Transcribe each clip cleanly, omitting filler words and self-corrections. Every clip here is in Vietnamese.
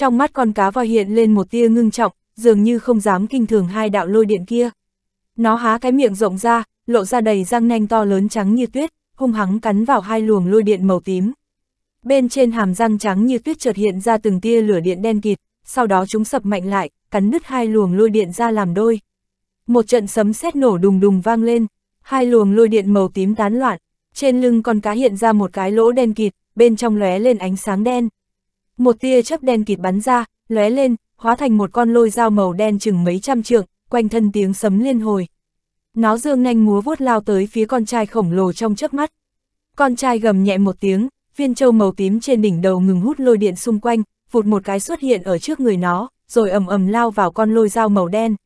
Trong mắt con cá voi hiện lên một tia ngưng trọng, dường như không dám kinh thường hai đạo lôi điện kia. Nó há cái miệng rộng ra, lộ ra đầy răng nanh to lớn trắng như tuyết, hung hăng cắn vào hai luồng lôi điện màu tím. Bên trên hàm răng trắng như tuyết chợt hiện ra từng tia lửa điện đen kịt, sau đó chúng sập mạnh lại, cắn đứt hai luồng lôi điện ra làm đôi. Một trận sấm sét nổ đùng đùng vang lên, hai luồng lôi điện màu tím tán loạn, trên lưng con cá hiện ra một cái lỗ đen kịt, bên trong lóe lên ánh sáng đen. Một tia chớp đen kịt bắn ra, lóe lên, hóa thành một con lôi dao màu đen chừng mấy trăm trượng, quanh thân tiếng sấm liên hồi. Nó giương nanh múa vuốt lao tới phía con trai khổng lồ trong chớp mắt. Con trai gầm nhẹ một tiếng, viên châu màu tím trên đỉnh đầu ngừng hút lôi điện xung quanh, vụt một cái xuất hiện ở trước người nó, rồi ầm ầm lao vào con lôi dao màu đen.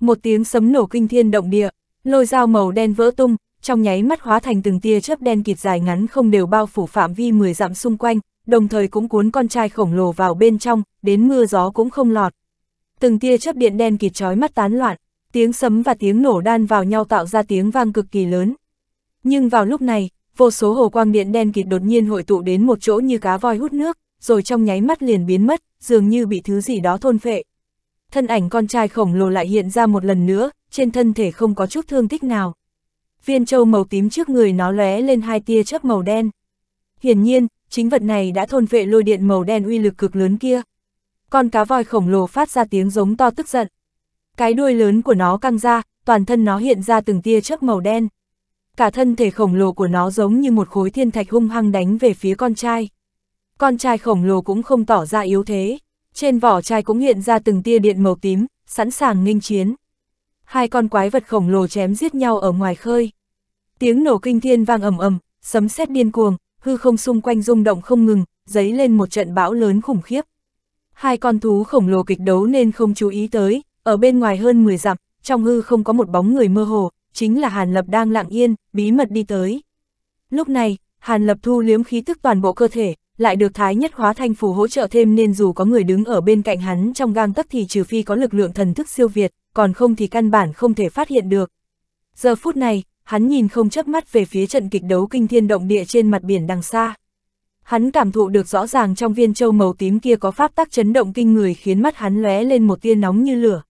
Một tiếng sấm nổ kinh thiên động địa, lôi dao màu đen vỡ tung, trong nháy mắt hóa thành từng tia chớp đen kịt dài ngắn không đều bao phủ phạm vi 10 dặm xung quanh, đồng thời cũng cuốn con trai khổng lồ vào bên trong, đến mưa gió cũng không lọt. Từng tia chớp điện đen kịt chói mắt tán loạn, tiếng sấm và tiếng nổ đan vào nhau tạo ra tiếng vang cực kỳ lớn. Nhưng vào lúc này, vô số hồ quang điện đen kịt đột nhiên hội tụ đến một chỗ như cá voi hút nước, rồi trong nháy mắt liền biến mất, dường như bị thứ gì đó thôn phệ. Thân ảnh con trai khổng lồ lại hiện ra một lần nữa, trên thân thể không có chút thương tích nào. Viên châu màu tím trước người nó lóe lên hai tia chớp màu đen. Hiển nhiên, chính vật này đã thôn phệ lôi điện màu đen uy lực cực lớn kia. Con cá voi khổng lồ phát ra tiếng giống to tức giận. Cái đuôi lớn của nó căng ra, toàn thân nó hiện ra từng tia chớp màu đen. Cả thân thể khổng lồ của nó giống như một khối thiên thạch hung hăng đánh về phía con trai. Con trai khổng lồ cũng không tỏ ra yếu thế. Trên vỏ chai cũng hiện ra từng tia điện màu tím, sẵn sàng nghênh chiến. Hai con quái vật khổng lồ chém giết nhau ở ngoài khơi. Tiếng nổ kinh thiên vang ầm ầm, sấm sét điên cuồng, hư không xung quanh rung động không ngừng, dấy lên một trận bão lớn khủng khiếp. Hai con thú khổng lồ kịch đấu nên không chú ý tới, ở bên ngoài hơn 10 dặm, trong hư không có một bóng người mơ hồ, chính là Hàn Lập đang lặng yên, bí mật đi tới. Lúc này, Hàn Lập thu liếm khí tức toàn bộ cơ thể, lại được Thái Nhất Hóa Thanh Phù hỗ trợ thêm nên dù có người đứng ở bên cạnh hắn trong gang tấc thì trừ phi có lực lượng thần thức siêu việt, còn không thì căn bản không thể phát hiện được. Giờ phút này, hắn nhìn không chớp mắt về phía trận kịch đấu kinh thiên động địa trên mặt biển đằng xa. Hắn cảm thụ được rõ ràng trong viên châu màu tím kia có pháp tắc chấn động kinh người khiến mắt hắn lóe lên một tia nóng như lửa.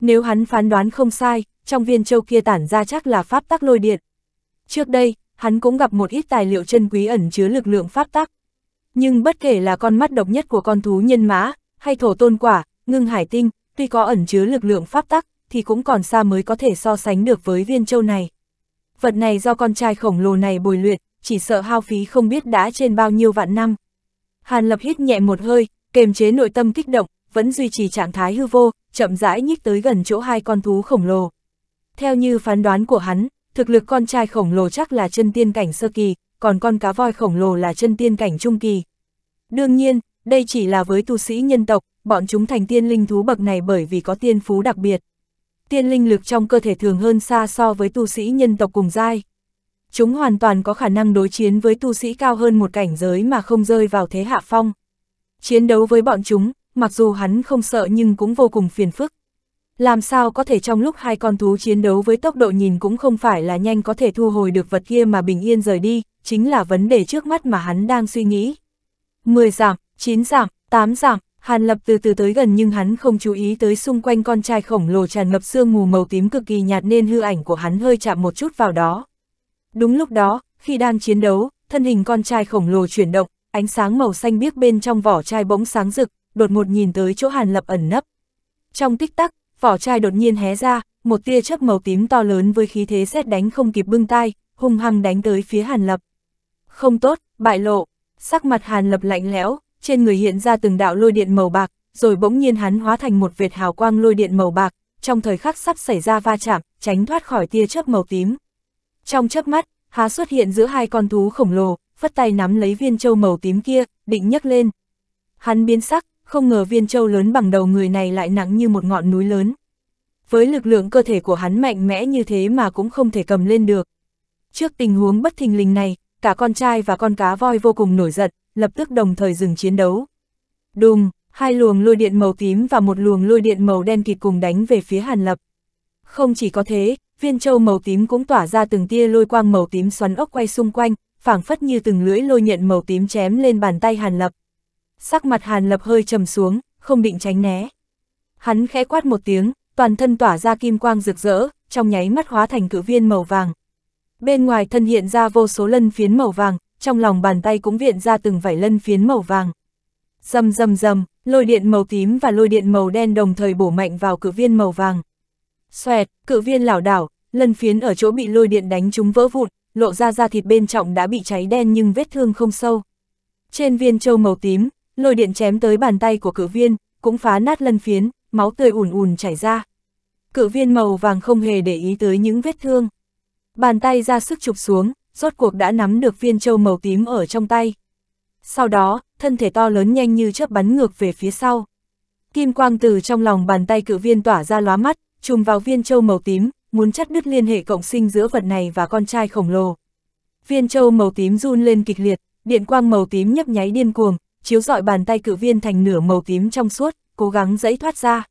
Nếu hắn phán đoán không sai, trong viên châu kia tản ra chắc là pháp tắc lôi điện. Trước đây, hắn cũng gặp một ít tài liệu chân quý ẩn chứa lực lượng pháp tắc. Nhưng bất kể là con mắt độc nhất của con thú nhân mã, hay thổ tôn quả, ngưng hải tinh, tuy có ẩn chứa lực lượng pháp tắc, thì cũng còn xa mới có thể so sánh được với viên châu này. Vật này do con trai khổng lồ này bồi luyện, chỉ sợ hao phí không biết đã trên bao nhiêu vạn năm. Hàn Lập hít nhẹ một hơi, kềm chế nội tâm kích động, vẫn duy trì trạng thái hư vô, chậm rãi nhích tới gần chỗ hai con thú khổng lồ. Theo như phán đoán của hắn, thực lực con trai khổng lồ chắc là chân tiên cảnh sơ kỳ, còn con cá voi khổng lồ là chân tiên cảnh trung kỳ. Đương nhiên, đây chỉ là với tu sĩ nhân tộc, bọn chúng thành tiên linh thú bậc này bởi vì có tiên phú đặc biệt. Tiên linh lực trong cơ thể thường hơn xa so với tu sĩ nhân tộc cùng giai. Chúng hoàn toàn có khả năng đối chiến với tu sĩ cao hơn một cảnh giới mà không rơi vào thế hạ phong. Chiến đấu với bọn chúng, mặc dù hắn không sợ nhưng cũng vô cùng phiền phức. Làm sao có thể trong lúc hai con thú chiến đấu với tốc độ nhìn cũng không phải là nhanh có thể thu hồi được vật kia mà bình yên rời đi, chính là vấn đề trước mắt mà hắn đang suy nghĩ. 10 dặm, 9 dặm, 8 dặm, Hàn Lập từ từ tới gần nhưng hắn không chú ý tới xung quanh con trai khổng lồ tràn ngập sương mù màu tím cực kỳ nhạt nên hư ảnh của hắn hơi chạm một chút vào đó. Đúng lúc đó, khi đang chiến đấu, thân hình con trai khổng lồ chuyển động, ánh sáng màu xanh biếc bên trong vỏ chai bỗng sáng rực, đột ngột nhìn tới chỗ Hàn Lập ẩn nấp. Trong tích tắc, vỏ chai đột nhiên hé ra, một tia chớp màu tím to lớn với khí thế sét đánh không kịp bưng tai, hung hăng đánh tới phía Hàn Lập. Không tốt, bại lộ. Sắc mặt Hàn Lập lạnh lẽo, trên người hiện ra từng đạo lôi điện màu bạc, rồi bỗng nhiên hắn hóa thành một vệt hào quang lôi điện màu bạc, trong thời khắc sắp xảy ra va chạm, tránh thoát khỏi tia chớp màu tím. Trong chớp mắt, hắn xuất hiện giữa hai con thú khổng lồ, phất tay nắm lấy viên châu màu tím kia, định nhấc lên. Hắn biến sắc, không ngờ viên châu lớn bằng đầu người này lại nặng như một ngọn núi lớn. Với lực lượng cơ thể của hắn mạnh mẽ như thế mà cũng không thể cầm lên được. Trước tình huống bất thình lình này, cả con trai và con cá voi vô cùng nổi giận, lập tức đồng thời dừng chiến đấu. Đùng, hai luồng lôi điện màu tím và một luồng lôi điện màu đen kịt cùng đánh về phía Hàn Lập. Không chỉ có thế, viên châu màu tím cũng tỏa ra từng tia lôi quang màu tím xoắn ốc quay xung quanh, phảng phất như từng lưỡi lôi nhận màu tím chém lên bàn tay Hàn Lập. Sắc mặt Hàn Lập hơi trầm xuống, không định tránh né. Hắn khẽ quát một tiếng, toàn thân tỏa ra kim quang rực rỡ, trong nháy mắt hóa thành cự viên màu vàng. Bên ngoài thân hiện ra vô số lân phiến màu vàng, trong lòng bàn tay cũng viện ra từng vảy lân phiến màu vàng. Rầm rầm rầm, lôi điện màu tím và lôi điện màu đen đồng thời bổ mạnh vào cự viên màu vàng. Xoẹt, cự viên lảo đảo, lân phiến ở chỗ bị lôi điện đánh trúng vỡ vụn, lộ ra da thịt bên trong đã bị cháy đen nhưng vết thương không sâu. Trên viên châu màu tím, lôi điện chém tới bàn tay của cự viên, cũng phá nát lân phiến, máu tươi ùn ùn chảy ra. Cự viên màu vàng không hề để ý tới những vết thương. Bàn tay ra sức chụp xuống, rốt cuộc đã nắm được viên châu màu tím ở trong tay. Sau đó, thân thể to lớn nhanh như chớp bắn ngược về phía sau. Kim quang từ trong lòng bàn tay cự viên tỏa ra lóa mắt, chùm vào viên châu màu tím, muốn chặt đứt liên hệ cộng sinh giữa vật này và con trai khổng lồ. Viên châu màu tím run lên kịch liệt, điện quang màu tím nhấp nháy điên cuồng, chiếu rọi bàn tay cự viên thành nửa màu tím trong suốt, cố gắng giãy thoát ra.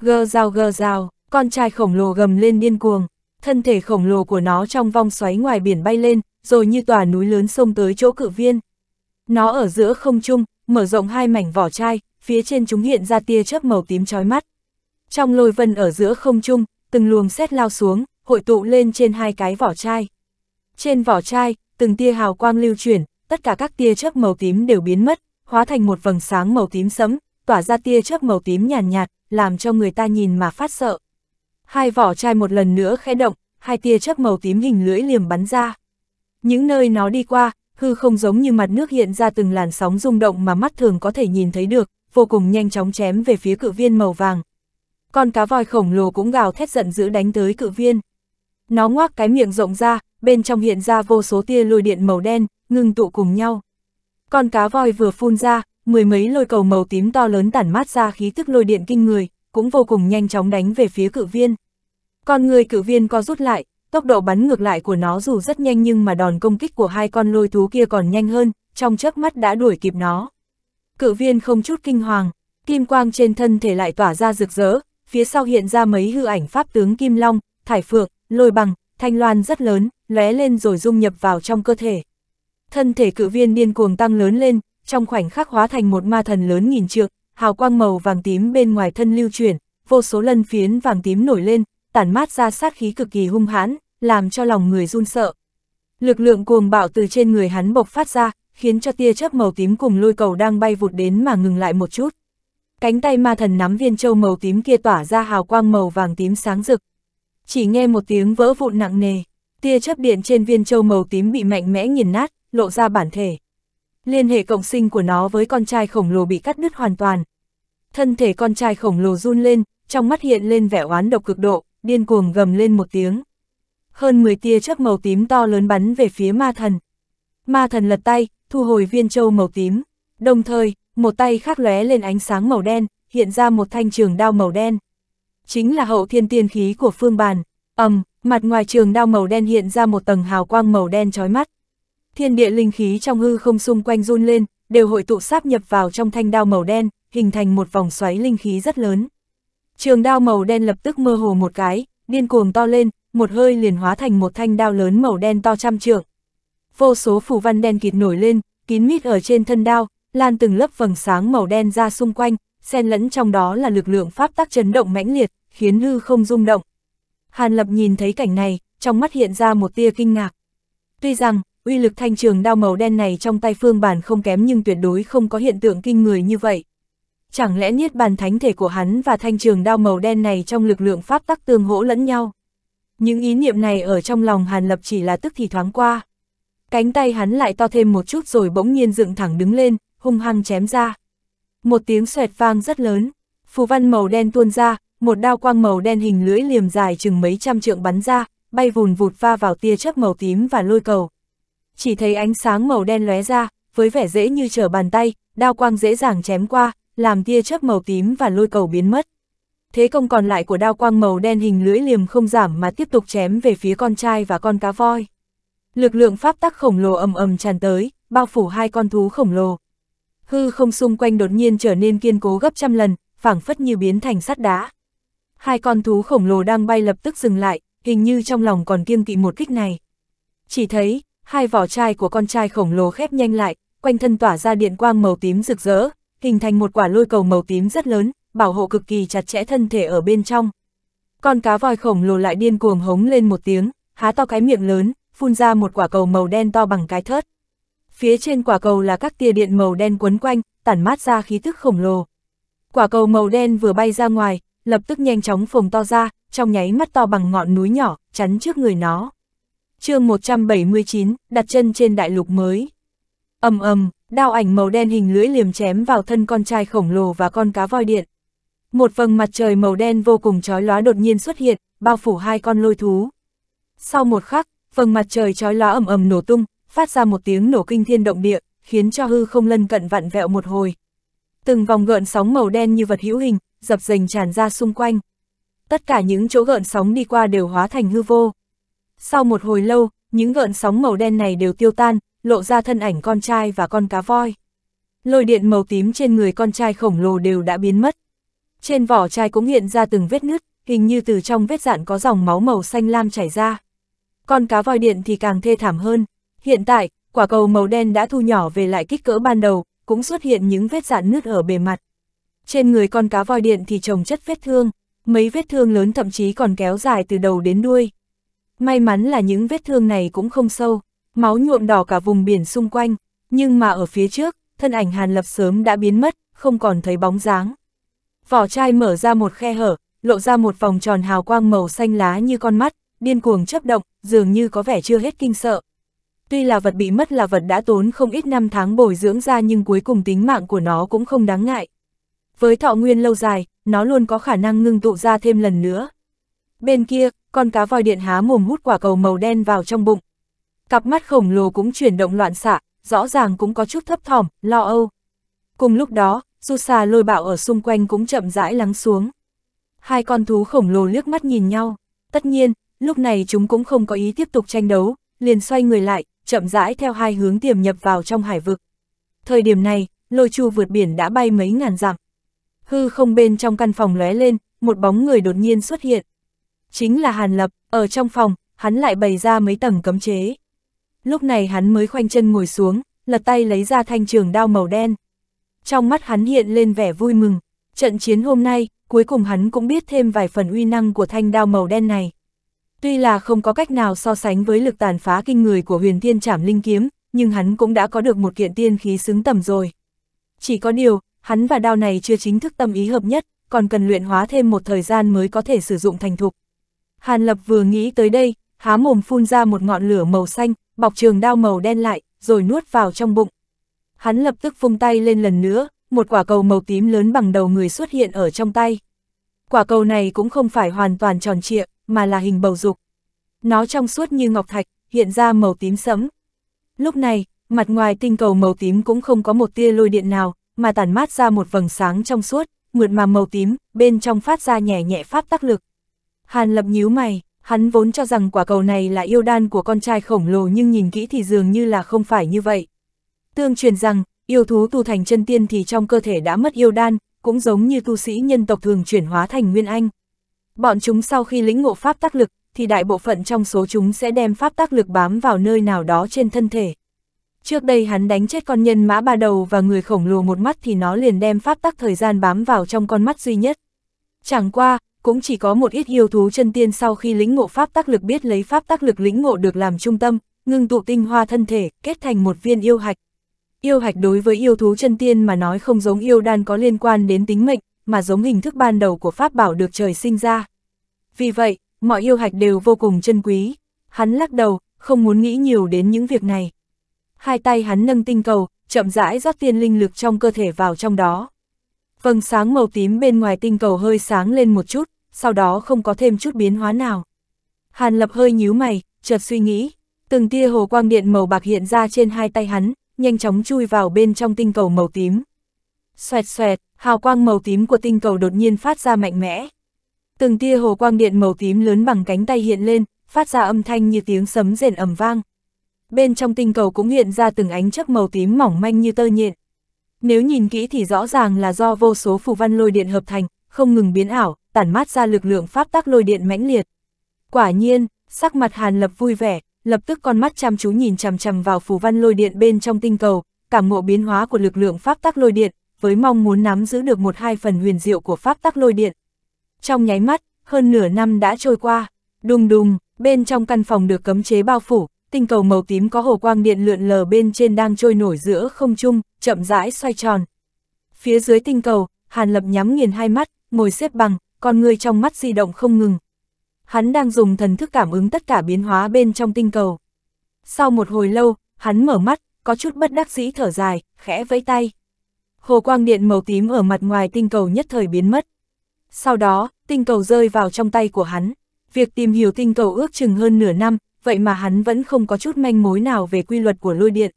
Gờ rào, con trai khổng lồ gầm lên điên cuồng, thân thể khổng lồ của nó trong vòng xoáy ngoài biển bay lên, rồi như tòa núi lớn xông tới chỗ cự viên. Nó ở giữa không trung, mở rộng hai mảnh vỏ chai, phía trên chúng hiện ra tia chớp màu tím chói mắt. Trong lôi vân ở giữa không trung, từng luồng sét lao xuống, hội tụ lên trên hai cái vỏ chai. Trên vỏ chai, từng tia hào quang lưu chuyển, tất cả các tia chớp màu tím đều biến mất, hóa thành một vầng sáng màu tím sẫm, tỏa ra tia chớp màu tím nhàn nhạt, làm cho người ta nhìn mà phát sợ. Hai vỏ chai một lần nữa khẽ động, hai tia chớp màu tím hình lưỡi liềm bắn ra. Những nơi nó đi qua, hư không giống như mặt nước hiện ra từng làn sóng rung động mà mắt thường có thể nhìn thấy được, vô cùng nhanh chóng chém về phía cự viên màu vàng. Con cá voi khổng lồ cũng gào thét giận dữ đánh tới cự viên. Nó ngoác cái miệng rộng ra, bên trong hiện ra vô số tia lôi điện màu đen, ngưng tụ cùng nhau. Con cá voi vừa phun ra, mười mấy lôi cầu màu tím to lớn tản mát ra khí tức lôi điện kinh người, cũng vô cùng nhanh chóng đánh về phía cự viên. Con người cự viên co rút lại, tốc độ bắn ngược lại của nó dù rất nhanh nhưng mà đòn công kích của hai con lôi thú kia còn nhanh hơn, trong chớp mắt đã đuổi kịp nó. Cự viên không chút kinh hoàng, kim quang trên thân thể lại tỏa ra rực rỡ, phía sau hiện ra mấy hư ảnh pháp tướng kim long, thải phượng, lôi bằng, thanh loan rất lớn, lóe lên rồi dung nhập vào trong cơ thể. Thân thể cự viên điên cuồng tăng lớn lên, trong khoảnh khắc hóa thành một ma thần lớn nghìn trượng, hào quang màu vàng tím bên ngoài thân lưu chuyển, vô số lân phiến vàng tím nổi lên, tản mát ra sát khí cực kỳ hung hãn, làm cho lòng người run sợ. Lực lượng cuồng bạo từ trên người hắn bộc phát ra, khiến cho tia chớp màu tím cùng lôi cầu đang bay vụt đến mà ngừng lại một chút. Cánh tay ma thần nắm viên châu màu tím kia tỏa ra hào quang màu vàng tím sáng rực. Chỉ nghe một tiếng vỡ vụn nặng nề, tia chớp điện trên viên châu màu tím bị mạnh mẽ nghiền nát, lộ ra bản thể. Liên hệ cộng sinh của nó với con trai khổng lồ bị cắt đứt hoàn toàn. Thân thể con trai khổng lồ run lên, trong mắt hiện lên vẻ oán độc cực độ, điên cuồng gầm lên một tiếng. Hơn 10 tia chớp màu tím to lớn bắn về phía ma thần. Ma thần lật tay, thu hồi viên châu màu tím, đồng thời, một tay khác lóe lên ánh sáng màu đen, hiện ra một thanh trường đao màu đen. Chính là hậu thiên tiên khí của Phương Bàn. Mặt ngoài trường đao màu đen hiện ra một tầng hào quang màu đen chói mắt. Thiên địa linh khí trong hư không xung quanh run lên, đều hội tụ sáp nhập vào trong thanh đao màu đen, hình thành một vòng xoáy linh khí rất lớn. Trường đao màu đen lập tức mơ hồ một cái, điên cuồng to lên, một hơi liền hóa thành một thanh đao lớn màu đen to trăm trượng. Vô số phù văn đen kịt nổi lên, kín mít ở trên thân đao, lan từng lớp vầng sáng màu đen ra xung quanh, xen lẫn trong đó là lực lượng pháp tắc chấn động mãnh liệt, khiến hư không rung động. Hàn Lập nhìn thấy cảnh này, trong mắt hiện ra một tia kinh ngạc. Tuy rằng, uy lực thanh trường đao màu đen này trong tay Phương Bàn không kém nhưng tuyệt đối không có hiện tượng kinh người như vậy. Chẳng lẽ niết bàn thánh thể của hắn và thanh trường đao màu đen này trong lực lượng pháp tắc tương hỗ lẫn nhau? Những ý niệm này ở trong lòng Hàn Lập chỉ là tức thì thoáng qua. Cánh tay hắn lại to thêm một chút rồi bỗng nhiên dựng thẳng đứng lên, hung hăng chém ra. Một tiếng xoẹt vang rất lớn, phù văn màu đen tuôn ra, một đao quang màu đen hình lưỡi liềm dài chừng mấy trăm trượng bắn ra, bay vùn vụt va vào tia chớp màu tím và lôi cầu. Chỉ thấy ánh sáng màu đen lóe ra, với vẻ dễ như trở bàn tay, đao quang dễ dàng chém qua, làm tia chớp màu tím và lôi cầu biến mất. Thế công còn lại của đao quang màu đen hình lưỡi liềm không giảm mà tiếp tục chém về phía con trai và con cá voi. Lực lượng pháp tắc khổng lồ ầm ầm tràn tới, bao phủ hai con thú khổng lồ. Hư không xung quanh đột nhiên trở nên kiên cố gấp trăm lần, phảng phất như biến thành sắt đá. Hai con thú khổng lồ đang bay lập tức dừng lại, hình như trong lòng còn kiêng kỵ một kích này. Chỉ thấy hai vỏ chai của con trai khổng lồ khép nhanh lại, quanh thân tỏa ra điện quang màu tím rực rỡ, hình thành một quả lôi cầu màu tím rất lớn, bảo hộ cực kỳ chặt chẽ thân thể ở bên trong. Con cá voi khổng lồ lại điên cuồng hống lên một tiếng, há to cái miệng lớn, phun ra một quả cầu màu đen to bằng cái thớt. Phía trên quả cầu là các tia điện màu đen quấn quanh, tản mát ra khí tức khổng lồ. Quả cầu màu đen vừa bay ra ngoài, lập tức nhanh chóng phồng to ra, trong nháy mắt to bằng ngọn núi nhỏ, chắn trước người nó. Chương 179, đặt chân trên đại lục mới. Ầm ầm, đao ảnh màu đen hình lưỡi liềm chém vào thân con trai khổng lồ và con cá voi điện. Một vầng mặt trời màu đen vô cùng chói lóa đột nhiên xuất hiện, bao phủ hai con lôi thú. Sau một khắc, vầng mặt trời chói lóa ầm ầm nổ tung, phát ra một tiếng nổ kinh thiên động địa, khiến cho hư không lân cận vặn vẹo một hồi. Từng vòng gợn sóng màu đen như vật hữu hình, dập dềnh tràn ra xung quanh. Tất cả những chỗ gợn sóng đi qua đều hóa thành hư vô. Sau một hồi lâu, những gợn sóng màu đen này đều tiêu tan, lộ ra thân ảnh con trai và con cá voi. Lôi điện màu tím trên người con trai khổng lồ đều đã biến mất. Trên vỏ chai cũng hiện ra từng vết nứt, hình như từ trong vết rạn có dòng máu màu xanh lam chảy ra. Con cá voi điện thì càng thê thảm hơn. Hiện tại, quả cầu màu đen đã thu nhỏ về lại kích cỡ ban đầu, cũng xuất hiện những vết rạn nứt ở bề mặt. Trên người con cá voi điện thì chồng chất vết thương, mấy vết thương lớn thậm chí còn kéo dài từ đầu đến đuôi. May mắn là những vết thương này cũng không sâu, máu nhuộm đỏ cả vùng biển xung quanh, nhưng mà ở phía trước, thân ảnh Hàn Lập sớm đã biến mất, không còn thấy bóng dáng. Vỏ chai mở ra một khe hở, lộ ra một vòng tròn hào quang màu xanh lá như con mắt, điên cuồng chớp động, dường như có vẻ chưa hết kinh sợ. Tuy là vật bị mất là vật đã tốn không ít năm tháng bồi dưỡng ra, nhưng cuối cùng tính mạng của nó cũng không đáng ngại. Với thọ nguyên lâu dài, nó luôn có khả năng ngưng tụ ra thêm lần nữa. Bên kia, con cá voi điện há mồm hút quả cầu màu đen vào trong bụng. Cặp mắt khổng lồ cũng chuyển động loạn xạ, rõ ràng cũng có chút thấp thỏm, lo âu. Cùng lúc đó, dù xà lôi bạo ở xung quanh cũng chậm rãi lắng xuống. Hai con thú khổng lồ liếc mắt nhìn nhau. Tất nhiên, lúc này chúng cũng không có ý tiếp tục tranh đấu, liền xoay người lại, chậm rãi theo hai hướng tiềm nhập vào trong hải vực. Thời điểm này, lôi chu vượt biển đã bay mấy ngàn dặm. Hư không bên trong căn phòng lóe lên, một bóng người đột nhiên xuất hiện. Chính là Hàn Lập, ở trong phòng, hắn lại bày ra mấy tầng cấm chế. Lúc này hắn mới khoanh chân ngồi xuống, lật tay lấy ra thanh trường đao màu đen. Trong mắt hắn hiện lên vẻ vui mừng, trận chiến hôm nay, cuối cùng hắn cũng biết thêm vài phần uy năng của thanh đao màu đen này. Tuy là không có cách nào so sánh với lực tàn phá kinh người của huyền thiên trảm linh kiếm, nhưng hắn cũng đã có được một kiện tiên khí xứng tầm rồi. Chỉ có điều, hắn và đao này chưa chính thức tâm ý hợp nhất, còn cần luyện hóa thêm một thời gian mới có thể sử dụng thành thục. Hàn Lập vừa nghĩ tới đây, há mồm phun ra một ngọn lửa màu xanh, bọc trường đao màu đen lại, rồi nuốt vào trong bụng. Hắn lập tức vung tay lên lần nữa, một quả cầu màu tím lớn bằng đầu người xuất hiện ở trong tay. Quả cầu này cũng không phải hoàn toàn tròn trịa, mà là hình bầu dục. Nó trong suốt như ngọc thạch, hiện ra màu tím sẫm. Lúc này, mặt ngoài tinh cầu màu tím cũng không có một tia lôi điện nào, mà tản mát ra một vầng sáng trong suốt, mượt mà màu tím, bên trong phát ra nhẹ nhẹ pháp tác lực. Hàn Lập nhíu mày, hắn vốn cho rằng quả cầu này là yêu đan của con trai khổng lồ, nhưng nhìn kỹ thì dường như là không phải như vậy. Tương truyền rằng, yêu thú tu thành chân tiên thì trong cơ thể đã mất yêu đan, cũng giống như tu sĩ nhân tộc thường chuyển hóa thành nguyên anh. Bọn chúng sau khi lĩnh ngộ pháp tác lực, thì đại bộ phận trong số chúng sẽ đem pháp tác lực bám vào nơi nào đó trên thân thể. Trước đây hắn đánh chết con nhân mã ba đầu và người khổng lồ một mắt thì nó liền đem pháp tác thời gian bám vào trong con mắt duy nhất. Chẳng qua, cũng chỉ có một ít yêu thú chân tiên sau khi lĩnh ngộ pháp tác lực biết lấy pháp tác lực lĩnh ngộ được làm trung tâm, ngưng tụ tinh hoa thân thể, kết thành một viên yêu hạch. Yêu hạch đối với yêu thú chân tiên mà nói không giống yêu đan có liên quan đến tính mệnh, mà giống hình thức ban đầu của pháp bảo được trời sinh ra. Vì vậy, mọi yêu hạch đều vô cùng chân quý. Hắn lắc đầu, không muốn nghĩ nhiều đến những việc này. Hai tay hắn nâng tinh cầu, chậm rãi rót tiên linh lực trong cơ thể vào trong đó. Vầng sáng màu tím bên ngoài tinh cầu hơi sáng lên một chút, sau đó không có thêm chút biến hóa nào. Hàn Lập hơi nhíu mày, chợt suy nghĩ, từng tia hồ quang điện màu bạc hiện ra trên hai tay hắn, nhanh chóng chui vào bên trong tinh cầu màu tím. Xoẹt xoẹt, hào quang màu tím của tinh cầu đột nhiên phát ra mạnh mẽ. Từng tia hồ quang điện màu tím lớn bằng cánh tay hiện lên, phát ra âm thanh như tiếng sấm rền ầm vang. Bên trong tinh cầu cũng hiện ra từng ánh chớp màu tím mỏng manh như tơ nhện. Nếu nhìn kỹ thì rõ ràng là do vô số phù văn lôi điện hợp thành, không ngừng biến ảo, tản mát ra lực lượng pháp tắc lôi điện mãnh liệt. Quả nhiên, sắc mặt Hàn Lập vui vẻ, lập tức con mắt chăm chú nhìn chằm chằm vào phù văn lôi điện bên trong tinh cầu, cảm ngộ biến hóa của lực lượng pháp tắc lôi điện, với mong muốn nắm giữ được một hai phần huyền diệu của pháp tắc lôi điện. Trong nháy mắt, hơn nửa năm đã trôi qua. Đùng đùng, bên trong căn phòng được cấm chế bao phủ, tinh cầu màu tím có hồ quang điện lượn lờ bên trên đang trôi nổi giữa không trung, chậm rãi xoay tròn. Phía dưới tinh cầu, Hàn Lập nhắm nghiền hai mắt, ngồi xếp bằng, con người trong mắt di động không ngừng. Hắn đang dùng thần thức cảm ứng tất cả biến hóa bên trong tinh cầu. Sau một hồi lâu, hắn mở mắt, có chút bất đắc dĩ thở dài, khẽ vẫy tay. Hồ quang điện màu tím ở mặt ngoài tinh cầu nhất thời biến mất. Sau đó, tinh cầu rơi vào trong tay của hắn. Việc tìm hiểu tinh cầu ước chừng hơn nửa năm, vậy mà hắn vẫn không có chút manh mối nào về quy luật của lôi điện.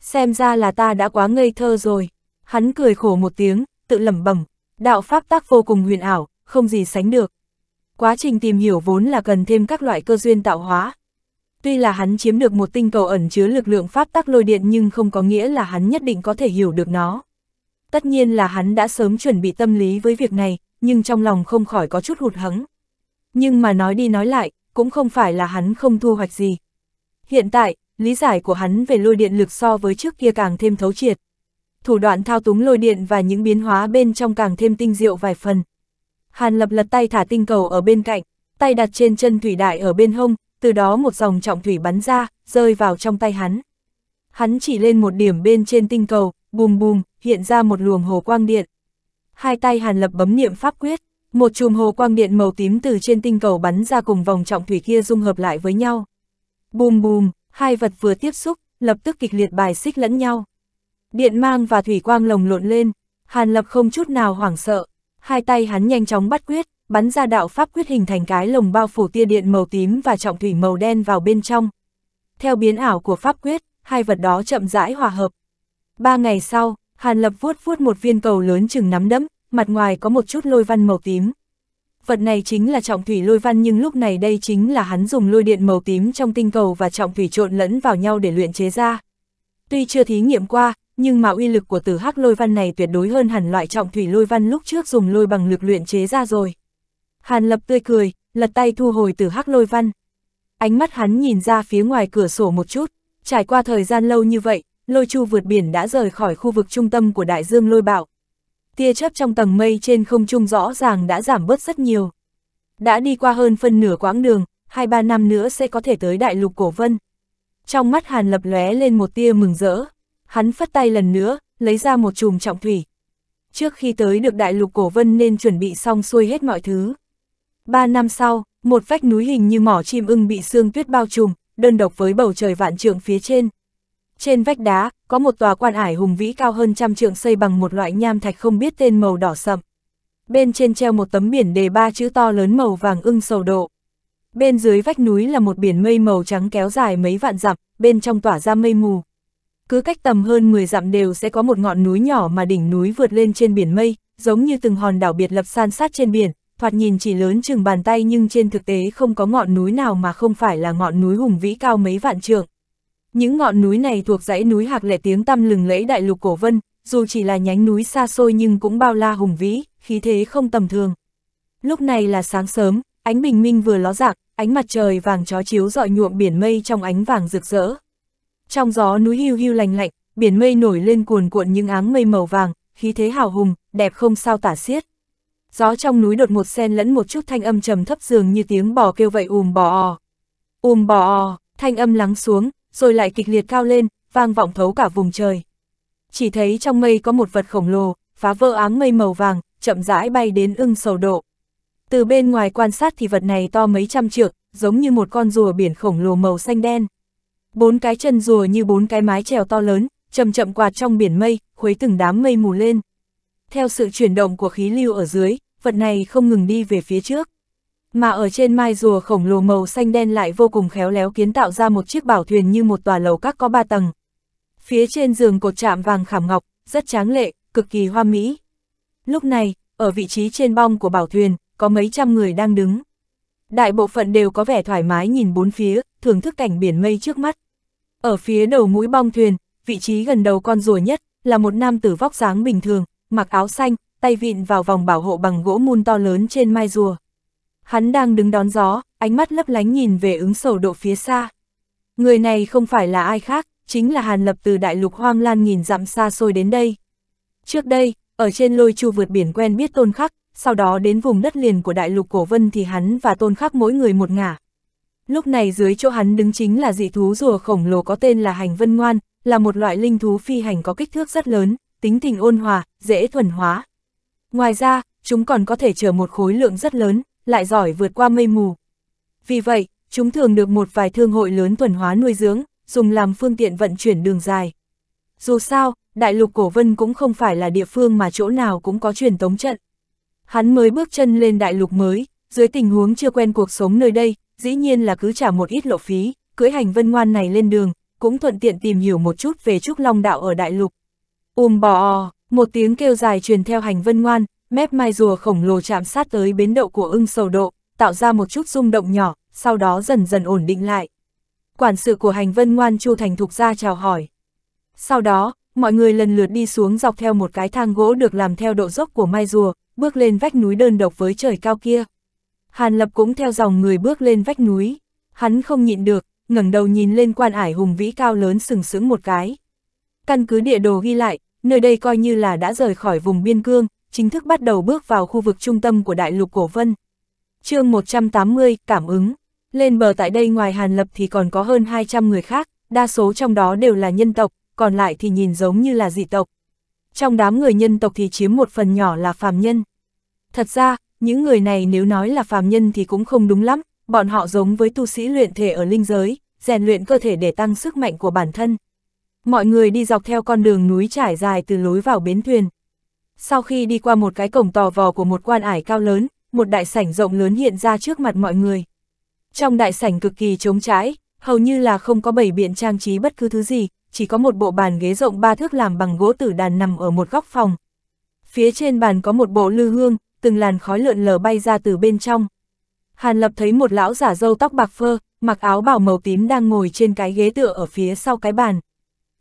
Xem ra là ta đã quá ngây thơ rồi. Hắn cười khổ một tiếng, tự lẩm bẩm, đạo pháp tác vô cùng huyền ảo, không gì sánh được. Quá trình tìm hiểu vốn là cần thêm các loại cơ duyên tạo hóa. Tuy là hắn chiếm được một tinh cầu ẩn chứa lực lượng pháp tắc lôi điện nhưng không có nghĩa là hắn nhất định có thể hiểu được nó. Tất nhiên là hắn đã sớm chuẩn bị tâm lý với việc này, nhưng trong lòng không khỏi có chút hụt hẫng. Nhưng mà nói đi nói lại, cũng không phải là hắn không thu hoạch gì. Hiện tại, lý giải của hắn về lôi điện lực so với trước kia càng thêm thấu triệt. Thủ đoạn thao túng lôi điện và những biến hóa bên trong càng thêm tinh diệu vài phần. Hàn Lập lật tay thả tinh cầu ở bên cạnh, tay đặt trên chân thủy đại ở bên hông, từ đó một dòng trọng thủy bắn ra, rơi vào trong tay hắn. Hắn chỉ lên một điểm bên trên tinh cầu, bùm bùm, hiện ra một luồng hồ quang điện. Hai tay Hàn Lập bấm niệm pháp quyết, một chùm hồ quang điện màu tím từ trên tinh cầu bắn ra cùng vòng trọng thủy kia dung hợp lại với nhau. Bùm bùm, hai vật vừa tiếp xúc, lập tức kịch liệt bài xích lẫn nhau. Điện mang và thủy quang lồng lộn lên, Hàn Lập không chút nào hoảng sợ. Hai tay hắn nhanh chóng bắt quyết, bắn ra đạo pháp quyết hình thành cái lồng bao phủ tia điện màu tím và trọng thủy màu đen vào bên trong. Theo biến ảo của pháp quyết, hai vật đó chậm rãi hòa hợp. 3 ngày sau, Hàn Lập vuốt vuốt một viên cầu lớn chừng nắm đấm, mặt ngoài có một chút lôi văn màu tím. Vật này chính là trọng thủy lôi văn, nhưng lúc này đây chính là hắn dùng lôi điện màu tím trong tinh cầu và trọng thủy trộn lẫn vào nhau để luyện chế ra. Tuy chưa thí nghiệm qua, nhưng mà uy lực của tử hắc lôi văn này tuyệt đối hơn hẳn loại trọng thủy lôi văn lúc trước dùng lôi bằng lực luyện chế ra rồi. Hàn Lập tươi cười, lật tay thu hồi tử hắc lôi văn. Ánh mắt hắn nhìn ra phía ngoài cửa sổ một chút, trải qua thời gian lâu như vậy, lôi chu vượt biển đã rời khỏi khu vực trung tâm của đại dương lôi bạo. Tia chớp trong tầng mây trên không trung rõ ràng đã giảm bớt rất nhiều. Đã đi qua hơn phân nửa quãng đường, 2-3 năm nữa sẽ có thể tới đại lục cổ vân. Trong mắt Hàn Lập lóe lên một tia mừng rỡ. Hắn phất tay lần nữa, lấy ra một chùm trọng thủy. Trước khi tới được đại lục cổ vân nên chuẩn bị xong xuôi hết mọi thứ. 3 năm sau, một vách núi hình như mỏ chim ưng bị sương tuyết bao trùm, đơn độc với bầu trời vạn trượng phía trên. Trên vách đá, có một tòa quan ải hùng vĩ cao hơn 100 trượng xây bằng một loại nham thạch không biết tên màu đỏ sậm. Bên trên treo một tấm biển đề 3 chữ to lớn màu vàng Ưng Sầu Độ. Bên dưới vách núi là một biển mây màu trắng kéo dài mấy vạn dặm, bên trong tỏa ra mây mù. Cứ cách tầm hơn 10 dặm đều sẽ có một ngọn núi nhỏ mà đỉnh núi vượt lên trên biển mây, giống như từng hòn đảo biệt lập san sát trên biển, thoạt nhìn chỉ lớn chừng bàn tay nhưng trên thực tế không có ngọn núi nào mà không phải là ngọn núi hùng vĩ cao mấy vạn trượng. Những ngọn núi này thuộc dãy núi Hạc Lệ tiếng tăm lừng lẫy đại lục cổ vân, dù chỉ là nhánh núi xa xôi nhưng cũng bao la hùng vĩ, khí thế không tầm thường. Lúc này là sáng sớm, ánh bình minh vừa ló dạng, ánh mặt trời vàng chói chiếu rọi nhuộm biển mây trong ánh vàng rực rỡ. Trong gió núi hiu hiu lành lạnh, biển mây nổi lên cuồn cuộn những áng mây màu vàng, khí thế hào hùng, đẹp không sao tả xiết. Gió trong núi đột ngột xen lẫn một chút thanh âm trầm thấp dường như tiếng bò kêu vậy, ùm bò ò. Ùm bò ò, thanh âm lắng xuống, rồi lại kịch liệt cao lên, vang vọng thấu cả vùng trời. Chỉ thấy trong mây có một vật khổng lồ, phá vỡ áng mây màu vàng, chậm rãi bay đến Ưng Sầu Độ. Từ bên ngoài quan sát thì vật này to mấy trăm trượng, giống như một con rùa biển khổng lồ màu xanh đen. 4 cái chân rùa như 4 cái mái chèo to lớn, chậm chậm quạt trong biển mây, khuấy từng đám mây mù lên. Theo sự chuyển động của khí lưu ở dưới, vật này không ngừng đi về phía trước. Mà ở trên mai rùa khổng lồ màu xanh đen lại vô cùng khéo léo kiến tạo ra một chiếc bảo thuyền như một tòa lầu các có 3 tầng. Phía trên giường cột chạm vàng khảm ngọc, rất tráng lệ, cực kỳ hoa mỹ. Lúc này, ở vị trí trên bong của bảo thuyền, có mấy trăm người đang đứng. Đại bộ phận đều có vẻ thoải mái nhìn bốn phía, thưởng thức cảnh biển mây trước mắt. Ở phía đầu mũi bong thuyền, vị trí gần đầu con rùa nhất, là một nam tử vóc dáng bình thường, mặc áo xanh, tay vịn vào vòng bảo hộ bằng gỗ mun to lớn trên mai rùa. Hắn đang đứng đón gió, ánh mắt lấp lánh nhìn về Ưng Sầu Độ phía xa. Người này không phải là ai khác, chính là Hàn Lập từ Đại Lục Hoang Lan nghìn dặm xa xôi đến đây. Trước đây, ở trên Lôi Chu Vượt Biển quen biết Tôn Khắc, sau đó đến vùng đất liền của Đại Lục Cổ Vân thì hắn và Tôn Khắc mỗi người một ngả. Lúc này dưới chỗ hắn đứng chính là dị thú rùa khổng lồ có tên là Hành Vân Ngoan, là một loại linh thú phi hành có kích thước rất lớn, tính tình ôn hòa, dễ thuần hóa. Ngoài ra, chúng còn có thể chở một khối lượng rất lớn, lại giỏi vượt qua mây mù. Vì vậy, chúng thường được một vài thương hội lớn thuần hóa nuôi dưỡng, dùng làm phương tiện vận chuyển đường dài. Dù sao, Đại Lục Cổ Vân cũng không phải là địa phương mà chỗ nào cũng có truyền tống trận. Hắn mới bước chân lên đại lục mới, dưới tình huống chưa quen cuộc sống nơi đây, dĩ nhiên là cứ trả một ít lộ phí, cưỡi Hành Vân Ngoan này lên đường, cũng thuận tiện tìm hiểu một chút về Trúc Long Đạo ở đại lục. Bò, một tiếng kêu dài truyền theo Hành Vân Ngoan, mép mai rùa khổng lồ chạm sát tới bến đậu của Ưng Sầu Độ, tạo ra một chút rung động nhỏ, sau đó dần dần ổn định lại. Quản sự của Hành Vân Ngoan Chu Thành Thục ra chào hỏi. Sau đó, mọi người lần lượt đi xuống dọc theo một cái thang gỗ được làm theo độ dốc của mai rùa, bước lên vách núi đơn độc với trời cao kia. Hàn Lập cũng theo dòng người bước lên vách núi, hắn không nhịn được, ngẩng đầu nhìn lên quan ải hùng vĩ cao lớn sừng sững một cái. Căn cứ địa đồ ghi lại, nơi đây coi như là đã rời khỏi vùng biên cương, chính thức bắt đầu bước vào khu vực trung tâm của Đại Lục Cổ Vân. Chương 180, cảm ứng. Lên bờ tại đây ngoài Hàn Lập thì còn có hơn 200 người khác, đa số trong đó đều là nhân tộc, còn lại thì nhìn giống như là dị tộc. Trong đám người nhân tộc thì chiếm một phần nhỏ là phàm nhân. Thật ra, những người này nếu nói là phàm nhân thì cũng không đúng lắm, bọn họ giống với tu sĩ luyện thể ở linh giới, rèn luyện cơ thể để tăng sức mạnh của bản thân. Mọi người đi dọc theo con đường núi trải dài từ lối vào bến thuyền. Sau khi đi qua một cái cổng tò vò của một quan ải cao lớn, một đại sảnh rộng lớn hiện ra trước mặt mọi người. Trong đại sảnh cực kỳ trống trải, hầu như là không có bày biện trang trí bất cứ thứ gì, chỉ có một bộ bàn ghế rộng 3 thước làm bằng gỗ tử đàn nằm ở một góc phòng. Phía trên bàn có một bộ lư hương, từng làn khói lượn lờ bay ra từ bên trong. Hàn Lập thấy một lão giả râu tóc bạc phơ, mặc áo bào màu tím đang ngồi trên cái ghế tựa ở phía sau cái bàn.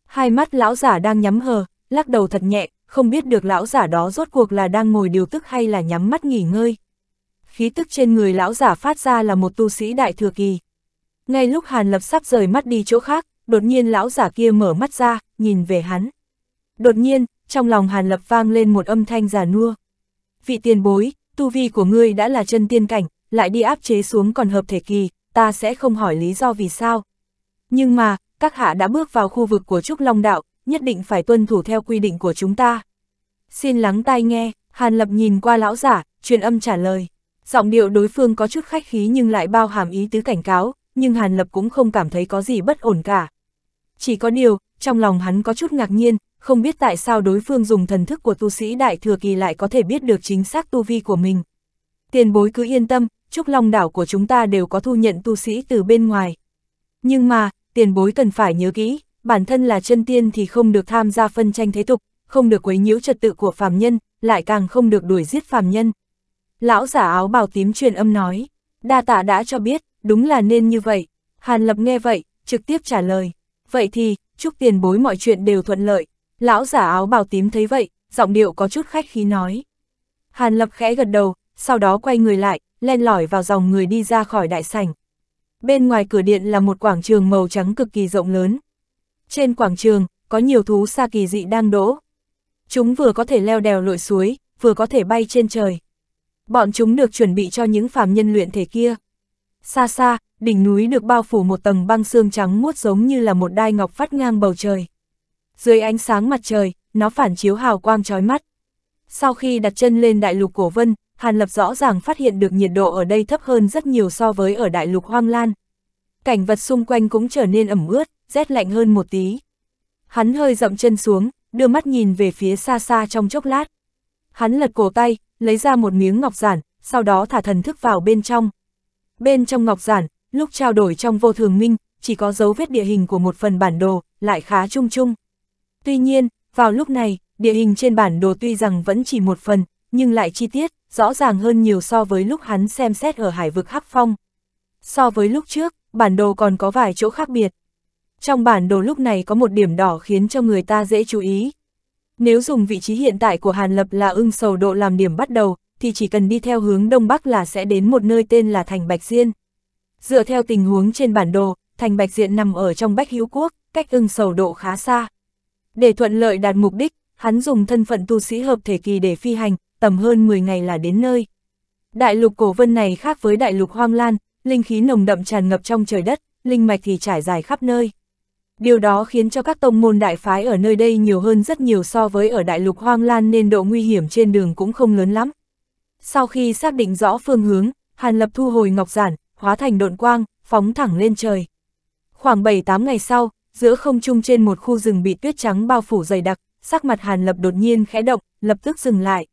Hai mắt lão giả đang nhắm hờ, lắc đầu thật nhẹ, không biết được lão giả đó rốt cuộc là đang ngồi điều tức hay là nhắm mắt nghỉ ngơi. Khí tức trên người lão giả phát ra là một tu sĩ đại thừa kỳ. Ngay lúc Hàn Lập sắp rời mắt đi chỗ khác, đột nhiên lão giả kia mở mắt ra, nhìn về hắn. Đột nhiên, trong lòng Hàn Lập vang lên một âm thanh già nua. Vị tiền bối, tu vi của ngươi đã là chân tiên cảnh, lại đi áp chế xuống còn hợp thể kỳ, ta sẽ không hỏi lý do vì sao. Nhưng mà, các hạ đã bước vào khu vực của Trúc Long Đạo, nhất định phải tuân thủ theo quy định của chúng ta. Xin lắng tai nghe, Hàn Lập nhìn qua lão giả, truyền âm trả lời. Giọng điệu đối phương có chút khách khí nhưng lại bao hàm ý tứ cảnh cáo, nhưng Hàn Lập cũng không cảm thấy có gì bất ổn cả. Chỉ có điều, trong lòng hắn có chút ngạc nhiên, không biết tại sao đối phương dùng thần thức của tu sĩ đại thừa kỳ lại có thể biết được chính xác tu vi của mình. Tiền bối cứ yên tâm, Trúc Long Đảo của chúng ta đều có thu nhận tu sĩ từ bên ngoài. Nhưng mà, tiền bối cần phải nhớ kỹ, bản thân là chân tiên thì không được tham gia phân tranh thế tục, không được quấy nhiễu trật tự của phàm nhân, lại càng không được đuổi giết phàm nhân. Lão giả áo bào tím truyền âm nói, đa tạ đã cho biết, đúng là nên như vậy. Hàn Lập nghe vậy, trực tiếp trả lời, vậy thì, chúc tiền bối mọi chuyện đều thuận lợi. Lão giả áo bào tím thấy vậy, giọng điệu có chút khách khí nói. Hàn Lập khẽ gật đầu, sau đó quay người lại, len lỏi vào dòng người đi ra khỏi đại sảnh. Bên ngoài cửa điện là một quảng trường màu trắng cực kỳ rộng lớn. Trên quảng trường, có nhiều thú sa kỳ dị đang đỗ. Chúng vừa có thể leo đèo lội suối, vừa có thể bay trên trời. Bọn chúng được chuẩn bị cho những phàm nhân luyện thể kia. Xa xa, đỉnh núi được bao phủ một tầng băng xương trắng muốt giống như là một đai ngọc vắt ngang bầu trời. Dưới ánh sáng mặt trời, nó phản chiếu hào quang chói mắt. Sau khi đặt chân lên Đại Lục Cổ Vân, Hàn Lập rõ ràng phát hiện được nhiệt độ ở đây thấp hơn rất nhiều so với ở Đại Lục Hoang Lan. Cảnh vật xung quanh cũng trở nên ẩm ướt, rét lạnh hơn một tí. Hắn hơi dậm chân xuống, đưa mắt nhìn về phía xa xa trong chốc lát. Hắn lật cổ tay, lấy ra một miếng ngọc giản, sau đó thả thần thức vào bên trong. Bên trong ngọc giản, lúc trao đổi trong Vô Thường Minh, chỉ có dấu vết địa hình của một phần bản đồ, lại khá chung chung. Tuy nhiên, vào lúc này, địa hình trên bản đồ tuy rằng vẫn chỉ một phần, nhưng lại chi tiết, rõ ràng hơn nhiều so với lúc hắn xem xét ở Hải Vực Hắc Phong. So với lúc trước, bản đồ còn có vài chỗ khác biệt. Trong bản đồ lúc này có một điểm đỏ khiến cho người ta dễ chú ý. Nếu dùng vị trí hiện tại của Hàn Lập là Ưng Sầu Độ làm điểm bắt đầu, thì chỉ cần đi theo hướng Đông Bắc là sẽ đến một nơi tên là Thành Bạch Diên. Dựa theo tình huống trên bản đồ, Thành Bạch Diên nằm ở trong Bách Hữu Quốc, cách Ưng Sầu Độ khá xa. Để thuận lợi đạt mục đích, hắn dùng thân phận tu sĩ hợp thể kỳ để phi hành, tầm hơn 10 ngày là đến nơi. Đại lục cổ vân này khác với đại lục hoang lan, linh khí nồng đậm tràn ngập trong trời đất, linh mạch thì trải dài khắp nơi. Điều đó khiến cho các tông môn đại phái ở nơi đây nhiều hơn rất nhiều so với ở đại lục hoang lan, nên độ nguy hiểm trên đường cũng không lớn lắm. Sau khi xác định rõ phương hướng, Hàn Lập thu hồi ngọc giản, hóa thành độn quang, phóng thẳng lên trời. Khoảng 7-8 ngày sau, giữa không trung trên một khu rừng bị tuyết trắng bao phủ dày đặc, sắc mặt Hàn Lập đột nhiên khẽ động, lập tức dừng lại.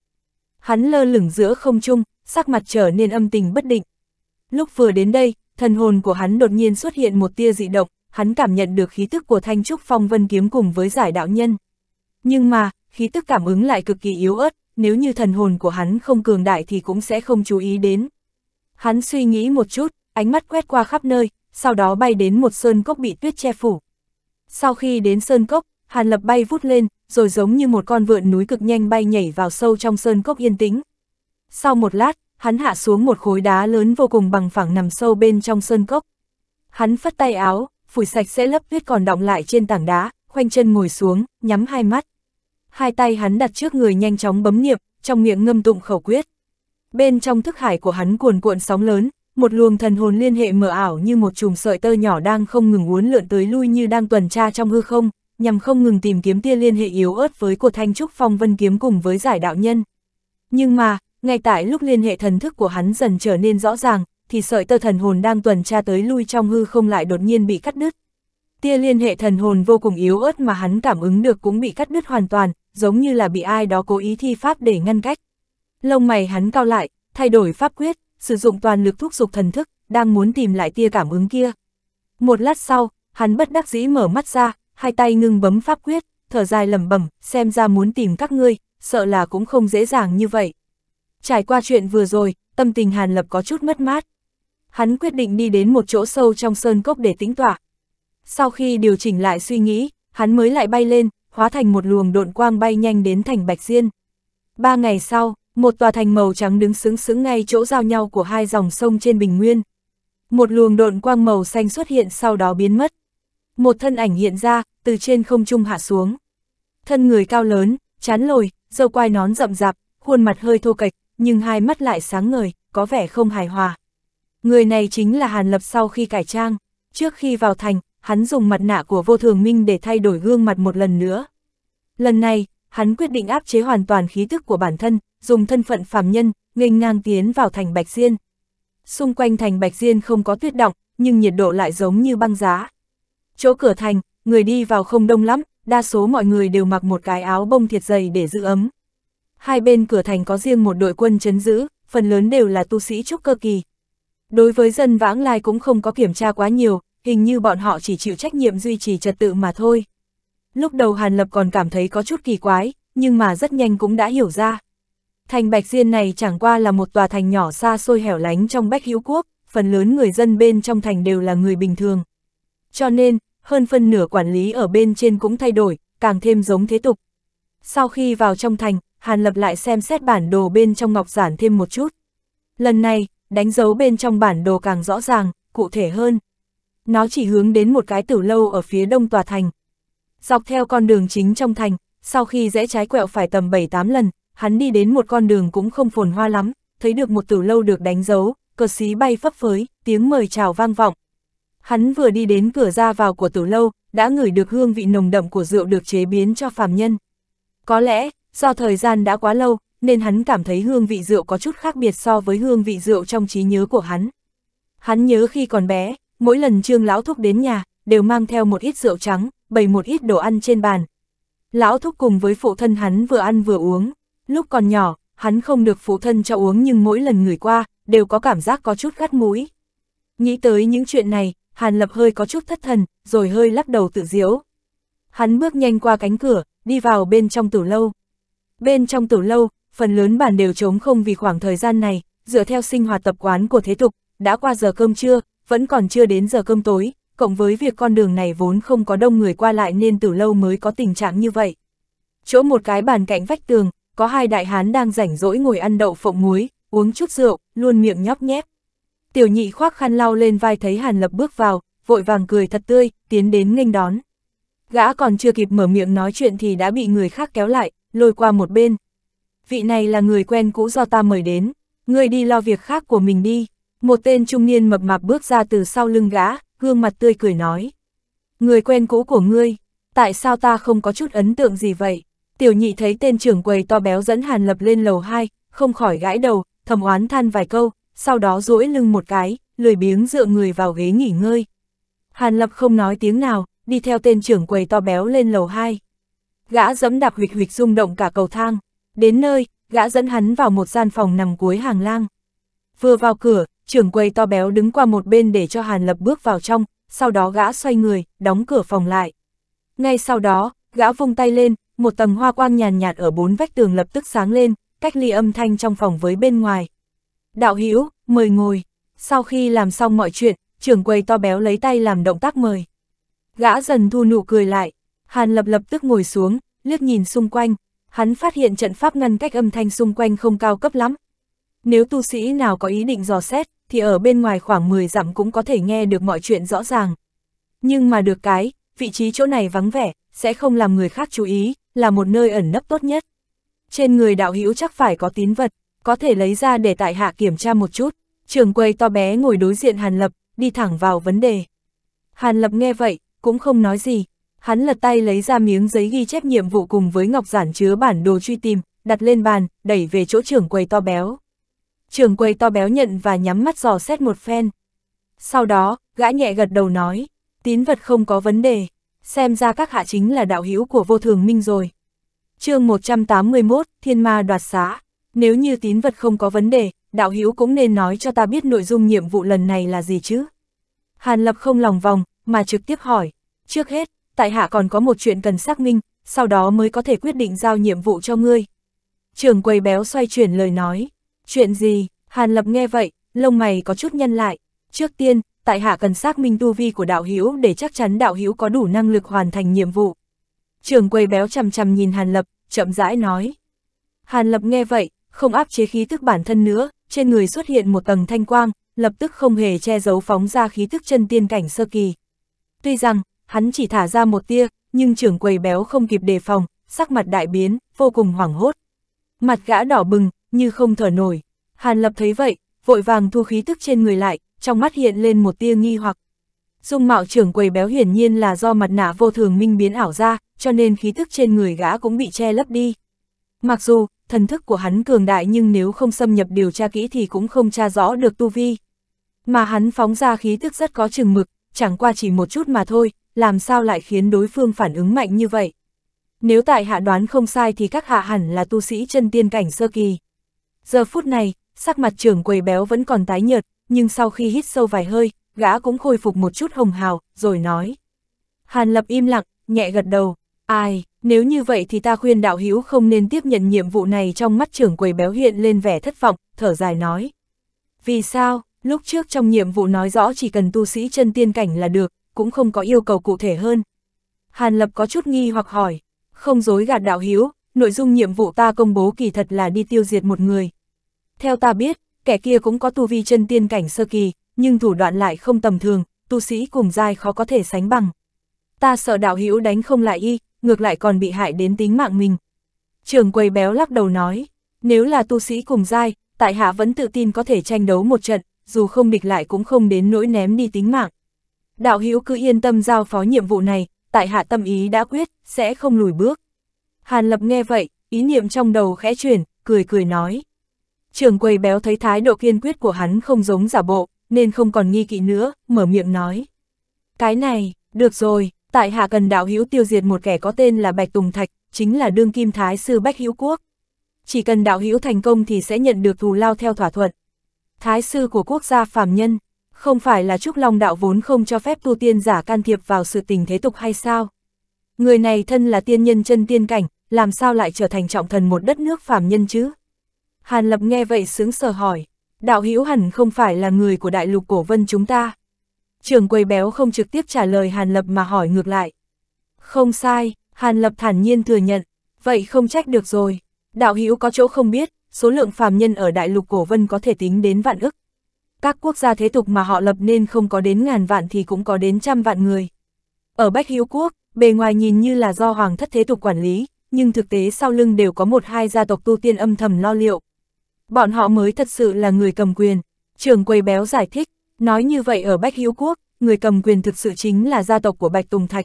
Hắn lơ lửng giữa không trung, sắc mặt trở nên âm tình bất định. Lúc vừa đến đây, thần hồn của hắn đột nhiên xuất hiện một tia dị động, hắn cảm nhận được khí tức của Thanh Trúc Phong Vân Kiếm cùng với Giải Đạo Nhân. Nhưng mà, khí tức cảm ứng lại cực kỳ yếu ớt, nếu như thần hồn của hắn không cường đại thì cũng sẽ không chú ý đến. Hắn suy nghĩ một chút, ánh mắt quét qua khắp nơi, sau đó bay đến một sơn cốc bị tuyết che phủ. Sau khi đến sơn cốc, Hàn Lập bay vút lên, rồi giống như một con vượn núi cực nhanh bay nhảy vào sâu trong sơn cốc yên tĩnh. Sau một lát, hắn hạ xuống một khối đá lớn vô cùng bằng phẳng nằm sâu bên trong sơn cốc. Hắn phất tay áo, phủi sạch sẽ lớp tuyết còn đọng lại trên tảng đá, khoanh chân ngồi xuống, nhắm hai mắt. Hai tay hắn đặt trước người nhanh chóng bấm niệm, trong miệng ngâm tụng khẩu quyết. Bên trong thức hải của hắn cuồn cuộn sóng lớn, một luồng thần hồn liên hệ mờ ảo như một chùm sợi tơ nhỏ đang không ngừng uốn lượn tới lui như đang tuần tra trong hư không, nhằm không ngừng tìm kiếm tia liên hệ yếu ớt với của Thanh Trúc Phong Vân Kiếm cùng với Giải Đạo Nhân. Nhưng mà, ngay tại lúc liên hệ thần thức của hắn dần trở nên rõ ràng, thì sợi tơ thần hồn đang tuần tra tới lui trong hư không lại đột nhiên bị cắt đứt. Tia liên hệ thần hồn vô cùng yếu ớt mà hắn cảm ứng được cũng bị cắt đứt hoàn toàn, giống như là bị ai đó cố ý thi pháp để ngăn cách. Lông mày hắn cau lại, thay đổi pháp quyết, sử dụng toàn lực thúc giục thần thức, đang muốn tìm lại tia cảm ứng kia. Một lát sau, hắn bất đắc dĩ mở mắt ra, hai tay ngưng bấm pháp quyết, thở dài lẩm bẩm, xem ra muốn tìm các ngươi, sợ là cũng không dễ dàng như vậy. Trải qua chuyện vừa rồi, tâm tình Hàn Lập có chút mất mát. Hắn quyết định đi đến một chỗ sâu trong sơn cốc để tĩnh tọa. Sau khi điều chỉnh lại suy nghĩ, hắn mới lại bay lên, hóa thành một luồng độn quang bay nhanh đến thành Bạch Diên. 3 ngày sau, một tòa thành màu trắng đứng sướng sướng ngay chỗ giao nhau của hai dòng sông trên bình nguyên. Một luồng độn quang màu xanh xuất hiện sau đó biến mất. Một thân ảnh hiện ra, từ trên không trung hạ xuống. Thân người cao lớn, trán lồi, râu quai nón rậm rạp, khuôn mặt hơi thô kệch, nhưng hai mắt lại sáng ngời, có vẻ không hài hòa. Người này chính là Hàn Lập sau khi cải trang. Trước khi vào thành, hắn dùng mặt nạ của Vô Thường Minh để thay đổi gương mặt một lần nữa. Lần này, hắn quyết định áp chế hoàn toàn khí tức của bản thân, dùng thân phận phàm nhân, nghênh ngang tiến vào thành Bạch Diên. Xung quanh thành Bạch Diên không có tuyết đọng, nhưng nhiệt độ lại giống như băng giá. Chỗ cửa thành, người đi vào không đông lắm, đa số mọi người đều mặc một cái áo bông thiệt dày để giữ ấm. Hai bên cửa thành có riêng một đội quân trấn giữ, phần lớn đều là tu sĩ trúc cơ kỳ. Đối với dân vãng lai cũng không có kiểm tra quá nhiều, hình như bọn họ chỉ chịu trách nhiệm duy trì trật tự mà thôi. Lúc đầu Hàn Lập còn cảm thấy có chút kỳ quái, nhưng mà rất nhanh cũng đã hiểu ra. Thành Bạch Diên này chẳng qua là một tòa thành nhỏ xa xôi hẻo lánh trong Bách Hữu Quốc, phần lớn người dân bên trong thành đều là người bình thường. Cho nên, hơn phân nửa quản lý ở bên trên cũng thay đổi, càng thêm giống thế tục. Sau khi vào trong thành, Hàn Lập lại xem xét bản đồ bên trong ngọc giản thêm một chút. Lần này, đánh dấu bên trong bản đồ càng rõ ràng, cụ thể hơn. Nó chỉ hướng đến một cái tử lâu ở phía đông tòa thành. Dọc theo con đường chính trong thành, sau khi rẽ trái quẹo phải tầm 7-8 lần, hắn đi đến một con đường cũng không phồn hoa lắm, thấy được một tử lâu được đánh dấu, cờ xí bay phấp phới, tiếng mời chào vang vọng. Hắn vừa đi đến cửa ra vào của tử lâu, đã ngửi được hương vị nồng đậm của rượu được chế biến cho phàm nhân. Có lẽ, do thời gian đã quá lâu, nên hắn cảm thấy hương vị rượu có chút khác biệt so với hương vị rượu trong trí nhớ của hắn. Hắn nhớ khi còn bé, mỗi lần Trương lão thúc đến nhà, đều mang theo một ít rượu trắng, bày một ít đồ ăn trên bàn. Lão thúc cùng với phụ thân hắn vừa ăn vừa uống. Lúc còn nhỏ, hắn không được phụ thân cho uống nhưng mỗi lần ngửi qua, đều có cảm giác có chút gắt mũi. Nghĩ tới những chuyện này, Hàn Lập hơi có chút thất thần, rồi hơi lắc đầu tự giễu. Hắn bước nhanh qua cánh cửa, đi vào bên trong tử lâu. Bên trong tử lâu, phần lớn bàn đều trống không vì khoảng thời gian này, dựa theo sinh hoạt tập quán của thế tục, đã qua giờ cơm trưa, vẫn còn chưa đến giờ cơm tối, cộng với việc con đường này vốn không có đông người qua lại nên tử lâu mới có tình trạng như vậy. Chỗ một cái bàn cạnh vách tường, có hai đại hán đang rảnh rỗi ngồi ăn đậu phộng muối, uống chút rượu, luôn miệng nhóp nhép. Tiểu nhị khoác khăn lau lên vai thấy Hàn Lập bước vào, vội vàng cười thật tươi, tiến đến nghênh đón. Gã còn chưa kịp mở miệng nói chuyện thì đã bị người khác kéo lại, lôi qua một bên. Vị này là người quen cũ do ta mời đến, ngươi đi lo việc khác của mình đi. Một tên trung niên mập mạp bước ra từ sau lưng gã, gương mặt tươi cười nói. Người quen cũ của ngươi, tại sao ta không có chút ấn tượng gì vậy? Tiểu nhị thấy tên trưởng quầy to béo dẫn Hàn Lập lên lầu 2, không khỏi gãi đầu, thầm oán than vài câu, sau đó duỗi lưng một cái, lười biếng dựa người vào ghế nghỉ ngơi. Hàn Lập không nói tiếng nào, đi theo tên trưởng quầy to béo lên lầu 2. Gã giẫm đạp huỵch huỵch rung động cả cầu thang. Đến nơi, gã dẫn hắn vào một gian phòng nằm cuối hàng lang. Vừa vào cửa, trưởng quầy to béo đứng qua một bên để cho Hàn Lập bước vào trong, sau đó gã xoay người, đóng cửa phòng lại. Ngay sau đó, gã vung tay lên, một tầng hoa quang nhàn nhạt ở bốn vách tường lập tức sáng lên, cách ly âm thanh trong phòng với bên ngoài. Đạo hữu, mời ngồi. Sau khi làm xong mọi chuyện, trưởng quầy to béo lấy tay làm động tác mời. Gã dần thu nụ cười lại, Hàn Lập lập tức ngồi xuống, liếc nhìn xung quanh. Hắn phát hiện trận pháp ngăn cách âm thanh xung quanh không cao cấp lắm. Nếu tu sĩ nào có ý định dò xét, thì ở bên ngoài khoảng 10 dặm cũng có thể nghe được mọi chuyện rõ ràng. Nhưng mà được cái, vị trí chỗ này vắng vẻ, sẽ không làm người khác chú ý, là một nơi ẩn nấp tốt nhất. Trên người đạo hữu chắc phải có tín vật, có thể lấy ra để tại hạ kiểm tra một chút. Trưởng quầy to bé ngồi đối diện Hàn Lập, đi thẳng vào vấn đề. Hàn Lập nghe vậy, cũng không nói gì. Hắn lật tay lấy ra miếng giấy ghi chép nhiệm vụ cùng với ngọc giản chứa bản đồ truy tìm, đặt lên bàn, đẩy về chỗ trưởng quầy to béo. Trưởng quầy to béo nhận và nhắm mắt dò xét một phen. Sau đó, gã nhẹ gật đầu nói, tín vật không có vấn đề, xem ra các hạ chính là đạo hữu của Vô Thường Minh rồi. Chương 181, Thiên Ma đoạt xá. Nếu như tín vật không có vấn đề, đạo hữu cũng nên nói cho ta biết nội dung nhiệm vụ lần này là gì chứ? Hàn Lập không lòng vòng, mà trực tiếp hỏi, trước hết, tại hạ còn có một chuyện cần xác minh, sau đó mới có thể quyết định giao nhiệm vụ cho ngươi. Trưởng quầy béo xoay chuyển lời nói. Chuyện gì? Hàn Lập nghe vậy, lông mày có chút nhăn lại. Trước tiên, tại hạ cần xác minh tu vi của đạo hữu để chắc chắn đạo hữu có đủ năng lực hoàn thành nhiệm vụ. Trưởng quầy béo chằm chằm nhìn Hàn Lập, chậm rãi nói. Hàn Lập nghe vậy, không áp chế khí tức bản thân nữa, trên người xuất hiện một tầng thanh quang, lập tức không hề che giấu phóng ra khí tức chân tiên cảnh sơ kỳ. Tuy rằng hắn chỉ thả ra một tia, nhưng trưởng quầy béo không kịp đề phòng, sắc mặt đại biến, vô cùng hoảng hốt. Mặt gã đỏ bừng, như không thở nổi. Hàn Lập thấy vậy, vội vàng thu khí tức trên người lại, trong mắt hiện lên một tia nghi hoặc. Dung mạo trưởng quầy béo hiển nhiên là do mặt nạ Vô Thường Minh biến ảo ra, cho nên khí tức trên người gã cũng bị che lấp đi. Mặc dù, thần thức của hắn cường đại nhưng nếu không xâm nhập điều tra kỹ thì cũng không tra rõ được tu vi. Mà hắn phóng ra khí tức rất có chừng mực, chẳng qua chỉ một chút mà thôi. Làm sao lại khiến đối phương phản ứng mạnh như vậy? Nếu tại hạ đoán không sai thì các hạ hẳn là tu sĩ chân tiên cảnh sơ kỳ. Giờ phút này, sắc mặt trưởng quầy béo vẫn còn tái nhợt, nhưng sau khi hít sâu vài hơi, gã cũng khôi phục một chút hồng hào, rồi nói. Hàn Lập im lặng, nhẹ gật đầu. Ai, nếu như vậy thì ta khuyên đạo hữu không nên tiếp nhận nhiệm vụ này. Trong mắt trưởng quầy béo hiện lên vẻ thất vọng, thở dài nói. Vì sao? Lúc trước trong nhiệm vụ nói rõ chỉ cần tu sĩ chân tiên cảnh là được, cũng không có yêu cầu cụ thể hơn. Hàn Lập có chút nghi hoặc hỏi, không dối gạt đạo hữu, nội dung nhiệm vụ ta công bố kỳ thật là đi tiêu diệt một người. Theo ta biết, kẻ kia cũng có tu vi chân tiên cảnh sơ kỳ, nhưng thủ đoạn lại không tầm thường, tu sĩ cùng giai khó có thể sánh bằng. Ta sợ đạo hữu đánh không lại y, ngược lại còn bị hại đến tính mạng mình. Trưởng quầy béo lắc đầu nói, nếu là tu sĩ cùng giai, tại hạ vẫn tự tin có thể tranh đấu một trận, dù không địch lại cũng không đến nỗi ném đi tính mạng. Đạo hữu cứ yên tâm giao phó nhiệm vụ này, tại hạ tâm ý đã quyết, sẽ không lùi bước. Hàn Lập nghe vậy, ý niệm trong đầu khẽ chuyển, cười cười nói. Trưởng quầy béo thấy thái độ kiên quyết của hắn không giống giả bộ, nên không còn nghi kỵ nữa, mở miệng nói. Cái này, được rồi, tại hạ cần đạo hữu tiêu diệt một kẻ có tên là Bạch Tùng Thạch, chính là đương kim thái sư Bách Hữu Quốc. Chỉ cần đạo hữu thành công thì sẽ nhận được thù lao theo thỏa thuận. Thái sư của quốc gia phàm nhân. Không phải là Trúc Long Đạo vốn không cho phép tu tiên giả can thiệp vào sự tình thế tục hay sao? Người này thân là tiên nhân chân tiên cảnh, làm sao lại trở thành trọng thần một đất nước phàm nhân chứ? Hàn Lập nghe vậy sướng sờ hỏi, đạo hữu hẳn không phải là người của Đại Lục Cổ Vân chúng ta? Trưởng quầy béo không trực tiếp trả lời Hàn Lập mà hỏi ngược lại. Không sai, Hàn Lập thản nhiên thừa nhận, vậy không trách được rồi. Đạo hữu có chỗ không biết, số lượng phàm nhân ở Đại Lục Cổ Vân có thể tính đến vạn ức. Các quốc gia thế tục mà họ lập nên không có đến ngàn vạn thì cũng có đến trăm vạn người. Ở Bách Hữu Quốc, bề ngoài nhìn như là do hoàng thất thế tục quản lý, nhưng thực tế sau lưng đều có một hai gia tộc tu tiên âm thầm lo liệu. Bọn họ mới thật sự là người cầm quyền. Trưởng quầy béo giải thích, nói như vậy ở Bách Hữu Quốc, người cầm quyền thực sự chính là gia tộc của Bạch Tùng Thạch.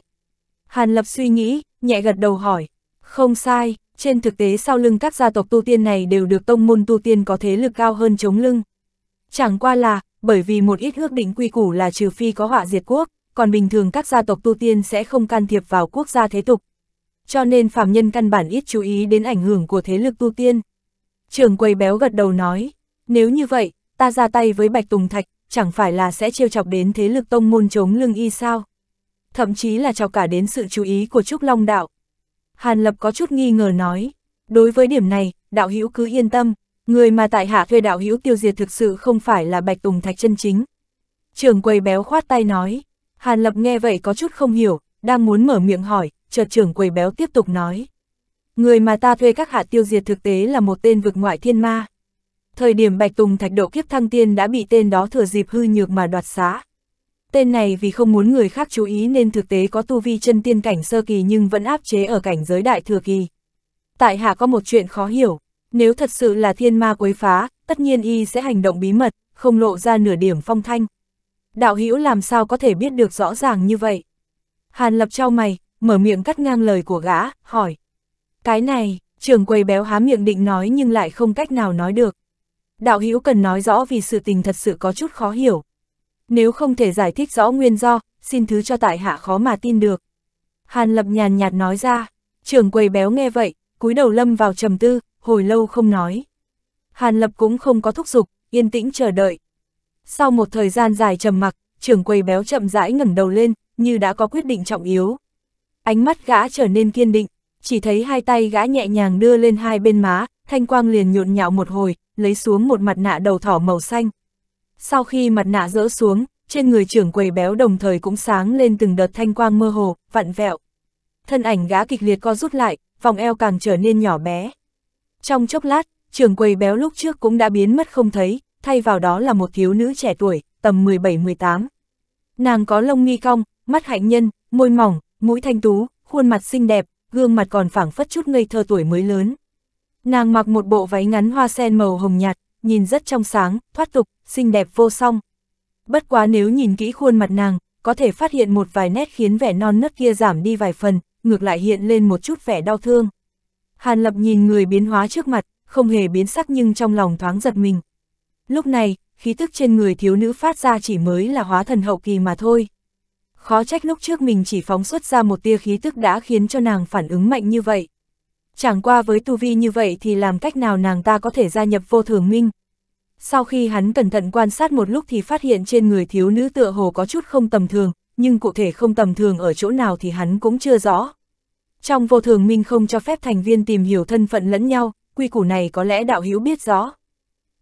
Hàn Lập suy nghĩ, nhẹ gật đầu hỏi, không sai, trên thực tế sau lưng các gia tộc tu tiên này đều được tông môn tu tiên có thế lực cao hơn chống lưng. Chẳng qua là, bởi vì một ít ước định quy củ là trừ phi có họa diệt quốc, còn bình thường các gia tộc tu tiên sẽ không can thiệp vào quốc gia thế tục. Cho nên phàm nhân căn bản ít chú ý đến ảnh hưởng của thế lực tu tiên. Trưởng quầy béo gật đầu nói, nếu như vậy, ta ra tay với Bạch Tùng Thạch, chẳng phải là sẽ trêu chọc đến thế lực tông môn chống lưng y sao? Thậm chí là chọc cả đến sự chú ý của Trúc Long Đạo. Hàn Lập có chút nghi ngờ nói, đối với điểm này, đạo hữu cứ yên tâm, người mà tại hạ thuê đạo hữu tiêu diệt thực sự không phải là Bạch Tùng Thạch chân chính. Trưởng quầy béo khoát tay nói, Hàn Lập nghe vậy có chút không hiểu, đang muốn mở miệng hỏi, chợt trưởng quầy béo tiếp tục nói. Người mà ta thuê các hạ tiêu diệt thực tế là một tên vực ngoại thiên ma. Thời điểm Bạch Tùng Thạch độ kiếp thăng tiên đã bị tên đó thừa dịp hư nhược mà đoạt xá. Tên này vì không muốn người khác chú ý nên thực tế có tu vi chân tiên cảnh sơ kỳ nhưng vẫn áp chế ở cảnh giới đại thừa kỳ. Tại hạ có một chuyện khó hiểu, nếu thật sự là thiên ma quấy phá, tất nhiên y sẽ hành động bí mật, không lộ ra nửa điểm phong thanh. Đạo hữu làm sao có thể biết được rõ ràng như vậy? Hàn Lập chau mày, mở miệng cắt ngang lời của gã, hỏi. Cái này, trưởng quầy béo há miệng định nói nhưng lại không cách nào nói được. Đạo hữu cần nói rõ vì sự tình thật sự có chút khó hiểu. Nếu không thể giải thích rõ nguyên do, xin thứ cho tại hạ khó mà tin được. Hàn Lập nhàn nhạt nói ra, trưởng quầy béo nghe vậy, cúi đầu lâm vào trầm tư, hồi lâu không nói. Hàn Lập cũng không có thúc giục, yên tĩnh chờ đợi. Sau một thời gian dài trầm mặc, trưởng quầy béo chậm rãi ngẩng đầu lên, như đã có quyết định trọng yếu. Ánh mắt gã trở nên kiên định, chỉ thấy hai tay gã nhẹ nhàng đưa lên hai bên má, thanh quang liền nhộn nhạo một hồi, lấy xuống một mặt nạ đầu thỏ màu xanh. Sau khi mặt nạ dỡ xuống, trên người trưởng quầy béo đồng thời cũng sáng lên từng đợt thanh quang mơ hồ, vặn vẹo. Thân ảnh gã kịch liệt co rút lại, vòng eo càng trở nên nhỏ bé. Trong chốc lát, trưởng quầy béo lúc trước cũng đã biến mất không thấy, thay vào đó là một thiếu nữ trẻ tuổi, tầm 17-18. Nàng có lông mi cong, mắt hạnh nhân, môi mỏng, mũi thanh tú, khuôn mặt xinh đẹp, gương mặt còn phảng phất chút ngây thơ tuổi mới lớn. Nàng mặc một bộ váy ngắn hoa sen màu hồng nhạt, nhìn rất trong sáng, thoát tục, xinh đẹp vô song. Bất quá nếu nhìn kỹ khuôn mặt nàng, có thể phát hiện một vài nét khiến vẻ non nớt kia giảm đi vài phần, ngược lại hiện lên một chút vẻ đau thương. Hàn Lập nhìn người biến hóa trước mặt, không hề biến sắc nhưng trong lòng thoáng giật mình. Lúc này, khí tức trên người thiếu nữ phát ra chỉ mới là hóa thần hậu kỳ mà thôi. Khó trách lúc trước mình chỉ phóng xuất ra một tia khí tức đã khiến cho nàng phản ứng mạnh như vậy. Chẳng qua với tu vi như vậy thì làm cách nào nàng ta có thể gia nhập Vô Thường Minh. Sau khi hắn cẩn thận quan sát một lúc thì phát hiện trên người thiếu nữ tựa hồ có chút không tầm thường, nhưng cụ thể không tầm thường ở chỗ nào thì hắn cũng chưa rõ. Trong Vô Thường Minh không cho phép thành viên tìm hiểu thân phận lẫn nhau, quy củ này có lẽ đạo hữu biết rõ.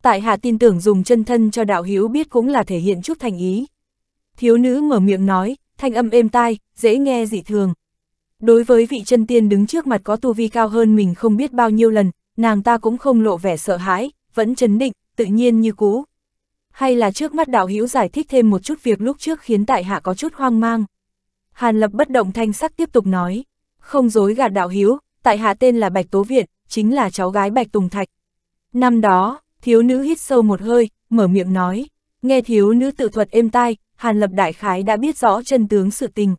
Tại hạ tin tưởng dùng chân thân cho đạo hữu biết cũng là thể hiện chút thành ý. Thiếu nữ mở miệng nói, thanh âm êm tai, dễ nghe dị thường. Đối với vị chân tiên đứng trước mặt có tu vi cao hơn mình không biết bao nhiêu lần, nàng ta cũng không lộ vẻ sợ hãi, vẫn trấn định, tự nhiên như cũ. Hay là trước mắt đạo hữu giải thích thêm một chút việc lúc trước khiến tại hạ có chút hoang mang. Hàn Lập bất động thanh sắc tiếp tục nói, không dối gạt đạo hữu, tại hạ tên là Bạch Tố Viện, chính là cháu gái Bạch Tùng Thạch. Năm đó, thiếu nữ hít sâu một hơi, mở miệng nói, nghe thiếu nữ tự thuật êm tai, Hàn Lập đại khái đã biết rõ chân tướng sự tình.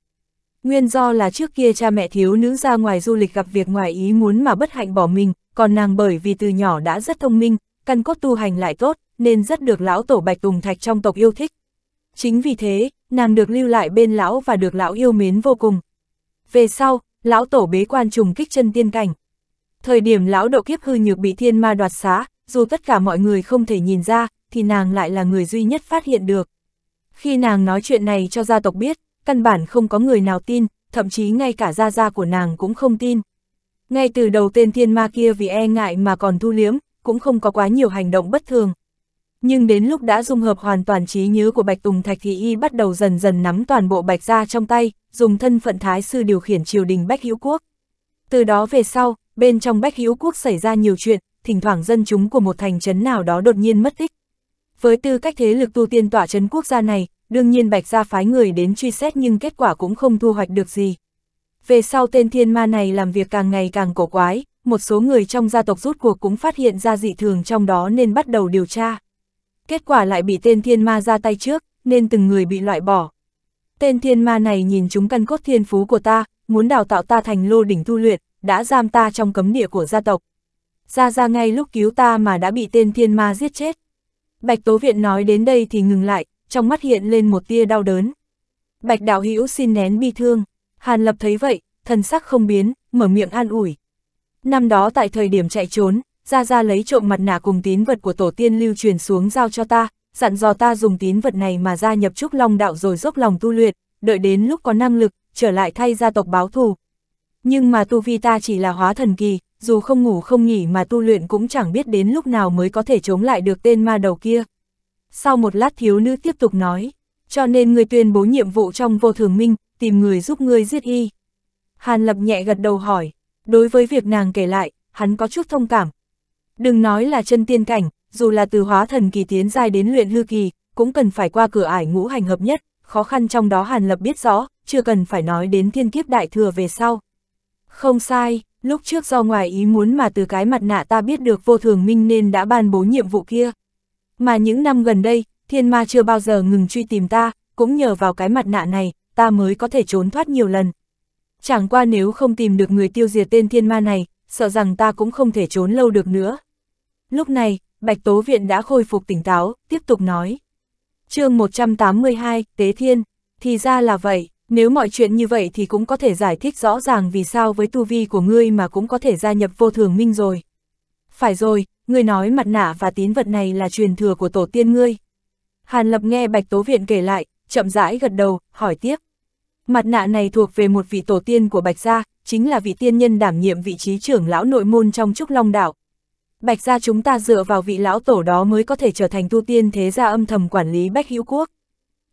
Nguyên do là trước kia cha mẹ thiếu nữ ra ngoài du lịch gặp việc ngoài ý muốn mà bất hạnh bỏ mình, còn nàng bởi vì từ nhỏ đã rất thông minh, căn cốt tu hành lại tốt, nên rất được lão tổ Bạch Tùng Thạch trong tộc yêu thích. Chính vì thế, nàng được lưu lại bên lão và được lão yêu mến vô cùng. Về sau, lão tổ bế quan trùng kích chân tiên cảnh. Thời điểm lão độ kiếp hư nhược bị thiên ma đoạt xá, dù tất cả mọi người không thể nhìn ra, thì nàng lại là người duy nhất phát hiện được. Khi nàng nói chuyện này cho gia tộc biết, căn bản không có người nào tin, thậm chí ngay cả gia gia của nàng cũng không tin. Ngay từ đầu tên thiên ma kia vì e ngại mà còn thu liếm, cũng không có quá nhiều hành động bất thường. Nhưng đến lúc đã dung hợp hoàn toàn trí nhớ của Bạch Tùng Thạch thì y bắt đầu dần dần nắm toàn bộ Bạch Gia trong tay, dùng thân phận thái sư điều khiển triều đình Bách Hữu Quốc. Từ đó về sau, bên trong Bách Hữu Quốc xảy ra nhiều chuyện, thỉnh thoảng dân chúng của một thành trấn nào đó đột nhiên mất tích. Với tư cách thế lực tu tiên tỏa trấn quốc gia này, đương nhiên Bạch Gia phái người đến truy xét nhưng kết quả cũng không thu hoạch được gì. về sau tên thiên ma này làm việc càng ngày càng cổ quái, một số người trong gia tộc rút cuộc cũng phát hiện ra dị thường trong đó nên bắt đầu điều tra. Kết quả lại bị tên thiên ma ra tay trước, nên từng người bị loại bỏ. Tên thiên ma này nhìn chúng căn cốt thiên phú của ta, muốn đào tạo ta thành lô đỉnh tu luyện, đã giam ta trong cấm địa của gia tộc. Gia Gia ngay lúc cứu ta mà đã bị tên thiên ma giết chết. Bạch Tố Viện nói đến đây thì ngừng lại, trong mắt hiện lên một tia đau đớn. Bạch đạo hữu xin nén bi thương. Hàn Lập thấy vậy, thần sắc không biến, mở miệng an ủi. Năm đó tại thời điểm chạy trốn, Gia Gia lấy trộm mặt nạ cùng tín vật của tổ tiên lưu truyền xuống giao cho ta, dặn dò ta dùng tín vật này mà gia nhập Trúc Long Đạo rồi dốc lòng tu luyện, đợi đến lúc có năng lực, trở lại thay gia tộc báo thù. Nhưng mà tu vi ta chỉ là hóa thần kỳ, dù không ngủ không nghỉ mà tu luyện cũng chẳng biết đến lúc nào mới có thể chống lại được tên ma đầu kia. Sau một lát thiếu nữ tiếp tục nói, cho nên ngươi tuyên bố nhiệm vụ trong Vô Thường Minh, tìm người giúp ngươi giết y. Hàn Lập nhẹ gật đầu hỏi, đối với việc nàng kể lại, hắn có chút thông cảm. Đừng nói là chân tiên cảnh, dù là từ hóa thần kỳ tiến giai đến luyện hư kỳ, cũng cần phải qua cửa ải ngũ hành hợp nhất, khó khăn trong đó Hàn Lập biết rõ, chưa cần phải nói đến thiên kiếp đại thừa về sau. Không sai, lúc trước do ngoài ý muốn mà từ cái mặt nạ ta biết được Vô Thường Minh nên đã ban bố nhiệm vụ kia. Mà những năm gần đây, thiên ma chưa bao giờ ngừng truy tìm ta, cũng nhờ vào cái mặt nạ này, ta mới có thể trốn thoát nhiều lần. Chẳng qua nếu không tìm được người tiêu diệt tên thiên ma này, sợ rằng ta cũng không thể trốn lâu được nữa. Lúc này, Bạch Tố Viện đã khôi phục tỉnh táo, tiếp tục nói. Chương 182, Tế Thiên, thì ra là vậy, nếu mọi chuyện như vậy thì cũng có thể giải thích rõ ràng vì sao với tu vi của ngươi mà cũng có thể gia nhập Vô Thường Minh rồi. Phải rồi, ngươi nói mặt nạ và tín vật này là truyền thừa của tổ tiên ngươi. Hàn Lập nghe Bạch Tố Viện kể lại, chậm rãi gật đầu, hỏi tiếp. Mặt nạ này thuộc về một vị tổ tiên của Bạch Gia, chính là vị tiên nhân đảm nhiệm vị trí trưởng lão nội môn trong Trúc Long Đạo. Bạch Gia chúng ta dựa vào vị lão tổ đó mới có thể trở thành tu tiên thế gia âm thầm quản lý Bách Hữu Quốc.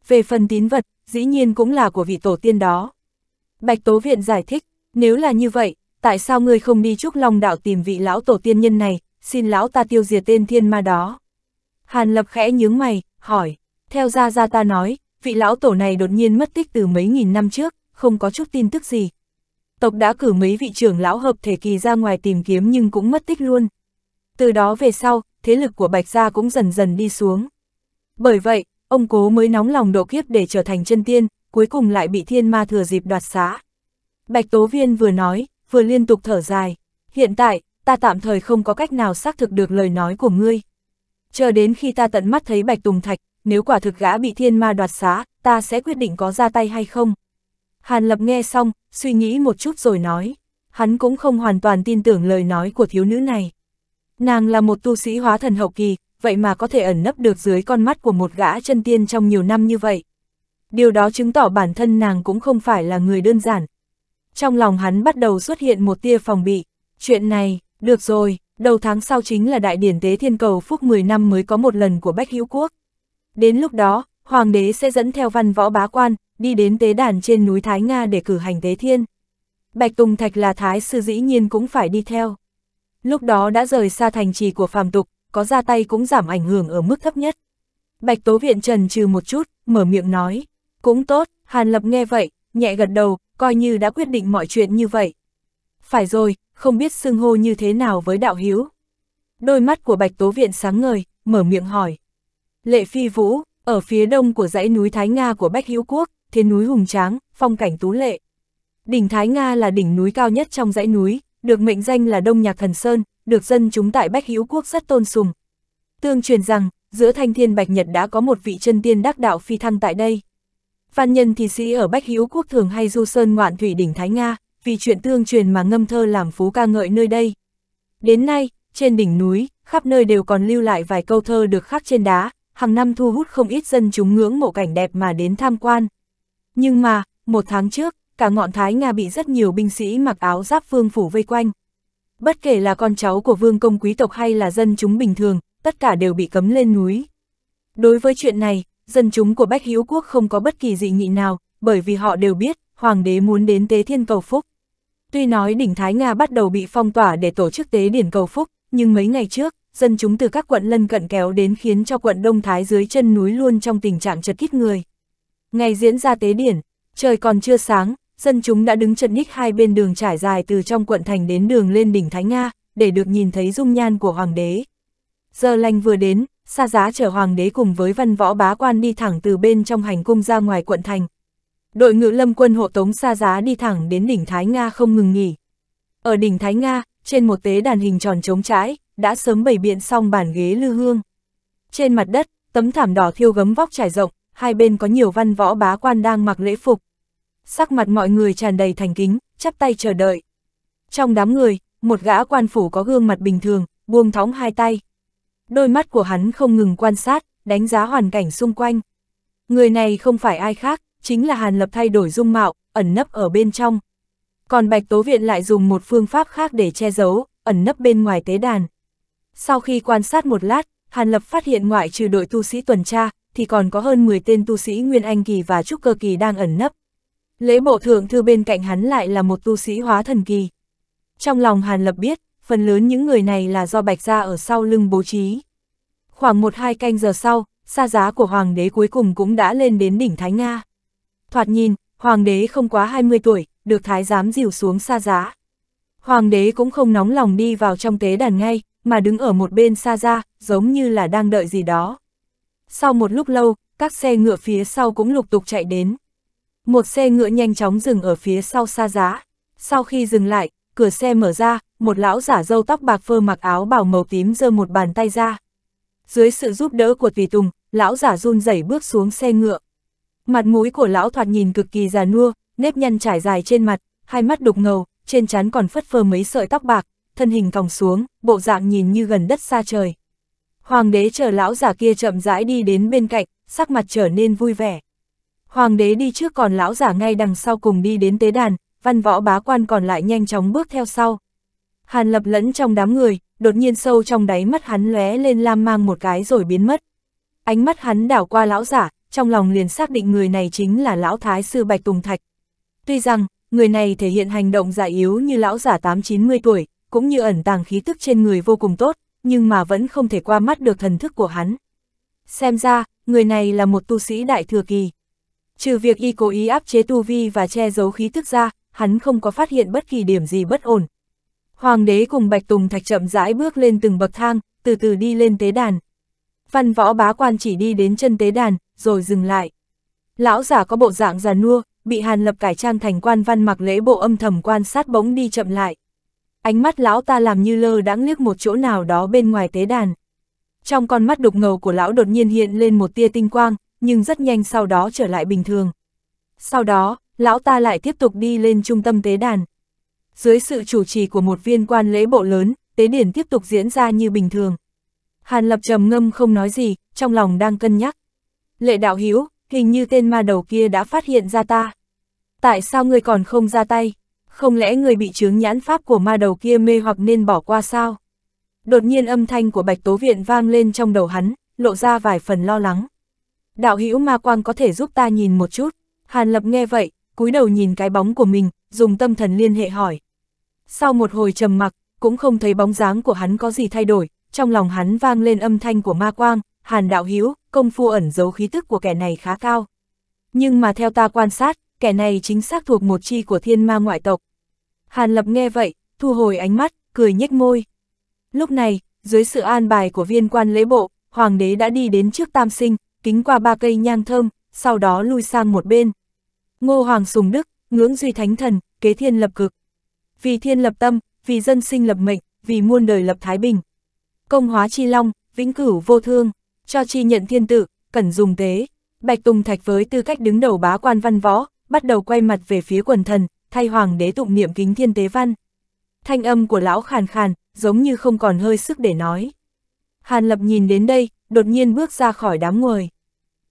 Về phần tín vật, dĩ nhiên cũng là của vị tổ tiên đó. Bạch Tố Viện giải thích, nếu là như vậy, tại sao ngươi không đi Trúc Long Đạo tìm vị lão tổ tiên nhân này, xin lão ta tiêu diệt tên thiên ma đó? Hàn Lập khẽ nhướng mày, hỏi, theo Gia Gia ta nói, vị lão tổ này đột nhiên mất tích từ mấy nghìn năm trước, không có chút tin tức gì. Tộc đã cử mấy vị trưởng lão hợp thể kỳ ra ngoài tìm kiếm nhưng cũng mất tích luôn. Từ đó về sau, thế lực của Bạch Gia cũng dần dần đi xuống. Bởi vậy, ông cố mới nóng lòng độ kiếp để trở thành chân tiên, cuối cùng lại bị thiên ma thừa dịp đoạt xá. Bạch Tố Viên vừa nói, vừa liên tục thở dài. Hiện tại, ta tạm thời không có cách nào xác thực được lời nói của ngươi. Chờ đến khi ta tận mắt thấy Bạch Tùng Thạch, nếu quả thực gã bị thiên ma đoạt xá, ta sẽ quyết định có ra tay hay không. Hàn Lập nghe xong, suy nghĩ một chút rồi nói. Hắn cũng không hoàn toàn tin tưởng lời nói của thiếu nữ này. Nàng là một tu sĩ hóa thần hậu kỳ, vậy mà có thể ẩn nấp được dưới con mắt của một gã chân tiên trong nhiều năm như vậy. Điều đó chứng tỏ bản thân nàng cũng không phải là người đơn giản. Trong lòng hắn bắt đầu xuất hiện một tia phòng bị. Chuyện này, được rồi, đầu tháng sau chính là đại điển tế thiên cầu phúc 10 năm mới có một lần của Bách Hữu Quốc. Đến lúc đó, Hoàng đế sẽ dẫn theo văn võ bá quan, đi đến tế đàn trên núi Thái Nga để cử hành tế thiên. Bạch Tùng Thạch là thái sư dĩ nhiên cũng phải đi theo. Lúc đó đã rời xa thành trì của phàm tục, có ra tay cũng giảm ảnh hưởng ở mức thấp nhất. Bạch Tố Viện trần trừ một chút, mở miệng nói. Cũng tốt, Hàn Lập nghe vậy, nhẹ gật đầu, coi như đã quyết định mọi chuyện như vậy. Phải rồi, không biết xưng hô như thế nào với đạo hữu. Đôi mắt của Bạch Tố Viện sáng ngời, mở miệng hỏi. Lệ Phi Vũ, ở phía đông của dãy núi Thái Nga của Bách Hữu Quốc, thiên núi hùng tráng, phong cảnh tú lệ. Đỉnh Thái Nga là đỉnh núi cao nhất trong dãy núi, được mệnh danh là Đông Nhạc Thần Sơn, được dân chúng tại Bách Hữu Quốc rất tôn sùng. Tương truyền rằng, giữa Thanh Thiên Bạch Nhật đã có một vị chân tiên đắc đạo phi thăng tại đây. Văn nhân thi sĩ ở Bách Hữu Quốc thường hay du sơn ngoạn thủy đỉnh Thái Nga, vì chuyện tương truyền mà ngâm thơ làm phú ca ngợi nơi đây. Đến nay, trên đỉnh núi, khắp nơi đều còn lưu lại vài câu thơ được khắc trên đá, hàng năm thu hút không ít dân chúng ngưỡng mộ cảnh đẹp mà đến tham quan. Nhưng mà, một tháng trước, cả ngọn Thái Nga bị rất nhiều binh sĩ mặc áo giáp vương phủ vây quanh. Bất kể là con cháu của vương công quý tộc hay là dân chúng bình thường, tất cả đều bị cấm lên núi. Đối với chuyện này, dân chúng của Bách Hữu Quốc không có bất kỳ dị nghị nào, bởi vì họ đều biết, Hoàng đế muốn đến tế thiên cầu phúc. Tuy nói đỉnh Thái Nga bắt đầu bị phong tỏa để tổ chức tế điển cầu phúc, nhưng mấy ngày trước, dân chúng từ các quận lân cận kéo đến khiến cho quận Đông Thái dưới chân núi luôn trong tình trạng chật kín người. Ngày diễn ra tế điển, trời còn chưa sáng, dân chúng đã đứng chật ních hai bên đường trải dài từ trong quận thành đến đường lên đỉnh Thái Nga, để được nhìn thấy dung nhan của hoàng đế. Giờ lành vừa đến, xa giá chở hoàng đế cùng với văn võ bá quan đi thẳng từ bên trong hành cung ra ngoài quận thành. Đội ngũ lâm quân hộ tống xa giá đi thẳng đến đỉnh Thái Nga không ngừng nghỉ. Ở đỉnh Thái Nga, trên một tế đàn hình tròn trống trải, đã sớm bày biện xong bàn ghế lư hương. Trên mặt đất, tấm thảm đỏ thiêu gấm vóc trải rộng, hai bên có nhiều văn võ bá quan đang mặc lễ phục. Sắc mặt mọi người tràn đầy thành kính, chắp tay chờ đợi. Trong đám người, một gã quan phủ có gương mặt bình thường, buông thõng hai tay. Đôi mắt của hắn không ngừng quan sát, đánh giá hoàn cảnh xung quanh. Người này không phải ai khác, chính là Hàn Lập thay đổi dung mạo, ẩn nấp ở bên trong. Còn Bạch Tố Viện lại dùng một phương pháp khác để che giấu, ẩn nấp bên ngoài tế đàn. Sau khi quan sát một lát, Hàn Lập phát hiện ngoại trừ đội tu sĩ tuần tra, thì còn có hơn 10 tên tu sĩ Nguyên Anh Kỳ và Trúc Cơ Kỳ đang ẩn nấp. Lễ bộ thượng thư bên cạnh hắn lại là một tu sĩ Hóa Thần Kỳ. Trong lòng Hàn Lập biết, phần lớn những người này là do Bạch Gia ở sau lưng bố trí. Khoảng 1-2 canh giờ sau, xa giá của hoàng đế cuối cùng cũng đã lên đến đỉnh Thái Nga. Thoạt nhìn, hoàng đế không quá 20 tuổi, được thái giám dìu xuống xa giá. Hoàng đế cũng không nóng lòng đi vào trong tế đàn ngay, mà đứng ở một bên xa ra, giống như là đang đợi gì đó. Sau một lúc lâu, các xe ngựa phía sau cũng lục tục chạy đến. Một xe ngựa nhanh chóng dừng ở phía sau xa giá. Sau khi dừng lại, cửa xe mở ra, một lão giả râu tóc bạc phơ mặc áo bào màu tím giơ một bàn tay ra. Dưới sự giúp đỡ của tùy tùng, lão giả run rẩy bước xuống xe ngựa. Mặt mũi của lão thoạt nhìn cực kỳ già nua, nếp nhăn trải dài trên mặt, hai mắt đục ngầu, trên trán còn phất phơ mấy sợi tóc bạc, thân hình còng xuống, bộ dạng nhìn như gần đất xa trời. Hoàng đế chờ lão giả kia chậm rãi đi đến bên cạnh, sắc mặt trở nên vui vẻ. Hoàng đế đi trước, còn lão giả ngay đằng sau cùng đi đến tế đàn, văn võ bá quan còn lại nhanh chóng bước theo sau. Hàn Lập lẫn trong đám người, đột nhiên sâu trong đáy mắt hắn lóe lên lam mang một cái rồi biến mất. Ánh mắt hắn đảo qua lão giả, trong lòng liền xác định người này chính là lão thái sư Bạch Tùng Thạch. Tuy rằng, người này thể hiện hành động già yếu như lão giả 8-90 tuổi, cũng như ẩn tàng khí tức trên người vô cùng tốt, nhưng mà vẫn không thể qua mắt được thần thức của hắn. Xem ra, người này là một tu sĩ đại thừa kỳ. Trừ việc y cố ý áp chế tu vi và che giấu khí tức ra, hắn không có phát hiện bất kỳ điểm gì bất ổn. Hoàng đế cùng Bạch Tùng Thạch chậm rãi bước lên từng bậc thang, từ từ đi lên tế đàn. Văn võ bá quan chỉ đi đến chân tế đàn, rồi dừng lại. Lão giả có bộ dạng già nua, bị Hàn Lập cải trang thành quan văn mặc lễ bộ âm thầm quan sát bỗng đi chậm lại. Ánh mắt lão ta làm như lơ đãng liếc một chỗ nào đó bên ngoài tế đàn. Trong con mắt đục ngầu của lão đột nhiên hiện lên một tia tinh quang, nhưng rất nhanh sau đó trở lại bình thường. Sau đó, lão ta lại tiếp tục đi lên trung tâm tế đàn. Dưới sự chủ trì của một viên quan lễ bộ lớn, tế điển tiếp tục diễn ra như bình thường. Hàn Lập trầm ngâm không nói gì, trong lòng đang cân nhắc. Lệ đạo hữu, hình như tên ma đầu kia đã phát hiện ra ta. Tại sao ngươi còn không ra tay? Không lẽ người bị chướng nhãn pháp của ma đầu kia mê hoặc nên bỏ qua sao? Đột nhiên âm thanh của Bạch Tố Viện vang lên trong đầu hắn, lộ ra vài phần lo lắng. Đạo hữu Ma Quang có thể giúp ta nhìn một chút? Hàn Lập nghe vậy, cúi đầu nhìn cái bóng của mình, dùng tâm thần liên hệ hỏi. Sau một hồi trầm mặc, cũng không thấy bóng dáng của hắn có gì thay đổi, trong lòng hắn vang lên âm thanh của Ma Quang, Hàn đạo hữu, công phu ẩn giấu khí tức của kẻ này khá cao. Nhưng mà theo ta quan sát, kẻ này chính xác thuộc một chi của thiên ma ngoại tộc. Hàn Lập nghe vậy, thu hồi ánh mắt, cười nhếch môi. Lúc này, dưới sự an bài của viên quan lễ bộ, hoàng đế đã đi đến trước tam sinh, kính qua ba cây nhang thơm, sau đó lui sang một bên. Ngô hoàng sùng đức, ngưỡng duy thánh thần, kế thiên lập cực. Vì thiên lập tâm, vì dân sinh lập mệnh, vì muôn đời lập thái bình. Công hóa chi long, vĩnh cửu vô thương, cho chi nhận thiên tự, cẩn dùng tế. Bạch Tùng Thạch với tư cách đứng đầu bá quan văn võ, bắt đầu quay mặt về phía quần thần, thay hoàng đế tụng niệm kính thiên tế văn. Thanh âm của lão khàn khàn, giống như không còn hơi sức để nói. Hàn Lập nhìn đến đây, đột nhiên bước ra khỏi đám người.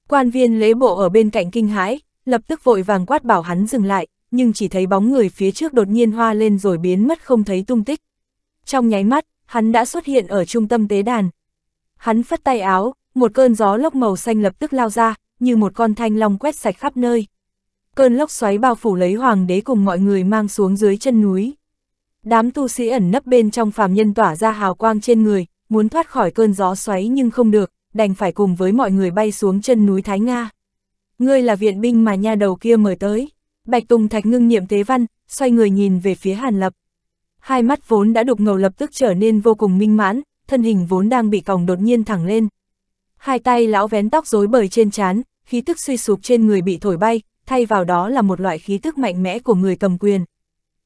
Quan viên lễ bộ ở bên cạnh kinh hãi, lập tức vội vàng quát bảo hắn dừng lại, nhưng chỉ thấy bóng người phía trước đột nhiên hoa lên rồi biến mất không thấy tung tích. Trong nháy mắt, hắn đã xuất hiện ở trung tâm tế đàn. Hắn phất tay áo, một cơn gió lốc màu xanh lập tức lao ra, như một con thanh long quét sạch khắp nơi. Cơn lốc xoáy bao phủ lấy hoàng đế cùng mọi người mang xuống dưới chân núi. Đám tu sĩ ẩn nấp bên trong phàm nhân tỏa ra hào quang trên người, muốn thoát khỏi cơn gió xoáy nhưng không được, đành phải cùng với mọi người bay xuống chân núi Thái Nga. Ngươi là viện binh mà nha đầu kia mời tới. Bạch Tùng Thạch ngưng niệm tế văn, xoay người nhìn về phía Hàn Lập. Hai mắt vốn đã đục ngầu lập tức trở nên vô cùng minh mãn, thân hình vốn đang bị còng đột nhiên thẳng lên. Hai tay lão vén tóc rối bời trên trán, khí tức suy sụp trên người bị thổi bay, thay vào đó là một loại khí tức mạnh mẽ của người cầm quyền.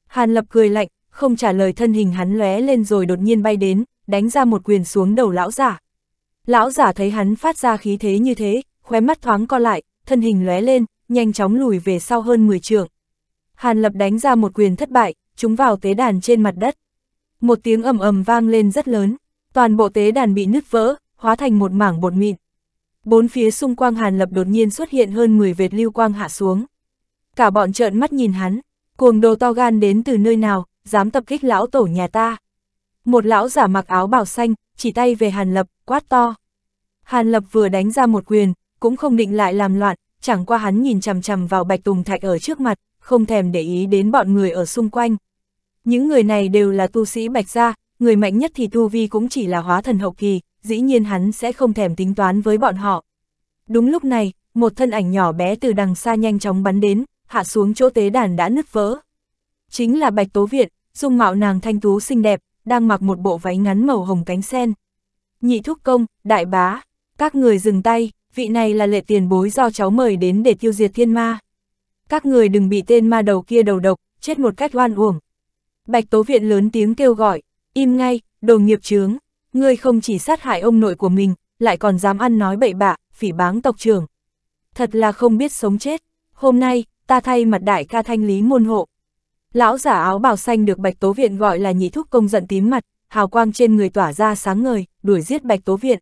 Hàn Lập cười lạnh, không trả lời, thân hình hắn lóe lên rồi đột nhiên bay đến, đánh ra một quyền xuống đầu lão giả. Lão giả thấy hắn phát ra khí thế như thế, khóe mắt thoáng co lại, thân hình lóe lên, nhanh chóng lùi về sau hơn 10 trượng. Hàn Lập đánh ra một quyền thất bại, trúng vào tế đàn trên mặt đất. Một tiếng ầm ầm vang lên rất lớn, toàn bộ tế đàn bị nứt vỡ, hóa thành một mảng bột mịn. Bốn phía xung quanh Hàn Lập đột nhiên xuất hiện hơn 10 vệt lưu quang hạ xuống. Cả bọn trợn mắt nhìn hắn, cuồng đồ to gan đến từ nơi nào, dám tập kích lão tổ nhà ta. Một lão giả mặc áo bào xanh, chỉ tay về Hàn Lập, quát to. Hàn Lập vừa đánh ra một quyền, cũng không định lại làm loạn, chẳng qua hắn nhìn chằm chằm vào Bạch Tùng Thạch ở trước mặt, không thèm để ý đến bọn người ở xung quanh. Những người này đều là tu sĩ Bạch Gia, người mạnh nhất thì tu vi cũng chỉ là hóa thần hậu kỳ, dĩ nhiên hắn sẽ không thèm tính toán với bọn họ. Đúng lúc này, một thân ảnh nhỏ bé từ đằng xa nhanh chóng bắn đến, hạ xuống chỗ tế đàn đã nứt vỡ. Chính là Bạch Tố Viện, dung mạo nàng thanh tú xinh đẹp, đang mặc một bộ váy ngắn màu hồng cánh sen. Nhị thúc công, đại bá, các người dừng tay, vị này là Lệ tiền bối do cháu mời đến để tiêu diệt thiên ma. Các người đừng bị tên ma đầu kia đầu độc, chết một cách oan uổng. Bạch Tố Viện lớn tiếng kêu gọi, im ngay, đồ nghiệp chướng, ngươi không chỉ sát hại ông nội của mình, lại còn dám ăn nói bậy bạ, phỉ báng tộc trưởng. Thật là không biết sống chết, hôm nay, ta thay mặt đại ca thanh lý môn hộ. Lão giả áo bào xanh được Bạch Tố Viện gọi là nhị thúc công giận tím mặt, hào quang trên người tỏa ra sáng ngời, đuổi giết Bạch Tố Viện.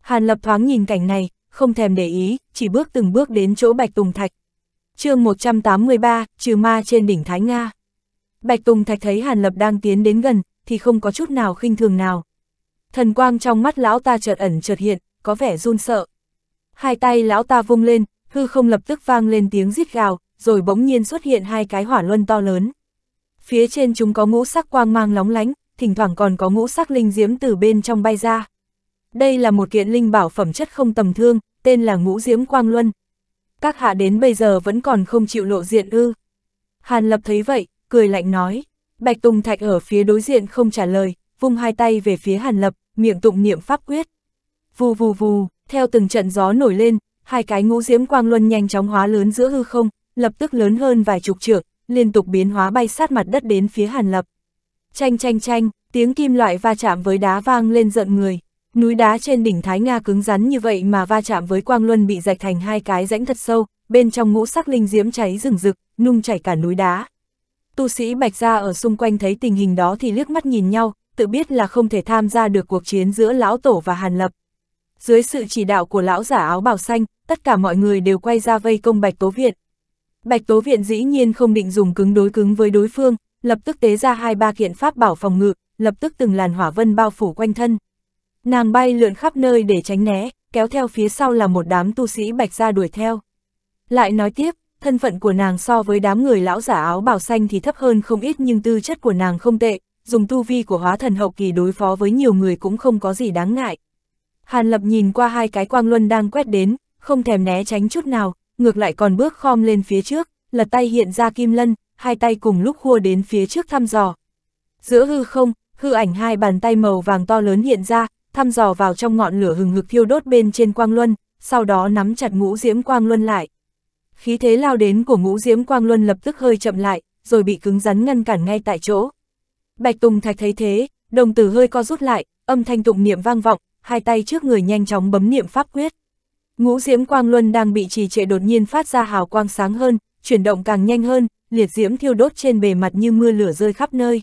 Hàn Lập thoáng nhìn cảnh này, không thèm để ý, chỉ bước từng bước đến chỗ Bạch Tùng Thạch. Chương 183, trừ ma trên đỉnh Thái Nga. Bạch Tùng Thạch thấy Hàn Lập đang tiến đến gần, thì không có chút nào khinh thường nào. Thần quang trong mắt lão ta chợt ẩn chợt hiện, có vẻ run sợ. Hai tay lão ta vung lên, hư không lập tức vang lên tiếng rít gào, rồi bỗng nhiên xuất hiện hai cái hỏa luân to lớn. Phía trên chúng có ngũ sắc quang mang lóng lánh, thỉnh thoảng còn có ngũ sắc linh diễm từ bên trong bay ra. Đây là một kiện linh bảo phẩm chất không tầm thường, tên là Ngũ Diễm Quang Luân. Các hạ đến bây giờ vẫn còn không chịu lộ diện ư? Hàn Lập thấy vậy, cười lạnh nói. Bạch Tùng Thạch ở phía đối diện không trả lời, vung hai tay về phía Hàn Lập, miệng tụng niệm pháp quyết. Vù vù vù, theo từng trận gió nổi lên, hai cái Ngũ Diễm Quang Luân nhanh chóng hóa lớn giữa hư không, lập tức lớn hơn vài chục trượng, liên tục biến hóa bay sát mặt đất đến phía Hàn Lập. Chanh chanh chanh, tiếng kim loại va chạm với đá vang lên rợn người. Núi đá trên đỉnh Thái Nga cứng rắn như vậy mà va chạm với quang luân bị rạch thành hai cái rãnh thật sâu, bên trong ngũ sắc linh diễm cháy rừng rực, nung chảy cả núi đá. Tu sĩ Bạch Gia ở xung quanh thấy tình hình đó thì liếc mắt nhìn nhau, tự biết là không thể tham gia được cuộc chiến giữa lão tổ và Hàn Lập. Dưới sự chỉ đạo của lão giả áo bào xanh, tất cả mọi người đều quay ra vây công Bạch Tố Viện. Bạch Tố Viện dĩ nhiên không định dùng cứng đối cứng với đối phương, lập tức tế ra hai ba kiện pháp bảo phòng ngự, lập tức từng làn hỏa vân bao phủ quanh thân. Nàng bay lượn khắp nơi để tránh né, kéo theo phía sau là một đám tu sĩ Bạch Gia đuổi theo. Lại nói tiếp, thân phận của nàng so với đám người lão giả áo bào xanh thì thấp hơn không ít, nhưng tư chất của nàng không tệ, dùng tu vi của hóa thần hậu kỳ đối phó với nhiều người cũng không có gì đáng ngại. Hàn Lập nhìn qua hai cái quang luân đang quét đến, không thèm né tránh chút nào, ngược lại còn bước khom lên phía trước, lật tay hiện ra kim lân, hai tay cùng lúc khua đến phía trước thăm dò. Giữa hư không, hư ảnh hai bàn tay màu vàng to lớn hiện ra, thăm dò vào trong ngọn lửa hừng hực thiêu đốt bên trên quang luân, sau đó nắm chặt Ngũ Diễm Quang Luân lại. Khí thế lao đến của Ngũ Diễm Quang Luân lập tức hơi chậm lại, rồi bị cứng rắn ngăn cản ngay tại chỗ. Bạch Tùng Thạch thấy thế, đồng tử hơi co rút lại, âm thanh tụng niệm vang vọng, hai tay trước người nhanh chóng bấm niệm pháp quyết. Ngũ Diễm Quang Luân đang bị trì trệ đột nhiên phát ra hào quang sáng hơn, chuyển động càng nhanh hơn, liệt diễm thiêu đốt trên bề mặt như mưa lửa rơi khắp nơi.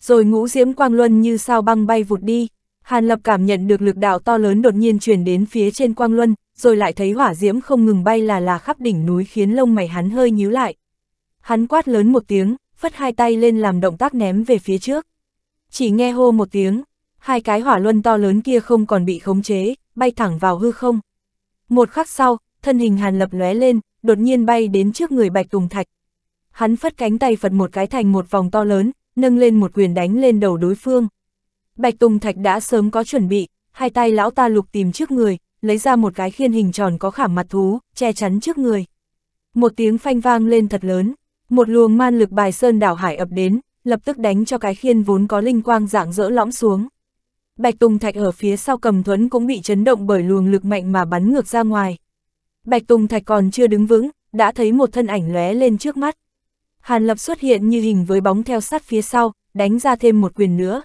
Rồi Ngũ Diễm Quang Luân như sao băng bay vụt đi. Hàn Lập cảm nhận được lực đạo to lớn đột nhiên truyền đến phía trên quang luân, rồi lại thấy hỏa diễm không ngừng bay là khắp đỉnh núi khiến lông mày hắn hơi nhíu lại. Hắn quát lớn một tiếng, phất hai tay lên làm động tác ném về phía trước. Chỉ nghe hô một tiếng, hai cái hỏa luân to lớn kia không còn bị khống chế, bay thẳng vào hư không. Một khắc sau, thân hình Hàn Lập lóe lên, đột nhiên bay đến trước người Bạch Tùng Thạch. Hắn phất cánh tay phật một cái thành một vòng to lớn, nâng lên một quyền đánh lên đầu đối phương. Bạch Tùng Thạch đã sớm có chuẩn bị, hai tay lão ta lục tìm trước người, lấy ra một cái khiên hình tròn có khảm mặt thú, che chắn trước người. Một tiếng phanh vang lên thật lớn, một luồng man lực bài sơn đảo hải ập đến, lập tức đánh cho cái khiên vốn có linh quang rạng rỡ lõm xuống. Bạch Tùng Thạch ở phía sau cầm thuẫn cũng bị chấn động bởi luồng lực mạnh mà bắn ngược ra ngoài. Bạch Tùng Thạch còn chưa đứng vững, đã thấy một thân ảnh lóe lên trước mắt. Hàn Lập xuất hiện như hình với bóng theo sát phía sau, đánh ra thêm một quyền nữa.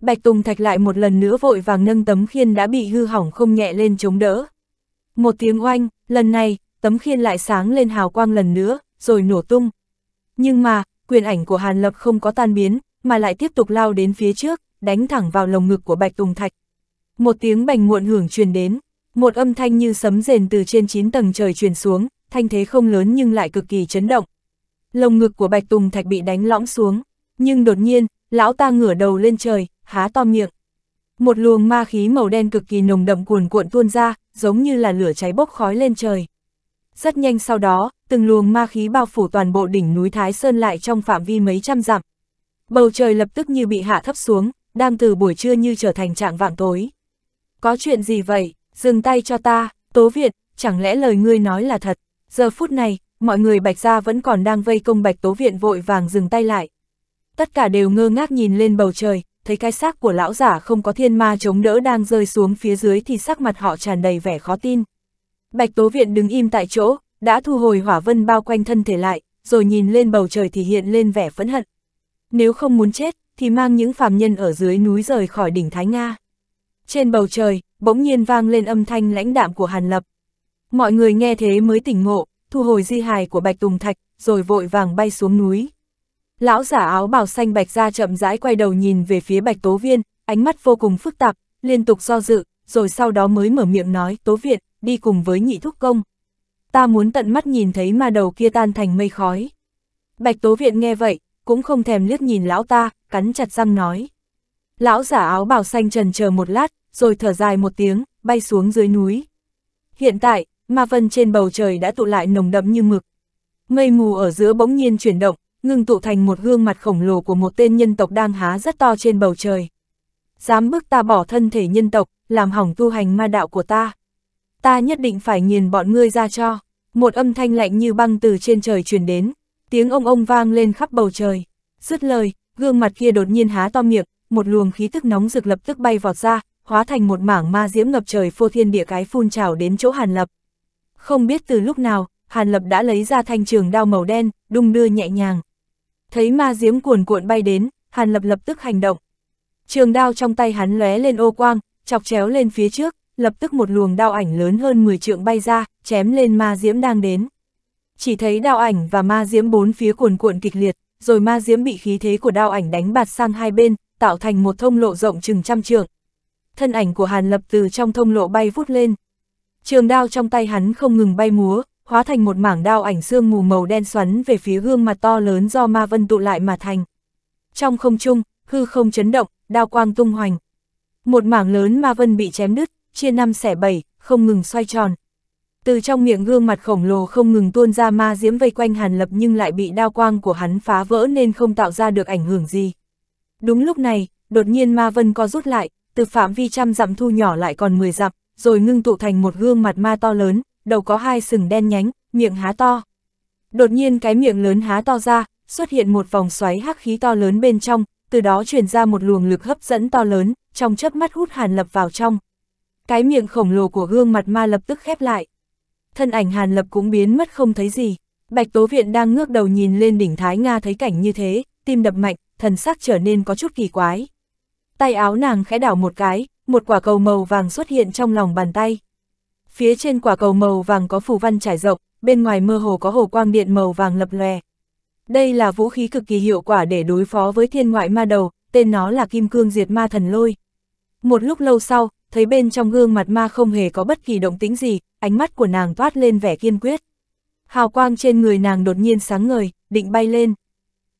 Bạch Tùng Thạch lại một lần nữa vội vàng nâng tấm khiên đã bị hư hỏng không nhẹ lên chống đỡ. Một tiếng oanh, lần này, tấm khiên lại sáng lên hào quang lần nữa, rồi nổ tung. Nhưng mà, quyền ảnh của Hàn Lập không có tan biến, mà lại tiếp tục lao đến phía trước, đánh thẳng vào lồng ngực của Bạch Tùng Thạch. Một tiếng bành muộn hưởng truyền đến, một âm thanh như sấm rền từ trên 9 tầng trời truyền xuống, thanh thế không lớn nhưng lại cực kỳ chấn động. Lồng ngực của Bạch Tùng Thạch bị đánh lõm xuống, nhưng đột nhiên, lão ta ngửa đầu lên trời, há to miệng. Một luồng ma khí màu đen cực kỳ nồng đậm cuồn cuộn tuôn ra, giống như là lửa cháy bốc khói lên trời. Rất nhanh sau đó, từng luồng ma khí bao phủ toàn bộ đỉnh núi Thái Sơn lại trong phạm vi mấy trăm dặm. Bầu trời lập tức như bị hạ thấp xuống, đang từ buổi trưa như trở thành trạng vạng tối. Có chuyện gì vậy? Dừng tay cho ta, Tố Viện, chẳng lẽ lời ngươi nói là thật? Giờ phút này, mọi người Bạch gia vẫn còn đang vây công Bạch Tố Viện vội vàng dừng tay lại. Tất cả đều ngơ ngác nhìn lên bầu trời, thấy cái xác của lão giả không có thiên ma chống đỡ đang rơi xuống phía dưới thì sắc mặt họ tràn đầy vẻ khó tin. Bạch Tố Viện đứng im tại chỗ, đã thu hồi hỏa vân bao quanh thân thể lại, rồi nhìn lên bầu trời thì hiện lên vẻ phẫn hận. Nếu không muốn chết, thì mang những phàm nhân ở dưới núi rời khỏi đỉnh Thái Nga. Trên bầu trời, bỗng nhiên vang lên âm thanh lãnh đạm của Hàn Lập. Mọi người nghe thế mới tỉnh ngộ, thu hồi di hài của Bạch Tùng Thạch, rồi vội vàng bay xuống núi. Lão giả áo bào xanh Bạch gia chậm rãi quay đầu nhìn về phía Bạch Tố Viên, ánh mắt vô cùng phức tạp, liên tục do dự, rồi sau đó mới mở miệng nói, Tố Viện, đi cùng với nhị thúc công. Ta muốn tận mắt nhìn thấy ma đầu kia tan thành mây khói. Bạch Tố Viện nghe vậy, cũng không thèm liếc nhìn lão ta, cắn chặt răng nói. Lão giả áo bào xanh trần chờ một lát, rồi thở dài một tiếng, bay xuống dưới núi. Hiện tại, ma vân trên bầu trời đã tụ lại nồng đậm như mực. Mây mù ở giữa bỗng nhiên chuyển động, ngưng tụ thành một gương mặt khổng lồ của một tên nhân tộc đang há rất to trên bầu trời. Dám bức ta bỏ thân thể nhân tộc, làm hỏng tu hành ma đạo của ta. Ta nhất định phải nghiền bọn ngươi ra cho. Một âm thanh lạnh như băng từ trên trời truyền đến, tiếng ông vang lên khắp bầu trời. Dứt lời, gương mặt kia đột nhiên há to miệng, một luồng khí tức nóng rực lập tức bay vọt ra, hóa thành một mảng ma diễm ngập trời phô thiên địa cái phun trào đến chỗ Hàn Lập. Không biết từ lúc nào, Hàn Lập đã lấy ra thanh trường đao màu đen, đung đưa nhẹ nhàng. Thấy ma diễm cuồn cuộn bay đến, Hàn Lập lập tức hành động. Trường đao trong tay hắn lóe lên ô quang, chọc chéo lên phía trước, lập tức một luồng đao ảnh lớn hơn 10 trượng bay ra, chém lên ma diễm đang đến. Chỉ thấy đao ảnh và ma diễm bốn phía cuồn cuộn kịch liệt, rồi ma diễm bị khí thế của đao ảnh đánh bạt sang hai bên, tạo thành một thông lộ rộng chừng trăm trượng. Thân ảnh của Hàn Lập từ trong thông lộ bay vút lên. Trường đao trong tay hắn không ngừng bay múa, hóa thành một mảng đao ảnh sương mù màu đen xoắn về phía gương mặt to lớn do ma vân tụ lại mà thành. Trong không trung, hư không chấn động, đao quang tung hoành. Một mảng lớn ma vân bị chém đứt, chia năm xẻ bảy, không ngừng xoay tròn. Từ trong miệng gương mặt khổng lồ không ngừng tuôn ra ma diễm vây quanh Hàn Lập nhưng lại bị đao quang của hắn phá vỡ nên không tạo ra được ảnh hưởng gì. Đúng lúc này, đột nhiên ma vân co rút lại, từ phạm vi trăm dặm thu nhỏ lại còn 10 dặm, rồi ngưng tụ thành một gương mặt ma to lớn, đầu có hai sừng đen nhánh, miệng há to. Đột nhiên cái miệng lớn há to ra, xuất hiện một vòng xoáy hắc khí to lớn bên trong, từ đó truyền ra một luồng lực hấp dẫn to lớn, trong chớp mắt hút Hàn Lập vào trong. Cái miệng khổng lồ của gương mặt ma lập tức khép lại. Thân ảnh Hàn Lập cũng biến mất không thấy gì. Bạch Tố Viện đang ngước đầu nhìn lên đỉnh Thái Nga thấy cảnh như thế, tim đập mạnh, thần sắc trở nên có chút kỳ quái. Tay áo nàng khẽ đảo một cái, một quả cầu màu vàng xuất hiện trong lòng bàn tay. Phía trên quả cầu màu vàng có phù văn trải rộng, bên ngoài mơ hồ có hồ quang điện màu vàng lập lòe. Đây là vũ khí cực kỳ hiệu quả để đối phó với thiên ngoại ma đầu, tên nó là Kim Cương Diệt Ma Thần Lôi. Một lúc lâu sau, thấy bên trong gương mặt ma không hề có bất kỳ động tĩnh gì, ánh mắt của nàng toát lên vẻ kiên quyết. Hào quang trên người nàng đột nhiên sáng ngời, định bay lên.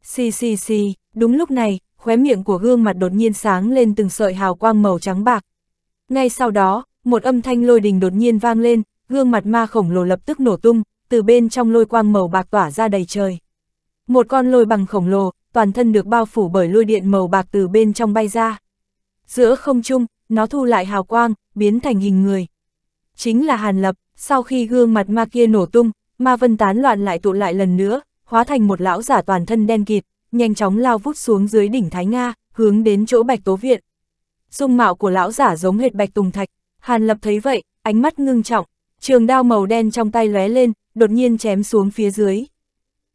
Xì xì xì, đúng lúc này, khóe miệng của gương mặt đột nhiên sáng lên từng sợi hào quang màu trắng bạc. Ngay sau đó, một âm thanh lôi đình đột nhiên vang lên, gương mặt ma khổng lồ lập tức nổ tung, từ bên trong lôi quang màu bạc tỏa ra đầy trời. Một con lôi bằng khổng lồ, toàn thân được bao phủ bởi lôi điện màu bạc từ bên trong bay ra. Giữa không trung, nó thu lại hào quang, biến thành hình người. Chính là Hàn Lập, sau khi gương mặt ma kia nổ tung, ma vân tán loạn lại tụ lại lần nữa, hóa thành một lão giả toàn thân đen kịt, nhanh chóng lao vút xuống dưới đỉnh Thái Nga, hướng đến chỗ Bạch Tố Viện. Dung mạo của lão giả giống hệt Bạch Tùng Thạch, Hàn Lập thấy vậy, ánh mắt ngưng trọng, trường đao màu đen trong tay lóe lên, đột nhiên chém xuống phía dưới.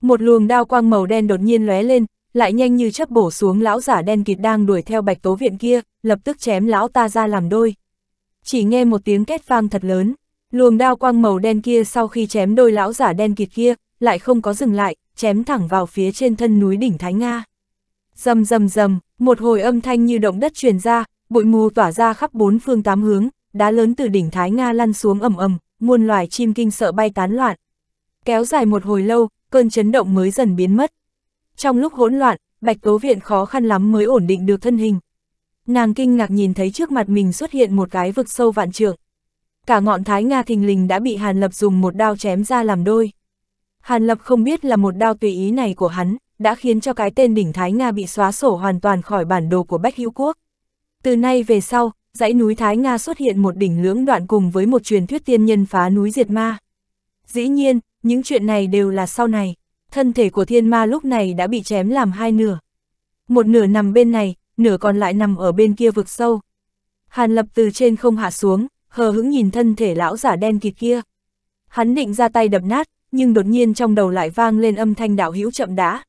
Một luồng đao quang màu đen đột nhiên lóe lên, lại nhanh như chớp bổ xuống lão giả đen kịt đang đuổi theo Bạch Tố Viện kia, lập tức chém lão ta ra làm đôi. Chỉ nghe một tiếng két vang thật lớn, luồng đao quang màu đen kia sau khi chém đôi lão giả đen kịt kia, lại không có dừng lại, chém thẳng vào phía trên thân núi đỉnh Thái Nga. Rầm rầm rầm, một hồi âm thanh như động đất truyền ra, bụi mù tỏa ra khắp bốn phương tám hướng, đá lớn từ đỉnh Thái Nga lăn xuống ầm ầm, muôn loài chim kinh sợ bay tán loạn. Kéo dài một hồi lâu, cơn chấn động mới dần biến mất. Trong lúc hỗn loạn, Bạch Tố Viện khó khăn lắm mới ổn định được thân hình. Nàng kinh ngạc nhìn thấy trước mặt mình xuất hiện một cái vực sâu vạn trượng. Cả ngọn Thái Nga thình lình đã bị Hàn Lập dùng một đao chém ra làm đôi. Hàn Lập không biết là một đao tùy ý này của hắn đã khiến cho cái tên đỉnh Thái Nga bị xóa sổ hoàn toàn khỏi bản đồ của Bách Hữu Quốc. Từ nay về sau, dãy núi Thái Nga xuất hiện một đỉnh lưỡng đoạn cùng với một truyền thuyết tiên nhân phá núi diệt ma. Dĩ nhiên, những chuyện này đều là sau này. Thân thể của thiên ma lúc này đã bị chém làm hai nửa. Một nửa nằm bên này, nửa còn lại nằm ở bên kia vực sâu. Hàn Lập từ trên không hạ xuống, hờ hững nhìn thân thể lão giả đen kịt kia. Hắn định ra tay đập nát, nhưng đột nhiên trong đầu lại vang lên âm thanh đạo hữu chậm đã.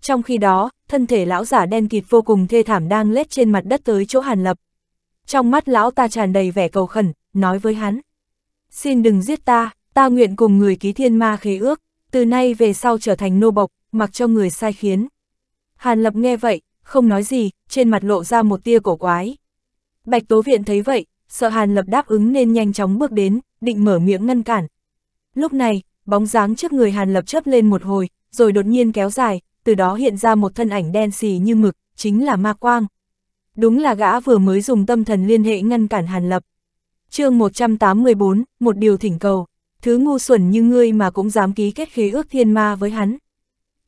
Trong khi đó, thân thể lão giả đen kịt vô cùng thê thảm đang lết trên mặt đất tới chỗ Hàn Lập. Trong mắt lão ta tràn đầy vẻ cầu khẩn, nói với hắn. Xin đừng giết ta, ta nguyện cùng người ký thiên ma khế ước, từ nay về sau trở thành nô bộc, mặc cho người sai khiến. Hàn Lập nghe vậy, không nói gì, trên mặt lộ ra một tia cổ quái. Bạch Tố Viện thấy vậy, sợ Hàn Lập đáp ứng nên nhanh chóng bước đến, định mở miệng ngăn cản. Lúc này, bóng dáng trước người Hàn Lập chớp lên một hồi, rồi đột nhiên kéo dài, từ đó hiện ra một thân ảnh đen xì như mực, chính là Ma Quang. Đúng là gã vừa mới dùng tâm thần liên hệ ngăn cản Hàn Lập. Chương 184, một điều thỉnh cầu. Thứ ngu xuẩn như ngươi mà cũng dám ký kết khế ước thiên ma với hắn.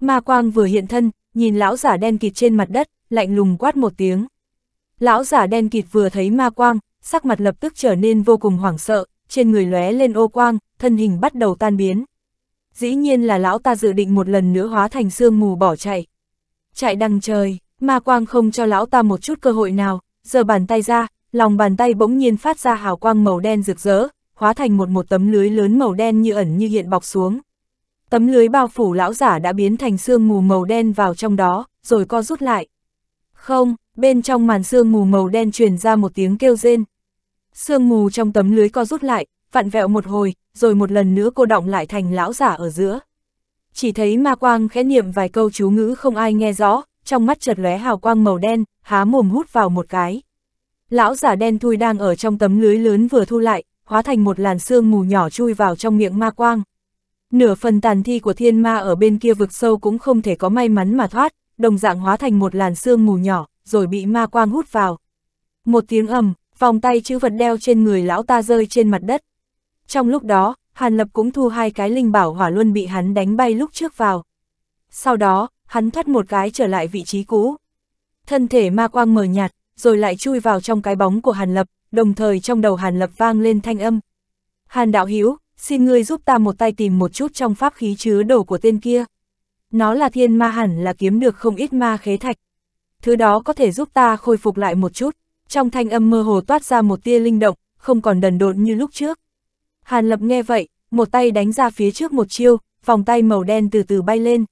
Ma Quang vừa hiện thân, nhìn lão giả đen kịt trên mặt đất, lạnh lùng quát một tiếng. Lão giả đen kịt vừa thấy Ma Quang, sắc mặt lập tức trở nên vô cùng hoảng sợ, trên người lóe lên ô quang, thân hình bắt đầu tan biến. Dĩ nhiên là lão ta dự định một lần nữa hóa thành sương mù bỏ chạy. Chạy đằng trời, Ma Quang không cho lão ta một chút cơ hội nào, giơ bàn tay ra, lòng bàn tay bỗng nhiên phát ra hào quang màu đen rực rỡ, hóa thành một tấm lưới lớn màu đen như ẩn như hiện bọc xuống. Tấm lưới bao phủ lão giả đã biến thành sương mù màu đen vào trong đó, rồi co rút lại. Không, bên trong màn sương mù màu đen truyền ra một tiếng kêu rên. Sương mù trong tấm lưới co rút lại, vặn vẹo một hồi, rồi một lần nữa cô đọng lại thành lão giả ở giữa. Chỉ thấy Ma Quang khẽ niệm vài câu chú ngữ không ai nghe rõ, trong mắt chợt lóe hào quang màu đen, há mồm hút vào một cái. Lão giả đen thui đang ở trong tấm lưới lớn vừa thu lại, hóa thành một làn sương mù nhỏ chui vào trong miệng Ma Quang. Nửa phần tàn thi của thiên ma ở bên kia vực sâu cũng không thể có may mắn mà thoát, đồng dạng hóa thành một làn sương mù nhỏ, rồi bị Ma Quang hút vào. Một tiếng ầm, vòng tay chữ vật đeo trên người lão ta rơi trên mặt đất. Trong lúc đó, Hàn Lập cũng thu hai cái linh bảo hỏa luân bị hắn đánh bay lúc trước vào. Sau đó, hắn thoát một cái trở lại vị trí cũ. Thân thể Ma Quang mờ nhạt, rồi lại chui vào trong cái bóng của Hàn Lập, đồng thời trong đầu Hàn Lập vang lên thanh âm. Hàn đạo hữu, xin ngươi giúp ta một tay tìm một chút trong pháp khí chứa đồ của tên kia. Nó là thiên ma hẳn là kiếm được không ít ma khế thạch. Thứ đó có thể giúp ta khôi phục lại một chút. Trong thanh âm mơ hồ toát ra một tia linh động, không còn đần độn như lúc trước. Hàn Lập nghe vậy, một tay đánh ra phía trước một chiêu, vòng tay màu đen từ từ bay lên.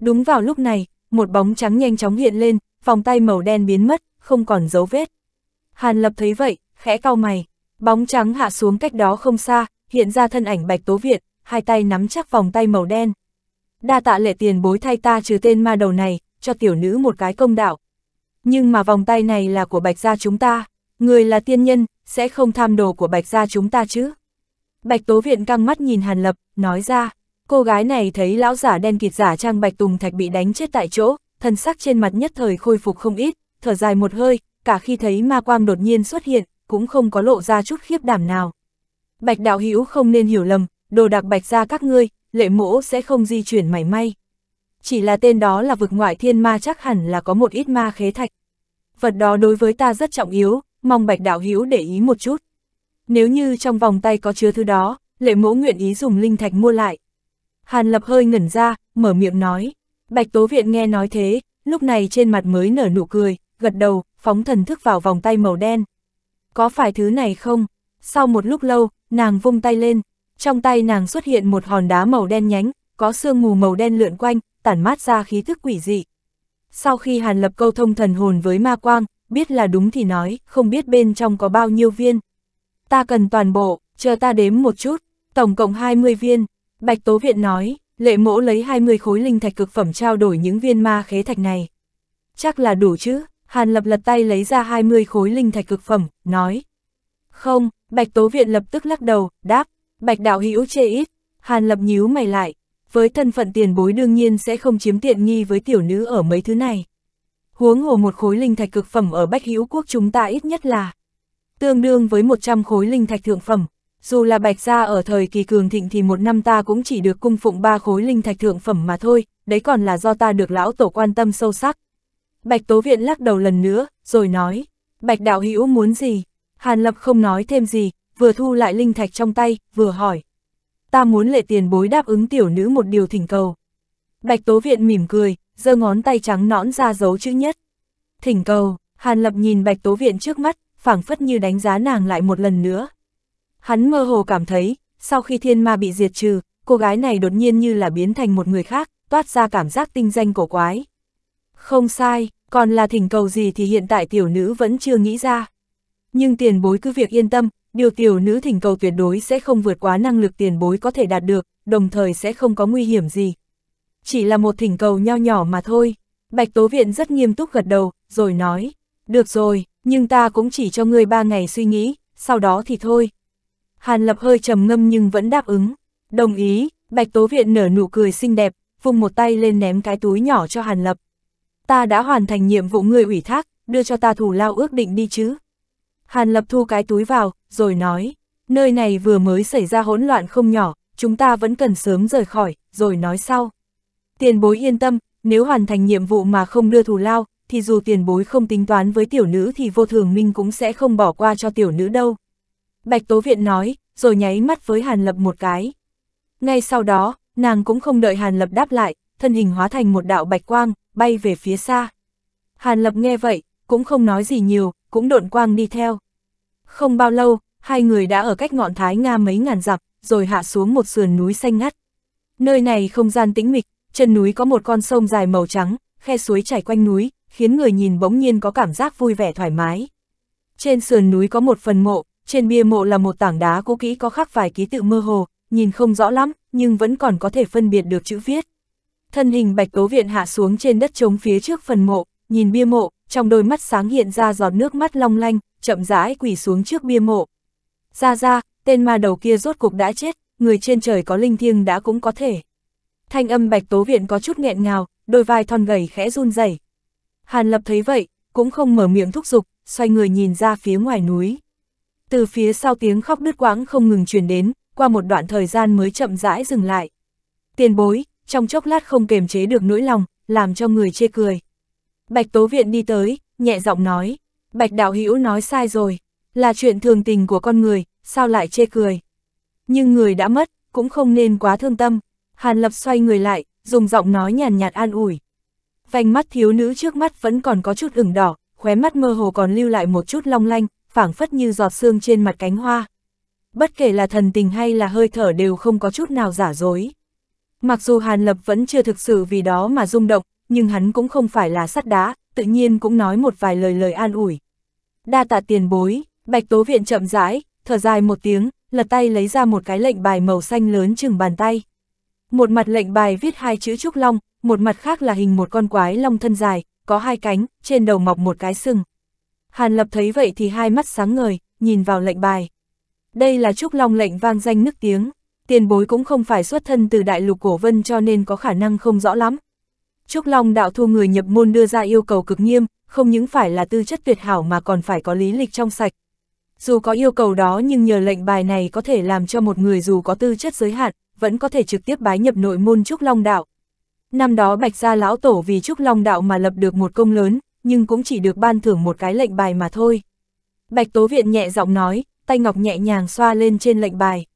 Đúng vào lúc này, một bóng trắng nhanh chóng hiện lên, vòng tay màu đen biến mất, không còn dấu vết. Hàn Lập thấy vậy, khẽ cau mày, bóng trắng hạ xuống cách đó không xa, hiện ra thân ảnh Bạch Tố Viện, hai tay nắm chắc vòng tay màu đen. Đa tạ lệ tiền bối thay ta trừ tên ma đầu này, cho tiểu nữ một cái công đạo. Nhưng mà vòng tay này là của Bạch gia chúng ta, người là tiên nhân, sẽ không tham đồ của Bạch gia chúng ta chứ. Bạch Tố Viện căng mắt nhìn Hàn Lập, nói ra, cô gái này thấy lão giả đen kịt giả trang Bạch Tùng Thạch bị đánh chết tại chỗ, thần sắc trên mặt nhất thời khôi phục không ít, thở dài một hơi, cả khi thấy Ma Quang đột nhiên xuất hiện, cũng không có lộ ra chút khiếp đảm nào. Bạch đạo hữu không nên hiểu lầm, đồ đạc Bạch gia các ngươi, lệ mỗ sẽ không di chuyển mảy may. Chỉ là tên đó là vực ngoại thiên ma chắc hẳn là có một ít ma khế thạch. Vật đó đối với ta rất trọng yếu, mong Bạch đạo hữu để ý một chút. Nếu như trong vòng tay có chứa thứ đó, lệ mỗ nguyện ý dùng linh thạch mua lại. Hàn Lập hơi ngẩn ra, mở miệng nói. Bạch Tố Viện nghe nói thế, lúc này trên mặt mới nở nụ cười, gật đầu, phóng thần thức vào vòng tay màu đen. Có phải thứ này không? Sau một lúc lâu, nàng vung tay lên, trong tay nàng xuất hiện một hòn đá màu đen nhánh, có sương mù màu đen lượn quanh, tản mát ra khí thức quỷ dị. Sau khi Hàn Lập câu thông thần hồn với ma quang, biết là đúng thì nói, không biết bên trong có bao nhiêu viên. Ta cần toàn bộ, chờ ta đếm một chút, tổng cộng 20 viên. Bạch Tố Viện nói, Lệ Mỗ lấy 20 khối linh thạch cực phẩm trao đổi những viên ma khế thạch này. Chắc là đủ chứ? Hàn Lập lật tay lấy ra 20 khối linh thạch cực phẩm, nói. Không, Bạch Tố Viện lập tức lắc đầu, đáp, Bạch đạo hữu chê ít. Hàn Lập nhíu mày lại, với thân phận tiền bối đương nhiên sẽ không chiếm tiện nghi với tiểu nữ ở mấy thứ này. Huống hồ một khối linh thạch cực phẩm ở Bách Hữu Quốc chúng ta ít nhất là tương đương với 100 khối linh thạch thượng phẩm. Dù là Bạch Gia ở thời kỳ cường thịnh thì một năm ta cũng chỉ được cung phụng 3 khối linh thạch thượng phẩm mà thôi, đấy còn là do ta được lão tổ quan tâm sâu sắc. Bạch Tố Viện lắc đầu lần nữa, rồi nói, Bạch đạo hữu muốn gì? Hàn Lập không nói thêm gì, vừa thu lại linh thạch trong tay, vừa hỏi. Ta muốn Lệ tiền bối đáp ứng tiểu nữ một điều thỉnh cầu. Bạch Tố Viện mỉm cười, giơ ngón tay trắng nõn ra dấu chữ nhất. Thỉnh cầu, Hàn Lập nhìn Bạch Tố Viện trước mắt, phảng phất như đánh giá nàng lại một lần nữa. Hắn mơ hồ cảm thấy, sau khi thiên ma bị diệt trừ, cô gái này đột nhiên như là biến thành một người khác, toát ra cảm giác tinh danh cổ quái. Không sai, còn là thỉnh cầu gì thì hiện tại tiểu nữ vẫn chưa nghĩ ra. Nhưng tiền bối cứ việc yên tâm, điều tiểu nữ thỉnh cầu tuyệt đối sẽ không vượt quá năng lực tiền bối có thể đạt được, đồng thời sẽ không có nguy hiểm gì. Chỉ là một thỉnh cầu nho nhỏ mà thôi. Bạch Tố Viện rất nghiêm túc gật đầu, rồi nói, được rồi, nhưng ta cũng chỉ cho ngươi 3 ngày suy nghĩ, sau đó thì thôi. Hàn Lập hơi trầm ngâm nhưng vẫn đáp ứng. Đồng ý, Bạch Tố Viện nở nụ cười xinh đẹp, vung một tay lên ném cái túi nhỏ cho Hàn Lập. Ta đã hoàn thành nhiệm vụ ngươi ủy thác, đưa cho ta thù lao ước định đi chứ. Hàn Lập thu cái túi vào, rồi nói, nơi này vừa mới xảy ra hỗn loạn không nhỏ, chúng ta vẫn cần sớm rời khỏi, rồi nói sau. Tiền bối yên tâm, nếu hoàn thành nhiệm vụ mà không đưa thù lao, thì dù tiền bối không tính toán với tiểu nữ thì Vô Thường Minh cũng sẽ không bỏ qua cho tiểu nữ đâu. Bạch Tố Viện nói, rồi nháy mắt với Hàn Lập một cái. Ngay sau đó, nàng cũng không đợi Hàn Lập đáp lại, thân hình hóa thành một đạo bạch quang, bay về phía xa. Hàn Lập nghe vậy, cũng không nói gì nhiều, cũng độn quang đi theo. Không bao lâu, hai người đã ở cách ngọn Thái Nga mấy ngàn dặm, rồi hạ xuống một sườn núi xanh ngắt. Nơi này không gian tĩnh mịch, chân núi có một con sông dài màu trắng, khe suối chảy quanh núi, khiến người nhìn bỗng nhiên có cảm giác vui vẻ thoải mái. Trên sườn núi có một phần mộ, trên bia mộ là một tảng đá cũ kỹ có khắc vài ký tự mơ hồ, nhìn không rõ lắm, nhưng vẫn còn có thể phân biệt được chữ viết. Thân hình Bạch Tố Viện hạ xuống trên đất trống phía trước phần mộ, nhìn bia mộ, trong đôi mắt sáng hiện ra giọt nước mắt long lanh, chậm rãi quỳ xuống trước bia mộ. Ra ra, tên ma đầu kia rốt cuộc đã chết, người trên trời có linh thiêng đã cũng có thể. Thanh âm Bạch Tố Viện có chút nghẹn ngào, đôi vai thon gầy khẽ run rẩy. Hàn Lập thấy vậy, cũng không mở miệng thúc giục, xoay người nhìn ra phía ngoài núi. Từ phía sau tiếng khóc đứt quãng không ngừng truyền đến, qua một đoạn thời gian mới chậm rãi dừng lại. Tiền bối, trong chốc lát không kềm chế được nỗi lòng, làm cho người chê cười. Bạch Tố Viện đi tới, nhẹ giọng nói, Bạch đạo hữu nói sai rồi, là chuyện thường tình của con người, sao lại chê cười. Nhưng người đã mất, cũng không nên quá thương tâm. Hàn Lập xoay người lại, dùng giọng nói nhàn nhạt an ủi. Vành mắt thiếu nữ trước mắt vẫn còn có chút ửng đỏ, khóe mắt mơ hồ còn lưu lại một chút long lanh, phảng phất như giọt sương trên mặt cánh hoa. Bất kể là thần tình hay là hơi thở đều không có chút nào giả dối. Mặc dù Hàn Lập vẫn chưa thực sự vì đó mà rung động, nhưng hắn cũng không phải là sắt đá, tự nhiên cũng nói một vài lời an ủi. Đa tạ tiền bối, Bạch Tố Viện chậm rãi, thở dài một tiếng, lật tay lấy ra một cái lệnh bài màu xanh lớn chừng bàn tay. Một mặt lệnh bài viết 2 chữ Trúc Long, một mặt khác là hình một con quái long thân dài, có 2 cánh, trên đầu mọc một cái sừng. Hàn Lập thấy vậy thì hai mắt sáng ngời, nhìn vào lệnh bài. Đây là Trúc Long lệnh vang danh nước tiếng, tiền bối cũng không phải xuất thân từ Đại Lục Cổ Vân cho nên có khả năng không rõ lắm. Trúc Long đạo thu người nhập môn đưa ra yêu cầu cực nghiêm, không những phải là tư chất tuyệt hảo mà còn phải có lý lịch trong sạch. Dù có yêu cầu đó nhưng nhờ lệnh bài này có thể làm cho một người dù có tư chất giới hạn, vẫn có thể trực tiếp bái nhập nội môn Trúc Long đạo. Năm đó Bạch Gia lão tổ vì Trúc Long đạo mà lập được một công lớn, nhưng cũng chỉ được ban thưởng một cái lệnh bài mà thôi. Bạch Tố Viện nhẹ giọng nói, tay ngọc nhẹ nhàng xoa lên trên lệnh bài.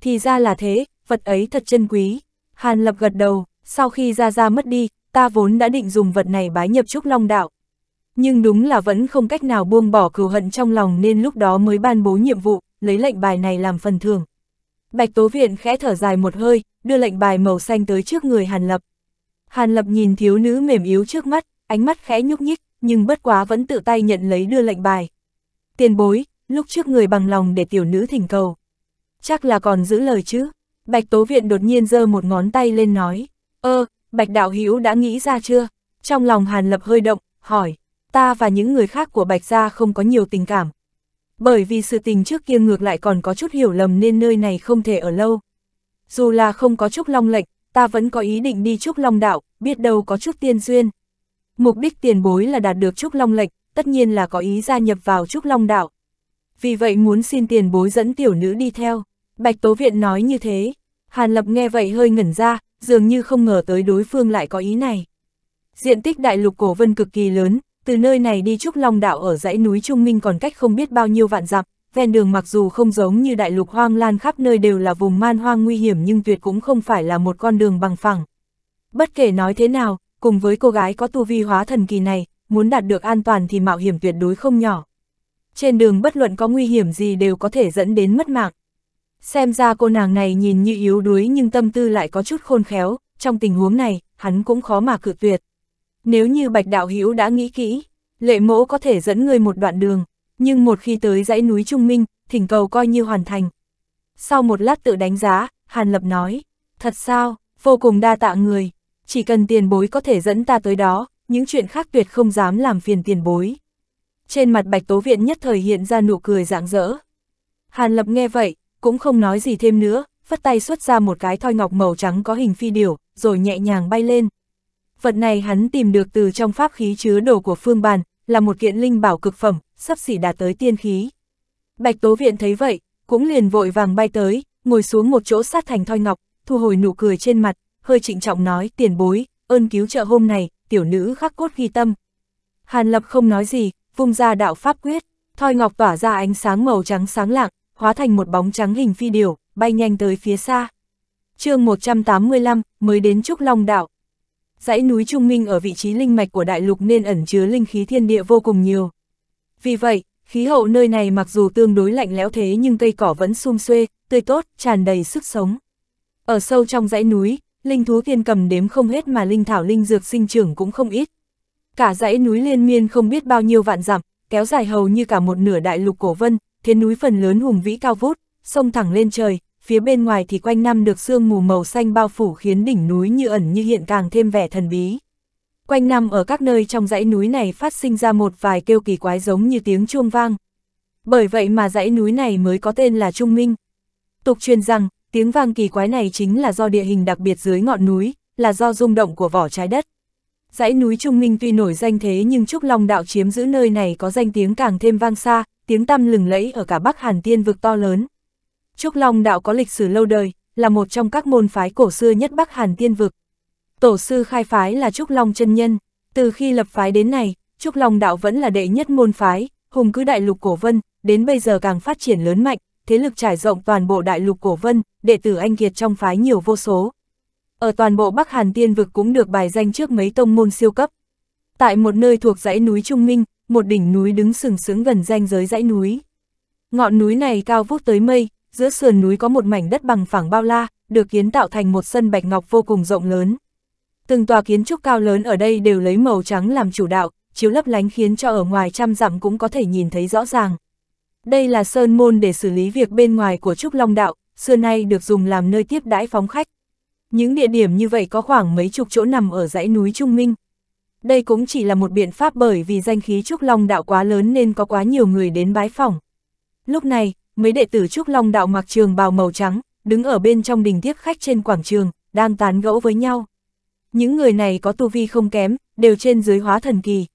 Thì ra là thế, vật ấy thật chân quý. Hàn Lập gật đầu, sau khi Gia Gia mất đi, ta vốn đã định dùng vật này bái nhập Trúc Long Đạo. Nhưng đúng là vẫn không cách nào buông bỏ cừu hận trong lòng nên lúc đó mới ban bố nhiệm vụ, lấy lệnh bài này làm phần thưởng. Bạch Tố Viện khẽ thở dài một hơi, đưa lệnh bài màu xanh tới trước người Hàn Lập. Hàn Lập nhìn thiếu nữ mềm yếu trước mắt, ánh mắt khẽ nhúc nhích, nhưng bất quá vẫn tự tay nhận lấy đưa lệnh bài. Tiền bối, lúc trước người bằng lòng để tiểu nữ thỉnh cầu. Chắc là còn giữ lời chứ? Bạch Tố Viện đột nhiên giơ một ngón tay lên nói. Bạch Đạo Hữu đã nghĩ ra chưa? Trong lòng Hàn Lập hơi động, hỏi. Ta và những người khác của Bạch Gia không có nhiều tình cảm. Bởi vì sự tình trước kia ngược lại còn có chút hiểu lầm nên nơi này không thể ở lâu. Dù là không có Trúc Long Lệnh, ta vẫn có ý định đi Trúc Long Đạo, biết đâu có chút tiên duyên. Mục đích tiền bối là đạt được Trúc Long Lệnh, tất nhiên là có ý gia nhập vào Trúc Long Đạo. Vì vậy muốn xin tiền bối dẫn tiểu nữ đi theo. Bạch Tố Viện nói như thế. Hàn Lập nghe vậy hơi ngẩn ra, dường như không ngờ tới đối phương lại có ý này. Diện tích Đại Lục Cổ Vân cực kỳ lớn. Từ nơi này đi Trúc Long Đạo ở dãy núi Trung Minh còn cách không biết bao nhiêu vạn dặm, ven đường mặc dù không giống như Đại Lục Hoang Lan khắp nơi đều là vùng man hoang nguy hiểm nhưng tuyệt cũng không phải là một con đường bằng phẳng. Bất kể nói thế nào, cùng với cô gái có tu vi hóa thần kỳ này, muốn đạt được an toàn thì mạo hiểm tuyệt đối không nhỏ. Trên đường bất luận có nguy hiểm gì đều có thể dẫn đến mất mạng. Xem ra cô nàng này nhìn như yếu đuối nhưng tâm tư lại có chút khôn khéo, trong tình huống này, hắn cũng khó mà cự tuyệt. Nếu như Bạch Đạo Hữu đã nghĩ kỹ, Lệ Mỗ có thể dẫn ngươi một đoạn đường, nhưng một khi tới dãy núi Trung Minh, thỉnh cầu coi như hoàn thành. Sau một lát tự đánh giá, Hàn Lập nói, thật sao, vô cùng đa tạ người, chỉ cần tiền bối có thể dẫn ta tới đó, những chuyện khác tuyệt không dám làm phiền tiền bối. Trên mặt Bạch Tố Viện nhất thời hiện ra nụ cười rạng rỡ. Hàn Lập nghe vậy, cũng không nói gì thêm nữa, phất tay xuất ra một cái thoi ngọc màu trắng có hình phi điểu, rồi nhẹ nhàng bay lên. Vật này hắn tìm được từ trong pháp khí chứa đồ của Phương Bàn, là một kiện linh bảo cực phẩm, sắp xỉ đạt tới tiên khí. Bạch Tố Viện thấy vậy, cũng liền vội vàng bay tới, ngồi xuống một chỗ sát thành thoi ngọc, thu hồi nụ cười trên mặt, hơi trịnh trọng nói, tiền bối, ơn cứu trợ hôm này, tiểu nữ khắc cốt ghi tâm. Hàn Lập không nói gì, vung ra đạo pháp quyết, thoi ngọc tỏa ra ánh sáng màu trắng sáng lạng, hóa thành một bóng trắng hình phi điểu, bay nhanh tới phía xa. Chương 185, mới đến Trúc Long Đạo. Dãy núi Trung Minh ở vị trí linh mạch của đại lục nên ẩn chứa linh khí thiên địa vô cùng nhiều. Vì vậy, khí hậu nơi này mặc dù tương đối lạnh lẽo thế nhưng cây cỏ vẫn sum xuê, tươi tốt, tràn đầy sức sống. Ở sâu trong dãy núi, linh thú thiên cầm đếm không hết mà linh thảo linh dược sinh trưởng cũng không ít. Cả dãy núi liên miên không biết bao nhiêu vạn dặm, kéo dài hầu như cả một nửa Đại Lục Cổ Vân, thế núi phần lớn hùng vĩ cao vút, sông thẳng lên trời. Phía bên ngoài thì quanh năm được sương mù màu xanh bao phủ khiến đỉnh núi như ẩn như hiện càng thêm vẻ thần bí. Quanh năm ở các nơi trong dãy núi này phát sinh ra một vài kêu kỳ quái giống như tiếng chuông vang. Bởi vậy mà dãy núi này mới có tên là Trung Minh. Tục truyền rằng, tiếng vang kỳ quái này chính là do địa hình đặc biệt dưới ngọn núi, là do rung động của vỏ trái đất. Dãy núi Trung Minh tuy nổi danh thế nhưng Trúc Long Đạo chiếm giữ nơi này có danh tiếng càng thêm vang xa, tiếng tăm lừng lẫy ở cả Bắc Hàn Tiên Vực to lớn. Trúc Long Đạo có lịch sử lâu đời, là một trong các môn phái cổ xưa nhất Bắc Hàn Tiên Vực. Tổ sư khai phái là Trúc Long chân nhân, từ khi lập phái đến nay, Trúc Long Đạo vẫn là đệ nhất môn phái, hùng cứ Đại Lục Cổ Vân, đến bây giờ càng phát triển lớn mạnh, thế lực trải rộng toàn bộ Đại Lục Cổ Vân, đệ tử anh kiệt trong phái nhiều vô số. Ở toàn bộ Bắc Hàn Tiên Vực cũng được bài danh trước mấy tông môn siêu cấp. Tại một nơi thuộc dãy núi Trung Minh, một đỉnh núi đứng sừng sững gần ranh giới dãy núi. Ngọn núi này cao vút tới mây. Giữa sườn núi có một mảnh đất bằng phẳng bao la, được kiến tạo thành một sân bạch ngọc vô cùng rộng lớn. Từng tòa kiến trúc cao lớn ở đây đều lấy màu trắng làm chủ đạo, chiếu lấp lánh khiến cho ở ngoài trăm dặm cũng có thể nhìn thấy rõ ràng. Đây là sơn môn để xử lý việc bên ngoài của Trúc Long Đạo, xưa nay được dùng làm nơi tiếp đãi phóng khách. Những địa điểm như vậy có khoảng mấy chục chỗ nằm ở dãy núi Trung Minh. Đây cũng chỉ là một biện pháp bởi vì danh khí Trúc Long Đạo quá lớn nên có quá nhiều người đến bái phỏng. Lúc này, mấy đệ tử Trúc Long Đạo mặc trường bào màu trắng, đứng ở bên trong đình tiếp khách trên quảng trường, đang tán gẫu với nhau. Những người này có tu vi không kém, đều trên dưới hóa thần kỳ.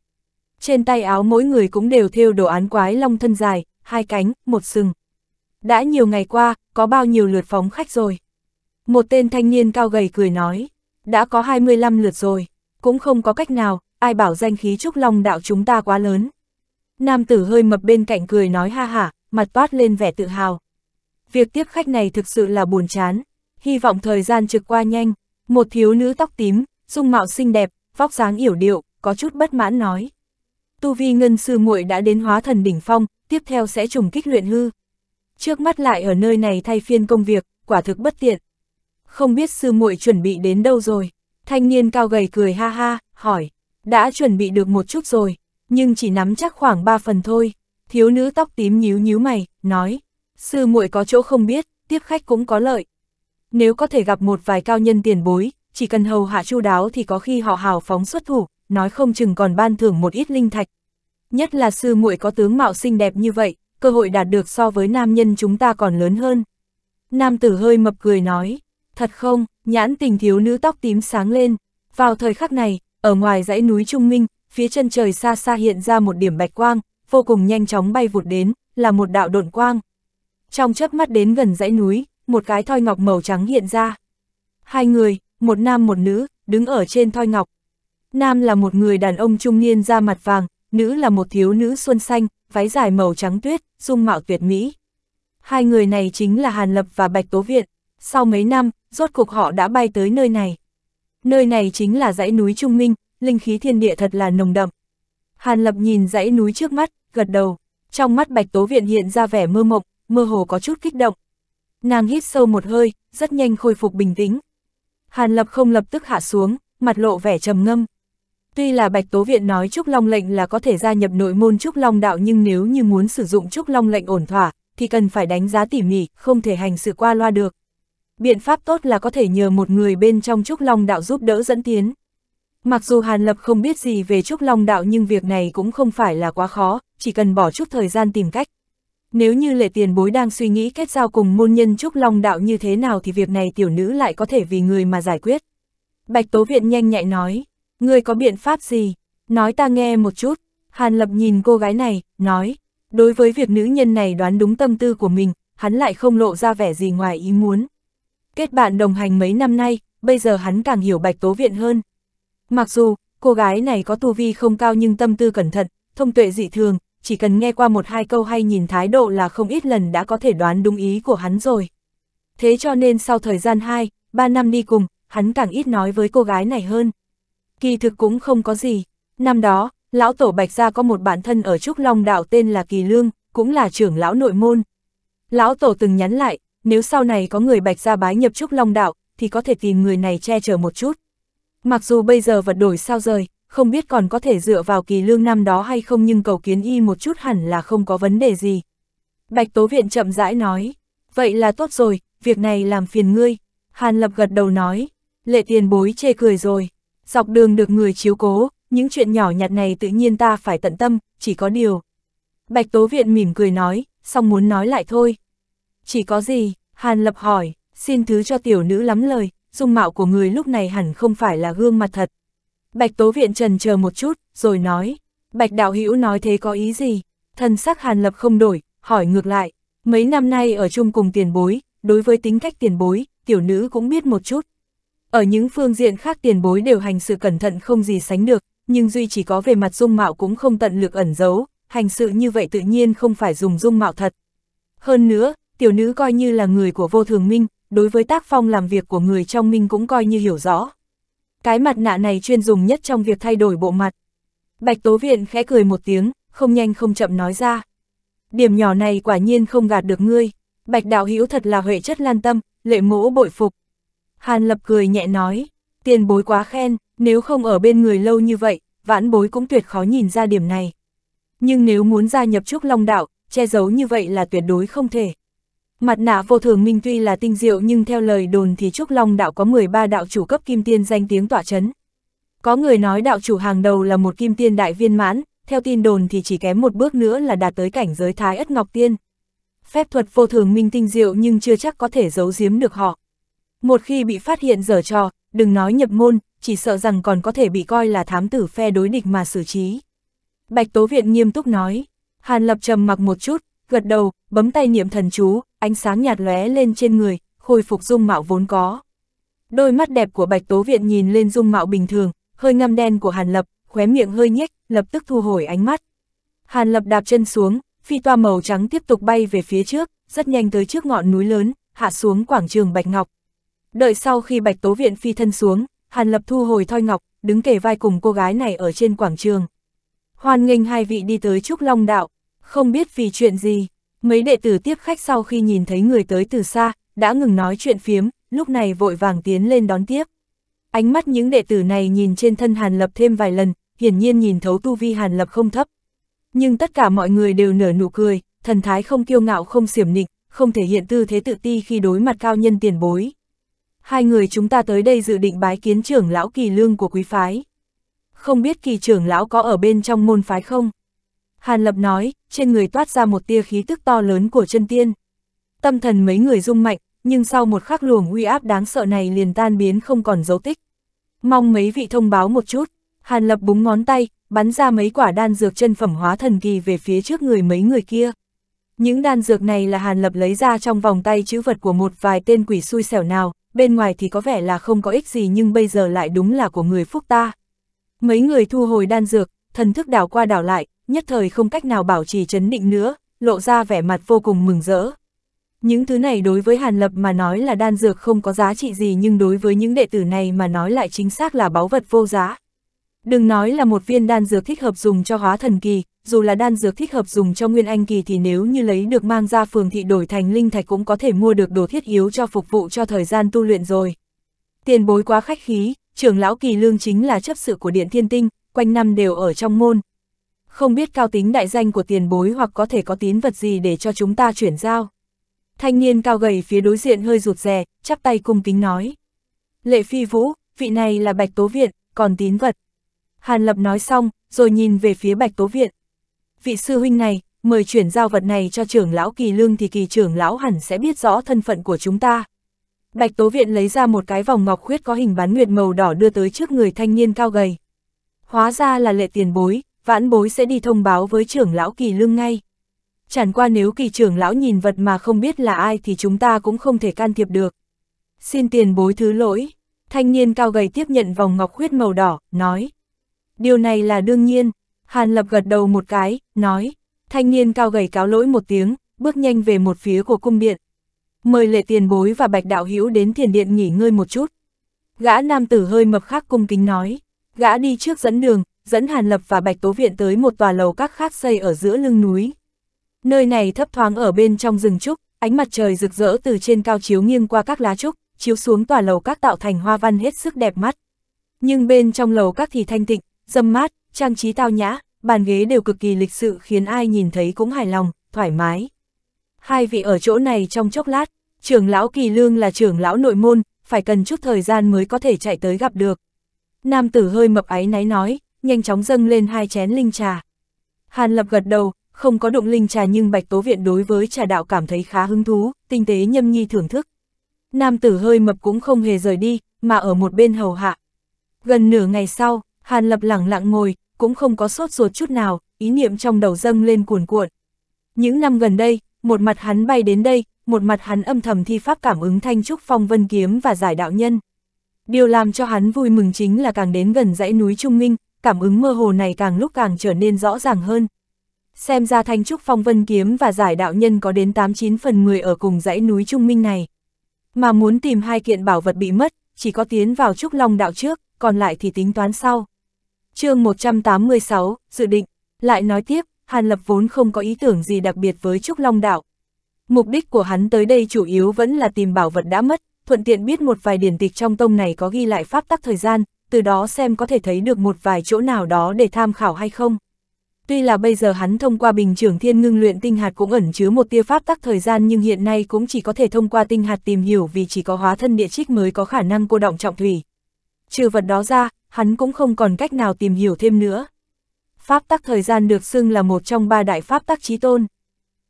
Trên tay áo mỗi người cũng đều thêu đồ án quái long thân dài, hai cánh, một sừng. Đã nhiều ngày qua, có bao nhiêu lượt phóng khách rồi? Một tên thanh niên cao gầy cười nói, đã có 25 lượt rồi, cũng không có cách nào, ai bảo danh khí Trúc Long Đạo chúng ta quá lớn. Nam tử hơi mập bên cạnh cười nói ha hả. Mặt toát lên vẻ tự hào. Việc tiếp khách này thực sự là buồn chán. Hy vọng thời gian trôi qua nhanh. Một thiếu nữ tóc tím, dung mạo xinh đẹp, vóc dáng yểu điệu, có chút bất mãn nói. Tu vi Ngân sư muội đã đến hóa thần đỉnh phong, tiếp theo sẽ trùng kích luyện hư. Trước mắt lại ở nơi này thay phiên công việc, quả thực bất tiện. Không biết sư muội chuẩn bị đến đâu rồi? Thanh niên cao gầy cười ha ha, hỏi. Đã chuẩn bị được một chút rồi, nhưng chỉ nắm chắc khoảng 3 phần thôi. Thiếu nữ tóc tím nhíu nhíu mày, nói. Sư muội có chỗ không biết, tiếp khách cũng có lợi. Nếu có thể gặp một vài cao nhân tiền bối, chỉ cần hầu hạ chu đáo thì có khi họ hào phóng xuất thủ, nói không chừng còn ban thưởng một ít linh thạch. Nhất là sư muội có tướng mạo xinh đẹp như vậy, cơ hội đạt được so với nam nhân chúng ta còn lớn hơn. Nam tử hơi mập cười nói. Thật không? Nhãn tình thiếu nữ tóc tím sáng lên. Vào thời khắc này, ở ngoài dãy núi Trung Minh, phía chân trời xa xa hiện ra một điểm bạch quang, vô cùng nhanh chóng bay vụt đến, là một đạo độn quang. Trong chớp mắt đến gần dãy núi, một cái thoi ngọc màu trắng hiện ra. Hai người, một nam một nữ, đứng ở trên thoi ngọc. Nam là một người đàn ông trung niên da mặt vàng, nữ là một thiếu nữ xuân xanh, váy dài màu trắng tuyết, dung mạo tuyệt mỹ. Hai người này chính là Hàn Lập và Bạch Tố Viện. Sau mấy năm, rốt cuộc họ đã bay tới nơi này. Nơi này chính là dãy núi Trung Minh, linh khí thiên địa thật là nồng đậm. Hàn Lập nhìn dãy núi trước mắt, gật đầu. Trong mắt Bạch Tố Viện hiện ra vẻ mơ mộng, mơ hồ có chút kích động. Nàng hít sâu một hơi, rất nhanh khôi phục bình tĩnh. Hàn Lập không lập tức hạ xuống, mặt lộ vẻ trầm ngâm. Tuy là Bạch Tố Viện nói Trúc Long Lệnh là có thể gia nhập nội môn Trúc Long Đạo, nhưng nếu như muốn sử dụng Trúc Long Lệnh ổn thỏa, thì cần phải đánh giá tỉ mỉ, không thể hành sự qua loa được. Biện pháp tốt là có thể nhờ một người bên trong Trúc Long Đạo giúp đỡ dẫn tiến. Mặc dù Hàn Lập không biết gì về Trúc Long Đạo nhưng việc này cũng không phải là quá khó, chỉ cần bỏ chút thời gian tìm cách. Nếu như Lệ tiền bối đang suy nghĩ kết giao cùng môn nhân Trúc Long Đạo như thế nào thì việc này tiểu nữ lại có thể vì người mà giải quyết. Bạch Tố Viện nhanh nhạy nói, ngươi có biện pháp gì? Nói ta nghe một chút. Hàn Lập nhìn cô gái này, nói, đối với việc nữ nhân này đoán đúng tâm tư của mình, hắn lại không lộ ra vẻ gì ngoài ý muốn. Kết bạn đồng hành mấy năm nay, bây giờ hắn càng hiểu Bạch Tố Viện hơn. Mặc dù, cô gái này có tu vi không cao nhưng tâm tư cẩn thận, thông tuệ dị thường, chỉ cần nghe qua 1-2 câu hay nhìn thái độ là không ít lần đã có thể đoán đúng ý của hắn rồi. Thế cho nên sau thời gian 2-3 năm đi cùng, hắn càng ít nói với cô gái này hơn. Kỳ thực cũng không có gì. Năm đó, lão tổ Bạch Gia có một bạn thân ở Trúc Long Đạo tên là Kỳ Lương, cũng là trưởng lão nội môn. Lão tổ từng nhắn lại, nếu sau này có người Bạch Gia bái nhập Trúc Long Đạo, thì có thể tìm người này che chở một chút. Mặc dù bây giờ vật đổi sao rời, không biết còn có thể dựa vào Kỳ Lương năm đó hay không, nhưng cầu kiến y một chút hẳn là không có vấn đề gì. Bạch Tố Viện chậm rãi nói, vậy là tốt rồi, việc này làm phiền ngươi. Hàn Lập gật đầu nói, Lệ tiền bối chê cười rồi. Dọc đường được người chiếu cố, những chuyện nhỏ nhặt này tự nhiên ta phải tận tâm, chỉ có điều. Bạch Tố Viện mỉm cười nói, xong muốn nói lại thôi. Chỉ có gì? Hàn Lập hỏi, xin thứ cho tiểu nữ lắm lời, dung mạo của người lúc này hẳn không phải là gương mặt thật. Bạch Tố Viện trần chờ một chút, rồi nói, Bạch đạo hữu nói thế có ý gì? Thần sắc Hàn Lập không đổi, hỏi ngược lại, mấy năm nay ở chung cùng tiền bối, đối với tính cách tiền bối, tiểu nữ cũng biết một chút. Ở những phương diện khác tiền bối đều hành sự cẩn thận không gì sánh được, nhưng duy chỉ có về mặt dung mạo cũng không tận lực ẩn giấu, hành sự như vậy tự nhiên không phải dùng dung mạo thật. Hơn nữa, tiểu nữ coi như là người của Vô Thường Minh, đối với tác phong làm việc của người trong Minh cũng coi như hiểu rõ. Cái mặt nạ này chuyên dùng nhất trong việc thay đổi bộ mặt. Bạch Tố Viện khẽ cười một tiếng, không nhanh không chậm nói ra. Điểm nhỏ này quả nhiên không gạt được ngươi, Bạch đạo hữu thật là huệ chất lan tâm, Lệ mỗ bội phục. Hàn Lập cười nhẹ nói, tiền bối quá khen, nếu không ở bên người lâu như vậy, vãn bối cũng tuyệt khó nhìn ra điểm này. Nhưng nếu muốn gia nhập Trúc Long Đạo, che giấu như vậy là tuyệt đối không thể. Mặt nạ Vô Thường Minh tuy là tinh diệu nhưng theo lời đồn thì Trúc Long Đạo có 13 đạo chủ cấp kim tiên danh tiếng tỏa chấn. Có người nói đạo chủ hàng đầu là một kim tiên đại viên mãn, theo tin đồn thì chỉ kém một bước nữa là đạt tới cảnh giới Thái Ất Ngọc Tiên. Phép thuật Vô Thường Minh tinh diệu nhưng chưa chắc có thể giấu giếm được họ. Một khi bị phát hiện giở trò, đừng nói nhập môn, chỉ sợ rằng còn có thể bị coi là thám tử phe đối địch mà xử trí. Bạch Tố Viện nghiêm túc nói. Hàn Lập trầm mặc một chút, gật đầu, bấm tay niệm thần chú, ánh sáng nhạt lóe lên trên người, khôi phục dung mạo vốn có. Đôi mắt đẹp của Bạch Tố Viện nhìn lên dung mạo bình thường, hơi ngăm đen của Hàn Lập, khóe miệng hơi nhếch, lập tức thu hồi ánh mắt. Hàn Lập đạp chân xuống, phi toa màu trắng tiếp tục bay về phía trước, rất nhanh tới trước ngọn núi lớn, hạ xuống quảng trường Bạch Ngọc. Đợi sau khi Bạch Tố Viện phi thân xuống, Hàn Lập thu hồi thoi ngọc, đứng kề vai cùng cô gái này ở trên quảng trường. Hoan nghênh hai vị đi tới Trúc Long Đạo, không biết vì chuyện gì, mấy đệ tử tiếp khách sau khi nhìn thấy người tới từ xa, đã ngừng nói chuyện phiếm, lúc này vội vàng tiến lên đón tiếp. Ánh mắt những đệ tử này nhìn trên thân Hàn Lập thêm vài lần, hiển nhiên nhìn thấu tu vi Hàn Lập không thấp. Nhưng tất cả mọi người đều nở nụ cười, thần thái không kiêu ngạo không xiểm nịnh, không thể hiện tư thế tự ti khi đối mặt cao nhân tiền bối. Hai người chúng ta tới đây dự định bái kiến trưởng lão Kỳ Lương của quý phái. Không biết Kỳ trưởng lão có ở bên trong môn phái không? Hàn Lập nói, trên người toát ra một tia khí tức to lớn của chân tiên. Tâm thần mấy người rung mạnh, nhưng sau một khắc luồng uy áp đáng sợ này liền tan biến không còn dấu tích. Mong mấy vị thông báo một chút, Hàn Lập búng ngón tay, bắn ra mấy quả đan dược chân phẩm hóa thần kỳ về phía trước người mấy người kia. Những đan dược này là Hàn Lập lấy ra trong vòng tay chữ vật của một vài tên quỷ xui xẻo nào, bên ngoài thì có vẻ là không có ích gì nhưng bây giờ lại đúng là của người phúc ta. Mấy người thu hồi đan dược, thần thức đảo qua đảo lại, nhất thời không cách nào bảo trì trấn định nữa, lộ ra vẻ mặt vô cùng mừng rỡ. Những thứ này đối với Hàn Lập mà nói là đan dược không có giá trị gì nhưng đối với những đệ tử này mà nói lại chính xác là báu vật vô giá. Đừng nói là một viên đan dược thích hợp dùng cho hóa thần kỳ, dù là đan dược thích hợp dùng cho nguyên anh kỳ thì nếu như lấy được mang ra phường thị đổi thành linh thạch cũng có thể mua được đồ thiết yếu cho phục vụ cho thời gian tu luyện rồi. Tiền bối quá khách khí, trưởng lão Kỳ Lương chính là chấp sự của Điện Thiên Tinh, quanh năm đều ở trong môn. Không biết cao tính đại danh của tiền bối hoặc có thể có tín vật gì để cho chúng ta chuyển giao. Thanh niên cao gầy phía đối diện hơi rụt rè, chắp tay cung kính nói. Lệ Phi Vũ, vị này là Bạch Tố Viện, còn tín vật. Hàn Lập nói xong, rồi nhìn về phía Bạch Tố Viện. Vị sư huynh này, mời chuyển giao vật này cho trưởng lão Kỳ Lương thì Kỳ trưởng lão hẳn sẽ biết rõ thân phận của chúng ta. Bạch Tố Viện lấy ra một cái vòng ngọc khuyết có hình bán nguyệt màu đỏ đưa tới trước người thanh niên cao gầy. Hóa ra là Lệ tiền bối, vãn bối sẽ đi thông báo với trưởng lão Kỳ Lương ngay. Chẳng qua nếu Kỳ trưởng lão nhìn vật mà không biết là ai thì chúng ta cũng không thể can thiệp được. Xin tiền bối thứ lỗi, thanh niên cao gầy tiếp nhận vòng ngọc khuyết màu đỏ, nói. Điều này là đương nhiên, Hàn Lập gật đầu một cái, nói. Thanh niên cao gầy cáo lỗi một tiếng, bước nhanh về một phía của cung điện. Mời Lệ tiền bối và Bạch đạo hữu đến thiền điện nghỉ ngơi một chút. Gã nam tử hơi mập khác cung kính nói, gã đi trước dẫn đường, dẫn Hàn Lập và Bạch Tố Viện tới một tòa lầu các khác xây ở giữa lưng núi. Nơi này thấp thoáng ở bên trong rừng trúc, ánh mặt trời rực rỡ từ trên cao chiếu nghiêng qua các lá trúc, chiếu xuống tòa lầu các tạo thành hoa văn hết sức đẹp mắt. Nhưng bên trong lầu các thì thanh tịnh, râm mát, trang trí tao nhã, bàn ghế đều cực kỳ lịch sự khiến ai nhìn thấy cũng hài lòng, thoải mái. Hai vị ở chỗ này trong chốc lát, trưởng lão Kỳ Lương là trưởng lão nội môn, phải cần chút thời gian mới có thể chạy tới gặp được. Nam tử hơi mập áy náy nói, nhanh chóng dâng lên hai chén linh trà. Hàn Lập gật đầu, không có đụng linh trà nhưng Bạch Tố Viện đối với trà đạo cảm thấy khá hứng thú, tinh tế nhâm nhi thưởng thức. Nam tử hơi mập cũng không hề rời đi, mà ở một bên hầu hạ. Gần nửa ngày sau, Hàn Lập lẳng lặng ngồi, cũng không có sốt ruột chút nào, ý niệm trong đầu dâng lên cuồn cuộn. Những năm gần đây, một mặt hắn bay đến đây, một mặt hắn âm thầm thi pháp cảm ứng Thanh Trúc Phong Vân Kiếm và Giải Đạo Nhân. Điều làm cho hắn vui mừng chính là càng đến gần dãy núi Trung Minh, cảm ứng mơ hồ này càng lúc càng trở nên rõ ràng hơn. Xem ra Thanh Trúc Phong Vân Kiếm và Giải Đạo Nhân có đến 89 phần 10 ở cùng dãy núi Trung Minh này. Mà muốn tìm hai kiện bảo vật bị mất, chỉ có tiến vào Trúc Long Đạo trước, còn lại thì tính toán sau. Chương 186, dự định. Lại nói tiếp, Hàn Lập vốn không có ý tưởng gì đặc biệt với Trúc Long Đạo. Mục đích của hắn tới đây chủ yếu vẫn là tìm bảo vật đã mất, thuận tiện biết một vài điển tịch trong tông này có ghi lại pháp tắc thời gian, từ đó xem có thể thấy được một vài chỗ nào đó để tham khảo hay không. Tuy là bây giờ hắn thông qua bình trưởng thiên ngưng luyện tinh hạt cũng ẩn chứa một tia pháp tắc thời gian nhưng hiện nay cũng chỉ có thể thông qua tinh hạt tìm hiểu vì chỉ có hóa thân địa trích mới có khả năng cô động trọng thủy. Trừ vật đó ra, hắn cũng không còn cách nào tìm hiểu thêm nữa. Pháp tắc thời gian được xưng là một trong ba đại pháp tắc chí tôn.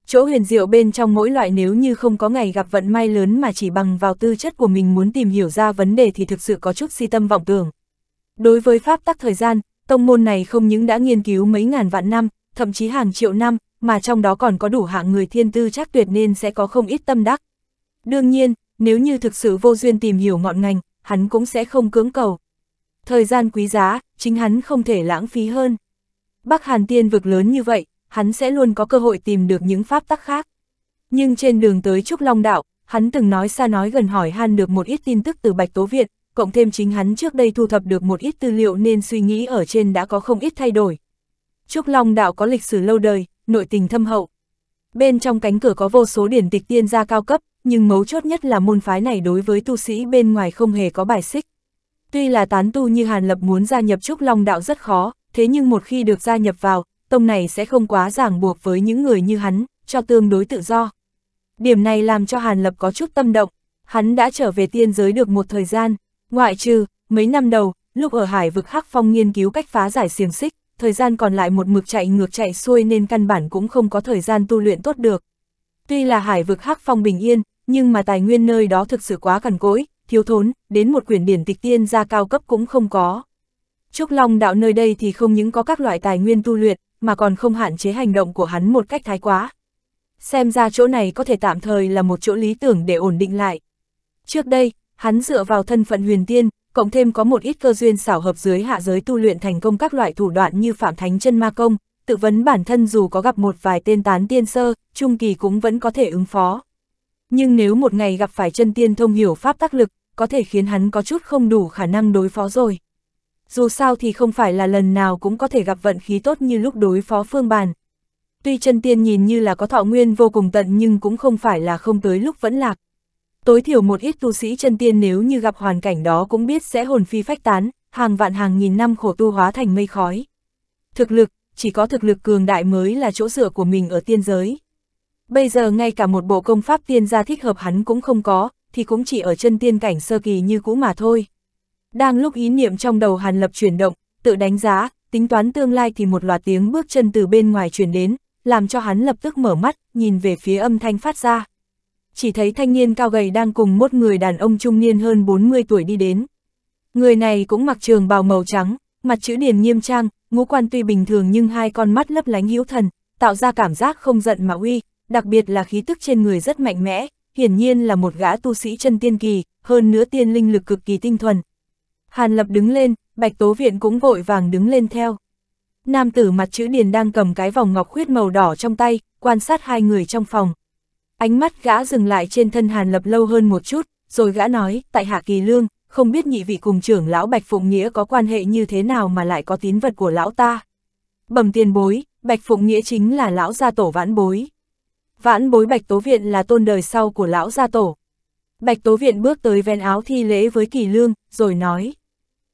Chỗ huyền diệu bên trong mỗi loại nếu như không có ngày gặp vận may lớn mà chỉ bằng vào tư chất của mình muốn tìm hiểu ra vấn đề thì thực sự có chút si tâm vọng tưởng. Đối với pháp tắc thời gian, tông môn này không những đã nghiên cứu mấy ngàn vạn năm, thậm chí hàng triệu năm, mà trong đó còn có đủ hạng người thiên tư chắc tuyệt nên sẽ có không ít tâm đắc. Đương nhiên, nếu như thực sự vô duyên tìm hiểu ngọn ngành, hắn cũng sẽ không cưỡng cầu. Thời gian quý giá, chính hắn không thể lãng phí hơn. Bắc Hàn Tiên vực lớn như vậy, hắn sẽ luôn có cơ hội tìm được những pháp tắc khác. Nhưng trên đường tới Trúc Long Đạo, hắn từng nói xa nói gần hỏi han được một ít tin tức từ Bạch Tố Viện, cộng thêm chính hắn trước đây thu thập được một ít tư liệu nên suy nghĩ ở trên đã có không ít thay đổi. Trúc Long Đạo có lịch sử lâu đời, nội tình thâm hậu. Bên trong cánh cửa có vô số điển tịch tiên gia cao cấp, nhưng mấu chốt nhất là môn phái này đối với tu sĩ bên ngoài không hề có bài xích. Tuy là tán tu như Hàn Lập muốn gia nhập Trúc Long Đạo rất khó, thế nhưng một khi được gia nhập vào, tông này sẽ không quá ràng buộc với những người như hắn, cho tương đối tự do. Điểm này làm cho Hàn Lập có chút tâm động, hắn đã trở về tiên giới được một thời gian, ngoại trừ mấy năm đầu, lúc ở Hải Vực Hắc Phong nghiên cứu cách phá giải xiềng xích, thời gian còn lại một mực chạy ngược chạy xuôi nên căn bản cũng không có thời gian tu luyện tốt được. Tuy là Hải Vực Hắc Phong bình yên, nhưng mà tài nguyên nơi đó thực sự quá cằn cỗi, thiếu thốn, đến một quyển điển tịch tiên gia cao cấp cũng không có. Trúc Long Đạo nơi đây thì không những có các loại tài nguyên tu luyện, mà còn không hạn chế hành động của hắn một cách thái quá. Xem ra chỗ này có thể tạm thời là một chỗ lý tưởng để ổn định lại. Trước đây, hắn dựa vào thân phận huyền tiên, cộng thêm có một ít cơ duyên xảo hợp dưới hạ giới tu luyện thành công các loại thủ đoạn như Phạm Thánh Chân Ma Công, tự vấn bản thân dù có gặp một vài tên tán tiên sơ, trung kỳ cũng vẫn có thể ứng phó. Nhưng nếu một ngày gặp phải chân tiên thông hiểu pháp tác lực, có thể khiến hắn có chút không đủ khả năng đối phó rồi. Dù sao thì không phải là lần nào cũng có thể gặp vận khí tốt như lúc đối phó Phương Bàn. Tuy chân tiên nhìn như là có thọ nguyên vô cùng tận nhưng cũng không phải là không tới lúc vẫn lạc. Tối thiểu một ít tu sĩ chân tiên nếu như gặp hoàn cảnh đó cũng biết sẽ hồn phi phách tán, hàng vạn hàng nghìn năm khổ tu hóa thành mây khói. Thực lực, chỉ có thực lực cường đại mới là chỗ dựa của mình ở tiên giới. Bây giờ ngay cả một bộ công pháp tiên gia thích hợp hắn cũng không có, thì cũng chỉ ở chân tiên cảnh sơ kỳ như cũ mà thôi. Đang lúc ý niệm trong đầu Hàn Lập chuyển động, tự đánh giá, tính toán tương lai thì một loạt tiếng bước chân từ bên ngoài chuyển đến, làm cho hắn lập tức mở mắt, nhìn về phía âm thanh phát ra. Chỉ thấy thanh niên cao gầy đang cùng một người đàn ông trung niên hơn 40 tuổi đi đến. Người này cũng mặc trường bào màu trắng, mặt chữ điền nghiêm trang, ngũ quan tuy bình thường nhưng hai con mắt lấp lánh hữu thần, tạo ra cảm giác không giận mà uy, đặc biệt là khí tức trên người rất mạnh mẽ, hiển nhiên là một gã tu sĩ chân tiên kỳ, hơn nữa tiên linh lực cực kỳ tinh thuần. Hàn Lập đứng lên, Bạch Tố Viện cũng vội vàng đứng lên theo. Nam tử mặt chữ điền đang cầm cái vòng ngọc khuyết màu đỏ trong tay, quan sát hai người trong phòng. Ánh mắt gã dừng lại trên thân Hàn Lập lâu hơn một chút, rồi gã nói, tại hạ Kỳ Lương, không biết nhị vị cùng trưởng lão Bạch Phụng Nghĩa có quan hệ như thế nào mà lại có tín vật của lão ta. Bẩm tiền bối, Bạch Phụng Nghĩa chính là lão gia tổ vãn bối. Vãn bối Bạch Tố Viện là tôn đời sau của lão gia tổ. Bạch Tố Viện bước tới vén áo thi lễ với Kỳ Lương, rồi nói.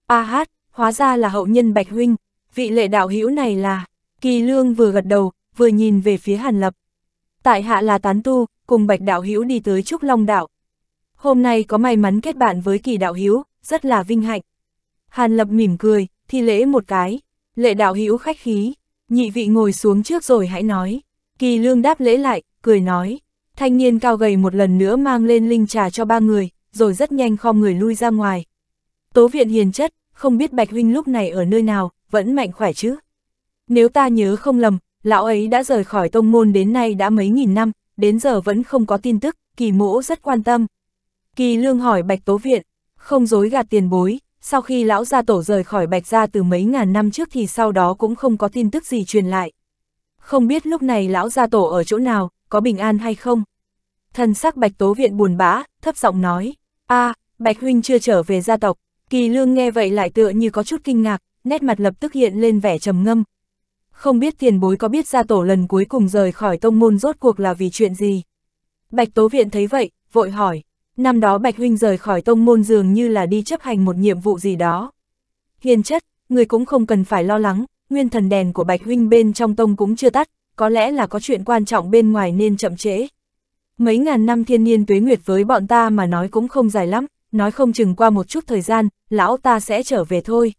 A-hát, hóa ra là hậu nhân Bạch huynh, vị lệ đạo hữu này là... Kỳ Lương vừa gật đầu, vừa nhìn về phía Hàn Lập. Tại hạ là tán tu, cùng Bạch đạo hữu đi tới Trúc Long Đạo. Hôm nay có may mắn kết bạn với Kỳ đạo hữu, rất là vinh hạnh. Hàn Lập mỉm cười, thi lễ một cái. Lệ đạo hữu khách khí, nhị vị ngồi xuống trước rồi hãy nói. Kỳ Lương đáp lễ lại, cười nói. Thanh niên cao gầy một lần nữa mang lên linh trà cho ba người, rồi rất nhanh khom người lui ra ngoài. Tố Viện hiền chất, không biết Bạch huynh lúc này ở nơi nào, vẫn mạnh khỏe chứ? Nếu ta nhớ không lầm, lão ấy đã rời khỏi tông môn đến nay đã mấy nghìn năm, đến giờ vẫn không có tin tức, Kỳ mỗ rất quan tâm. Kỳ Lương hỏi Bạch Tố Viện, không dối gạt tiền bối, sau khi lão gia tổ rời khỏi Bạch gia từ mấy ngàn năm trước thì sau đó cũng không có tin tức gì truyền lại. Không biết lúc này lão gia tổ ở chỗ nào, có bình an hay không? Thần sắc Bạch Tố Viện buồn bã, thấp giọng nói, Bạch huynh chưa trở về gia tộc. Kỳ Lương nghe vậy lại tựa như có chút kinh ngạc, nét mặt lập tức hiện lên vẻ trầm ngâm. Không biết tiền bối có biết gia tổ lần cuối cùng rời khỏi tông môn rốt cuộc là vì chuyện gì? Bạch Tố Viện thấy vậy, vội hỏi, năm đó Bạch huynh rời khỏi tông môn dường như là đi chấp hành một nhiệm vụ gì đó. Hiền chất, người cũng không cần phải lo lắng, nguyên thần đèn của Bạch huynh bên trong tông cũng chưa tắt, có lẽ là có chuyện quan trọng bên ngoài nên chậm trễ. Mấy ngàn năm thiên niên tuế nguyệt với bọn ta mà nói cũng không dài lắm. Nói không chừng qua một chút thời gian, lão ta sẽ trở về thôi.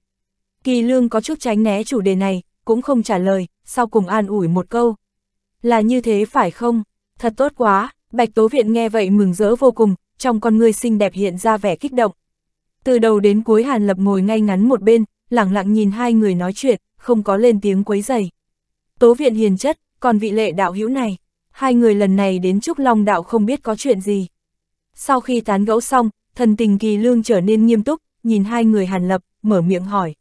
Kỳ Lương có chút tránh né chủ đề này, cũng không trả lời, sau cùng an ủi một câu. Là như thế phải không? Thật tốt quá, Bạch Tố Viện nghe vậy mừng rỡ vô cùng, trong con ngươi xinh đẹp hiện ra vẻ kích động. Từ đầu đến cuối Hàn Lập ngồi ngay ngắn một bên, lẳng lặng nhìn hai người nói chuyện, không có lên tiếng quấy rầy. Tố Viện hiền chất, còn vị lệ đạo hữu này, hai người lần này đến Trúc Long Đạo không biết có chuyện gì. Sau khi tán gẫu xong, thần tình Kỳ Lương trở nên nghiêm túc, nhìn hai người Hàn Lập, mở miệng hỏi.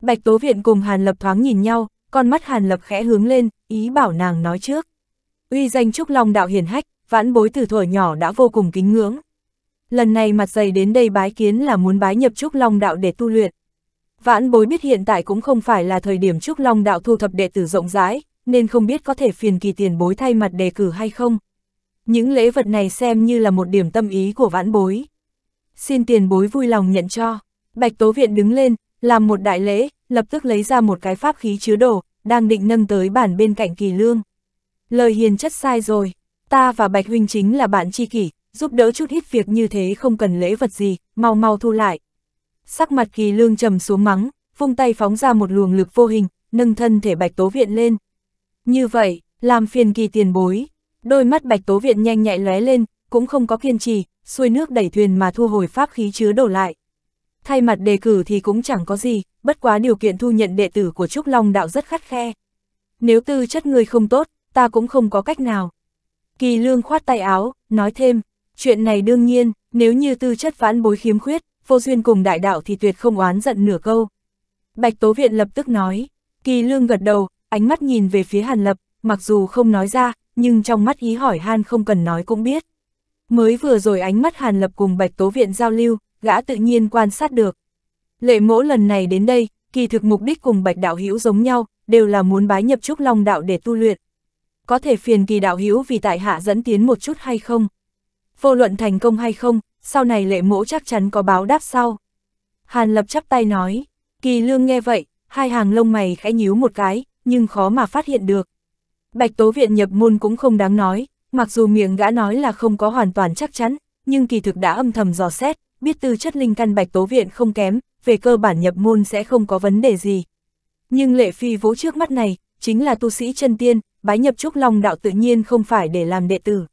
Bạch Tố Viện cùng Hàn Lập thoáng nhìn nhau, con mắt Hàn Lập khẽ hướng lên, ý bảo nàng nói trước. Uy danh Trúc Long Đạo hiển hách, vãn bối từ thuở nhỏ đã vô cùng kính ngưỡng. Lần này mặt dày đến đây bái kiến là muốn bái nhập Trúc Long Đạo để tu luyện. Vãn bối biết hiện tại cũng không phải là thời điểm Trúc Long Đạo thu thập đệ tử rộng rãi, nên không biết có thể phiền kỳ tiền bối thay mặt đề cử hay không. Những lễ vật này xem như là một điểm tâm ý của vãn bối. Xin tiền bối vui lòng nhận cho. Bạch Tố Viện đứng lên, làm một đại lễ, lập tức lấy ra một cái pháp khí chứa đồ, đang định nâng tới bàn bên cạnh Kỳ Lương. Lời hiền chất sai rồi, ta và Bạch huynh chính là bạn tri kỷ, giúp đỡ chút ít việc như thế không cần lễ vật gì, mau mau thu lại. Sắc mặt Kỳ Lương trầm xuống mắng, vung tay phóng ra một luồng lực vô hình, nâng thân thể Bạch Tố Viện lên. Như vậy, làm phiền kỳ tiền bối. Đôi mắt Bạch Tố Viện nhanh nhạy lóe lên, cũng không có kiên trì, xuôi nước đẩy thuyền mà thu hồi pháp khí chứa đổ lại. Thay mặt đề cử thì cũng chẳng có gì, bất quá điều kiện thu nhận đệ tử của Trúc Long Đạo rất khắt khe. Nếu tư chất ngươi không tốt, ta cũng không có cách nào. Kỳ Lương khoát tay áo, nói thêm, chuyện này đương nhiên, nếu như tư chất vãn bối khiếm khuyết, vô duyên cùng đại đạo thì tuyệt không oán giận nửa câu. Bạch Tố Viện lập tức nói, Kỳ Lương gật đầu, ánh mắt nhìn về phía Hàn Lập, mặc dù không nói ra, nhưng trong mắt ý hỏi han không cần nói cũng biết. Mới vừa rồi ánh mắt Hàn Lập cùng Bạch Tố Viện giao lưu, gã tự nhiên quan sát được. Lệ mỗ lần này đến đây, kỳ thực mục đích cùng Bạch đạo hữu giống nhau, đều là muốn bái nhập Trúc Long Đạo để tu luyện. Có thể phiền kỳ đạo hữu vì tại hạ dẫn tiến một chút hay không? Vô luận thành công hay không, sau này lệ mỗ chắc chắn có báo đáp sau. Hàn Lập chắp tay nói, Kỳ Lương nghe vậy, hai hàng lông mày khẽ nhíu một cái, nhưng khó mà phát hiện được. Bạch Tố Viện nhập môn cũng không đáng nói, mặc dù miệng gã nói là không có hoàn toàn chắc chắn, nhưng kỳ thực đã âm thầm dò xét, biết tư chất linh căn Bạch Tố Viện không kém, về cơ bản nhập môn sẽ không có vấn đề gì. Nhưng Lệ Phi Vũ trước mắt này, chính là tu sĩ chân tiên, bái nhập Trúc Long Đạo tự nhiên không phải để làm đệ tử.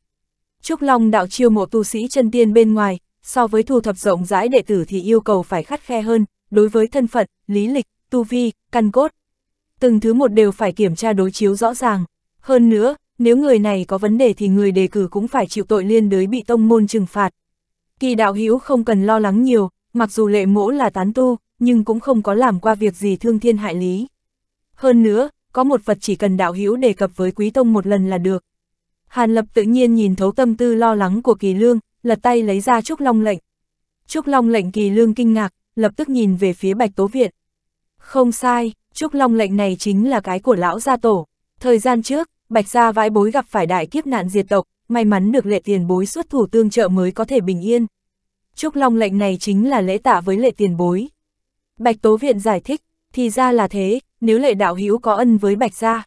Trúc Long Đạo chiêu mộ tu sĩ chân tiên bên ngoài, so với thu thập rộng rãi đệ tử thì yêu cầu phải khắt khe hơn, đối với thân phận, lý lịch, tu vi, căn cốt. Từng thứ một đều phải kiểm tra đối chiếu rõ ràng. Hơn nữa, nếu người này có vấn đề thì người đề cử cũng phải chịu tội liên đới bị tông môn trừng phạt. Kỳ đạo hữu không cần lo lắng nhiều, mặc dù lệ mỗ là tán tu, nhưng cũng không có làm qua việc gì thương thiên hại lý. Hơn nữa, có một vật chỉ cần đạo hữu đề cập với quý tông một lần là được. Hàn Lập tự nhiên nhìn thấu tâm tư lo lắng của Kỳ Lương, lật tay lấy ra Trúc Long Lệnh. Trúc Long Lệnh Kỳ Lương kinh ngạc, lập tức nhìn về phía Bạch Tố Viện. Không sai, Trúc Long Lệnh này chính là cái của lão gia tổ. Thời gian trước, Bạch gia vãi bối gặp phải đại kiếp nạn diệt tộc, may mắn được lệ tiền bối xuất thủ tương trợ mới có thể bình yên. Trúc Long Lệnh này chính là lễ tạ với lệ tiền bối. Bạch Tố Viện giải thích, thì ra là thế, nếu lệ đạo hữu có ân với Bạch gia.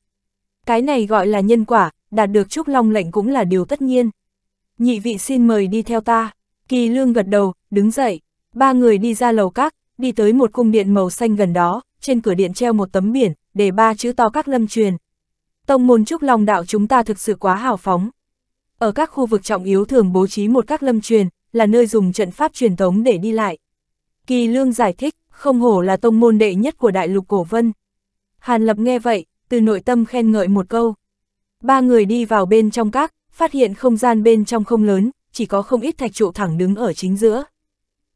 Cái này gọi là nhân quả, đạt được Trúc Long Lệnh cũng là điều tất nhiên. Nhị vị xin mời đi theo ta. Kỳ Lương gật đầu, đứng dậy. Ba người đi ra lầu các, đi tới một cung điện màu xanh gần đó, trên cửa điện treo một tấm biển, để ba chữ to Các Lâm Truyền. Tông môn Trúc Long Đạo chúng ta thực sự quá hào phóng. Ở các khu vực trọng yếu thường bố trí một Các Lâm Truyền, là nơi dùng trận pháp truyền thống để đi lại. Kỳ Lương giải thích, không hổ là tông môn đệ nhất của Đại Lục Cổ Vân. Hàn Lập nghe vậy, từ nội tâm khen ngợi một câu. Ba người đi vào bên trong các, phát hiện không gian bên trong không lớn, chỉ có không ít thạch trụ thẳng đứng ở chính giữa.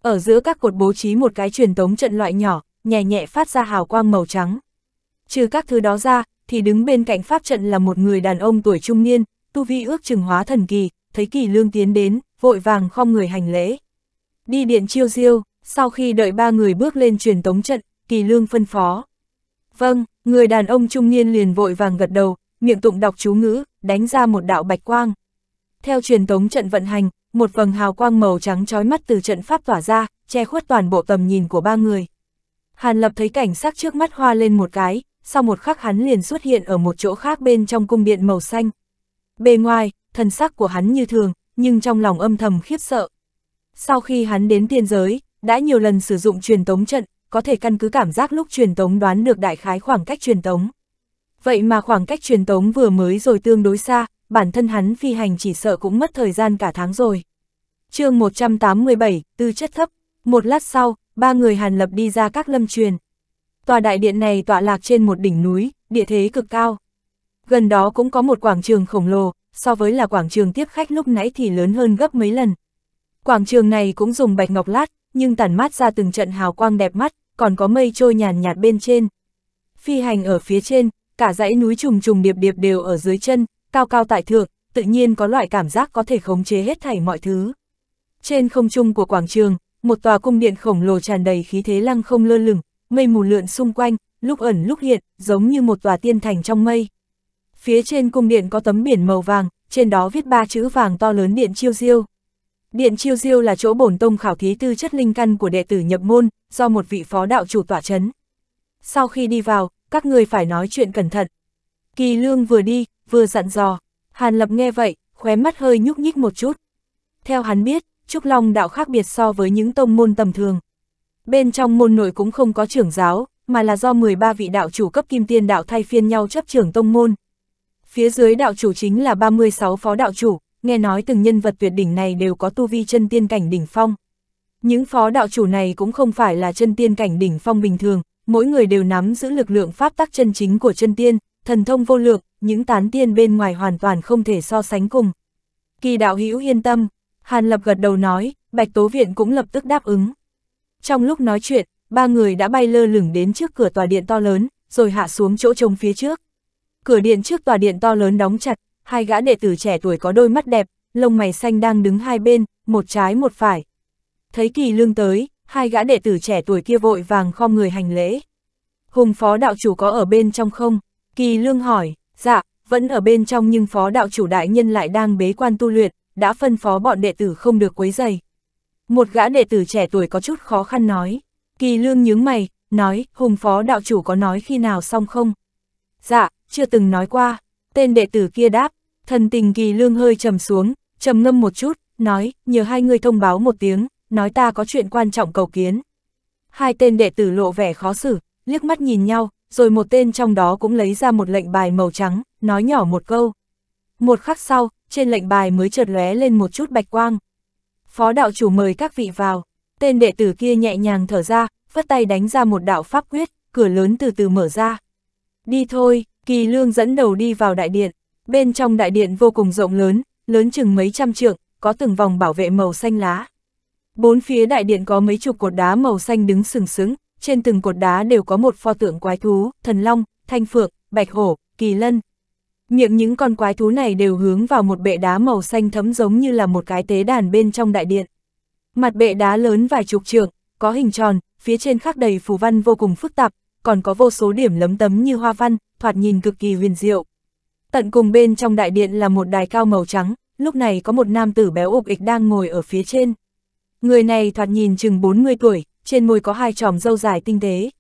Ở giữa các cột bố trí một cái truyền thống trận loại nhỏ, nhẹ nhẹ phát ra hào quang màu trắng. Trừ các thứ đó ra, thì đứng bên cạnh pháp trận là một người đàn ông tuổi trung niên, tu vi ước chừng hóa thần kỳ, thấy Kỳ Lương tiến đến, vội vàng khom người hành lễ. Đi điện Chiêu Diêu, sau khi đợi ba người bước lên truyền tống trận, Kỳ Lương phân phó. Vâng, người đàn ông trung niên liền vội vàng gật đầu, miệng tụng đọc chú ngữ, đánh ra một đạo bạch quang. Theo truyền tống trận vận hành, một vầng hào quang màu trắng chói mắt từ trận pháp tỏa ra, che khuất toàn bộ tầm nhìn của ba người. Hàn Lập thấy cảnh sắc trước mắt hoa lên một cái. Sau một khắc hắn liền xuất hiện ở một chỗ khác bên trong cung điện màu xanh. Bề ngoài, thần sắc của hắn như thường, nhưng trong lòng âm thầm khiếp sợ. Sau khi hắn đến tiên giới, đã nhiều lần sử dụng truyền tống trận, có thể căn cứ cảm giác lúc truyền tống đoán được đại khái khoảng cách truyền tống. Vậy mà khoảng cách truyền tống vừa mới rồi tương đối xa, bản thân hắn phi hành chỉ sợ cũng mất thời gian cả tháng rồi. Chương 187, tư chất thấp. Một lát sau, ba người Hàn Lập đi ra Các Lâm Truyền. Tòa đại điện này tọa lạc trên một đỉnh núi, địa thế cực cao. Gần đó cũng có một quảng trường khổng lồ, so với là quảng trường tiếp khách lúc nãy thì lớn hơn gấp mấy lần. Quảng trường này cũng dùng bạch ngọc lát, nhưng tản mát ra từng trận hào quang đẹp mắt, còn có mây trôi nhàn nhạt bên trên. Phi hành ở phía trên, cả dãy núi trùng trùng điệp điệp đều ở dưới chân, cao cao tại thượng, tự nhiên có loại cảm giác có thể khống chế hết thảy mọi thứ. Trên không trung của quảng trường, một tòa cung điện khổng lồ tràn đầy khí thế lăng không lơ lửng, mây mù lượn xung quanh, lúc ẩn lúc hiện, giống như một tòa tiên thành trong mây. Phía trên cung điện có tấm biển màu vàng, trên đó viết ba chữ vàng to lớn Điện Chiêu Diêu. Điện Chiêu Diêu là chỗ bổn tông khảo thí tư chất linh căn của đệ tử nhập môn, do một vị phó đạo chủ tỏa trấn. Sau khi đi vào, các người phải nói chuyện cẩn thận. Kỳ Lương vừa đi, vừa dặn dò. Hàn Lập nghe vậy, khóe mắt hơi nhúc nhích một chút. Theo hắn biết, Trúc Long Đạo khác biệt so với những tông môn tầm thường. Bên trong môn nội cũng không có trưởng giáo, mà là do 13 vị đạo chủ cấp kim tiên đạo thay phiên nhau chấp trưởng tông môn. Phía dưới đạo chủ chính là 36 phó đạo chủ, nghe nói từng nhân vật tuyệt đỉnh này đều có tu vi chân tiên cảnh đỉnh phong. Những phó đạo chủ này cũng không phải là chân tiên cảnh đỉnh phong bình thường, mỗi người đều nắm giữ lực lượng pháp tắc chân chính của chân tiên, thần thông vô lượng, những tán tiên bên ngoài hoàn toàn không thể so sánh cùng. Kỳ đạo hữu yên tâm, Hàn Lập gật đầu nói, Bạch Tố Viện cũng lập tức đáp ứng. Trong lúc nói chuyện, ba người đã bay lơ lửng đến trước cửa tòa điện to lớn, rồi hạ xuống chỗ trống phía trước. Cửa điện trước tòa điện to lớn đóng chặt, hai gã đệ tử trẻ tuổi có đôi mắt đẹp, lông mày xanh đang đứng hai bên, một trái một phải. Thấy Kỳ Lương tới, hai gã đệ tử trẻ tuổi kia vội vàng khom người hành lễ. Hùng phó đạo chủ có ở bên trong không? Kỳ Lương hỏi. Dạ, vẫn ở bên trong, nhưng phó đạo chủ đại nhân lại đang bế quan tu luyện, đã phân phó bọn đệ tử không được quấy rầy. Một gã đệ tử trẻ tuổi có chút khó khăn nói. Kỳ Lương nhướng mày, nói, Hùng phó đạo chủ có nói khi nào xong không? Dạ, chưa từng nói qua, tên đệ tử kia đáp. Thần tình Kỳ Lương hơi trầm xuống, trầm ngâm một chút, nói, nhờ hai người thông báo một tiếng, nói ta có chuyện quan trọng cầu kiến. Hai tên đệ tử lộ vẻ khó xử, liếc mắt nhìn nhau, rồi một tên trong đó cũng lấy ra một lệnh bài màu trắng, nói nhỏ một câu. Một khắc sau, trên lệnh bài mới chợt lóe lên một chút bạch quang. Phó đạo chủ mời các vị vào. Tên đệ tử kia nhẹ nhàng thở ra, phất tay đánh ra một đạo pháp quyết, cửa lớn từ từ mở ra. Đi thôi, Kỳ Lương dẫn đầu đi vào đại điện. Bên trong đại điện vô cùng rộng lớn, lớn chừng mấy trăm trượng, có từng vòng bảo vệ màu xanh lá. Bốn phía đại điện có mấy chục cột đá màu xanh đứng sừng sững, trên từng cột đá đều có một pho tượng quái thú, thần long, thanh phượng, bạch hổ, kỳ lân. Miệng những con quái thú này đều hướng vào một bệ đá màu xanh thẫm giống như là một cái tế đàn bên trong đại điện. Mặt bệ đá lớn vài chục trượng, có hình tròn, phía trên khắc đầy phù văn vô cùng phức tạp, còn có vô số điểm lấm tấm như hoa văn, thoạt nhìn cực kỳ huyền diệu. Tận cùng bên trong đại điện là một đài cao màu trắng, lúc này có một nam tử béo ục ịch đang ngồi ở phía trên. Người này thoạt nhìn chừng 40 tuổi, trên môi có hai chòm râu dài tinh tế.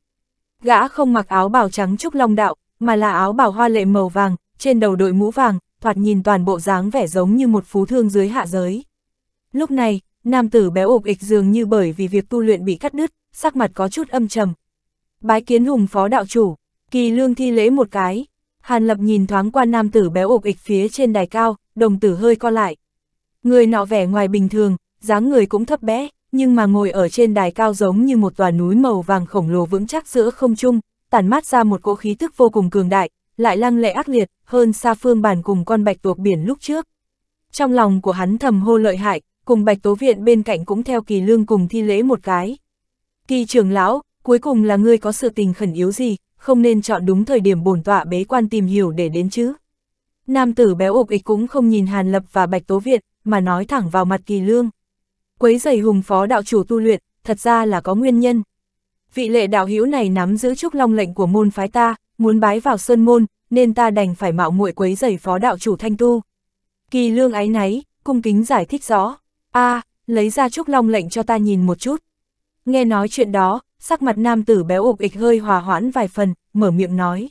Gã không mặc áo bào trắng Trúc Long Đạo, mà là áo bào hoa lệ màu vàng, trên đầu đội mũ vàng, thoạt nhìn toàn bộ dáng vẻ giống như một phú thương dưới hạ giới. Lúc này, nam tử béo ục ịch dường như bởi vì việc tu luyện bị cắt đứt, sắc mặt có chút âm trầm. Bái kiến Hùng phó đạo chủ, Kỳ Lương thi lễ một cái. Hàn Lập nhìn thoáng qua nam tử béo ục ịch phía trên đài cao, đồng tử hơi co lại. Người nọ vẻ ngoài bình thường, dáng người cũng thấp bé, nhưng mà ngồi ở trên đài cao giống như một tòa núi màu vàng khổng lồ vững chắc giữa không trung, tản mát ra một cỗ khí tức vô cùng cường đại, lại lăng lệ ác liệt, hơn xa phương bản cùng con bạch tuộc biển lúc trước. Trong lòng của hắn thầm hô lợi hại, cùng Bạch Tố Viện bên cạnh cũng theo Kỳ Lương cùng thi lễ một cái. Kỳ trưởng lão, cuối cùng là ngươi có sự tình khẩn yếu gì, không nên chọn đúng thời điểm bổn tọa bế quan tìm hiểu để đến chứ. Nam tử béo ục ịch cũng không nhìn Hàn Lập và Bạch Tố Viện, mà nói thẳng vào mặt Kỳ Lương. Quấy rầy Hùng phó đạo chủ tu luyện, thật ra là có nguyên nhân. Vị lệ đạo hữu này nắm giữ Trúc Long lệnh của môn phái ta, muốn bái vào sơn môn, nên ta đành phải mạo muội quấy rầy phó đạo chủ thanh tu. Kỳ Lương áy náy, cung kính giải thích rõ. A, lấy ra Trúc Long lệnh cho ta nhìn một chút. Nghe nói chuyện đó, sắc mặt nam tử béo ục ịch hơi hòa hoãn vài phần, mở miệng nói.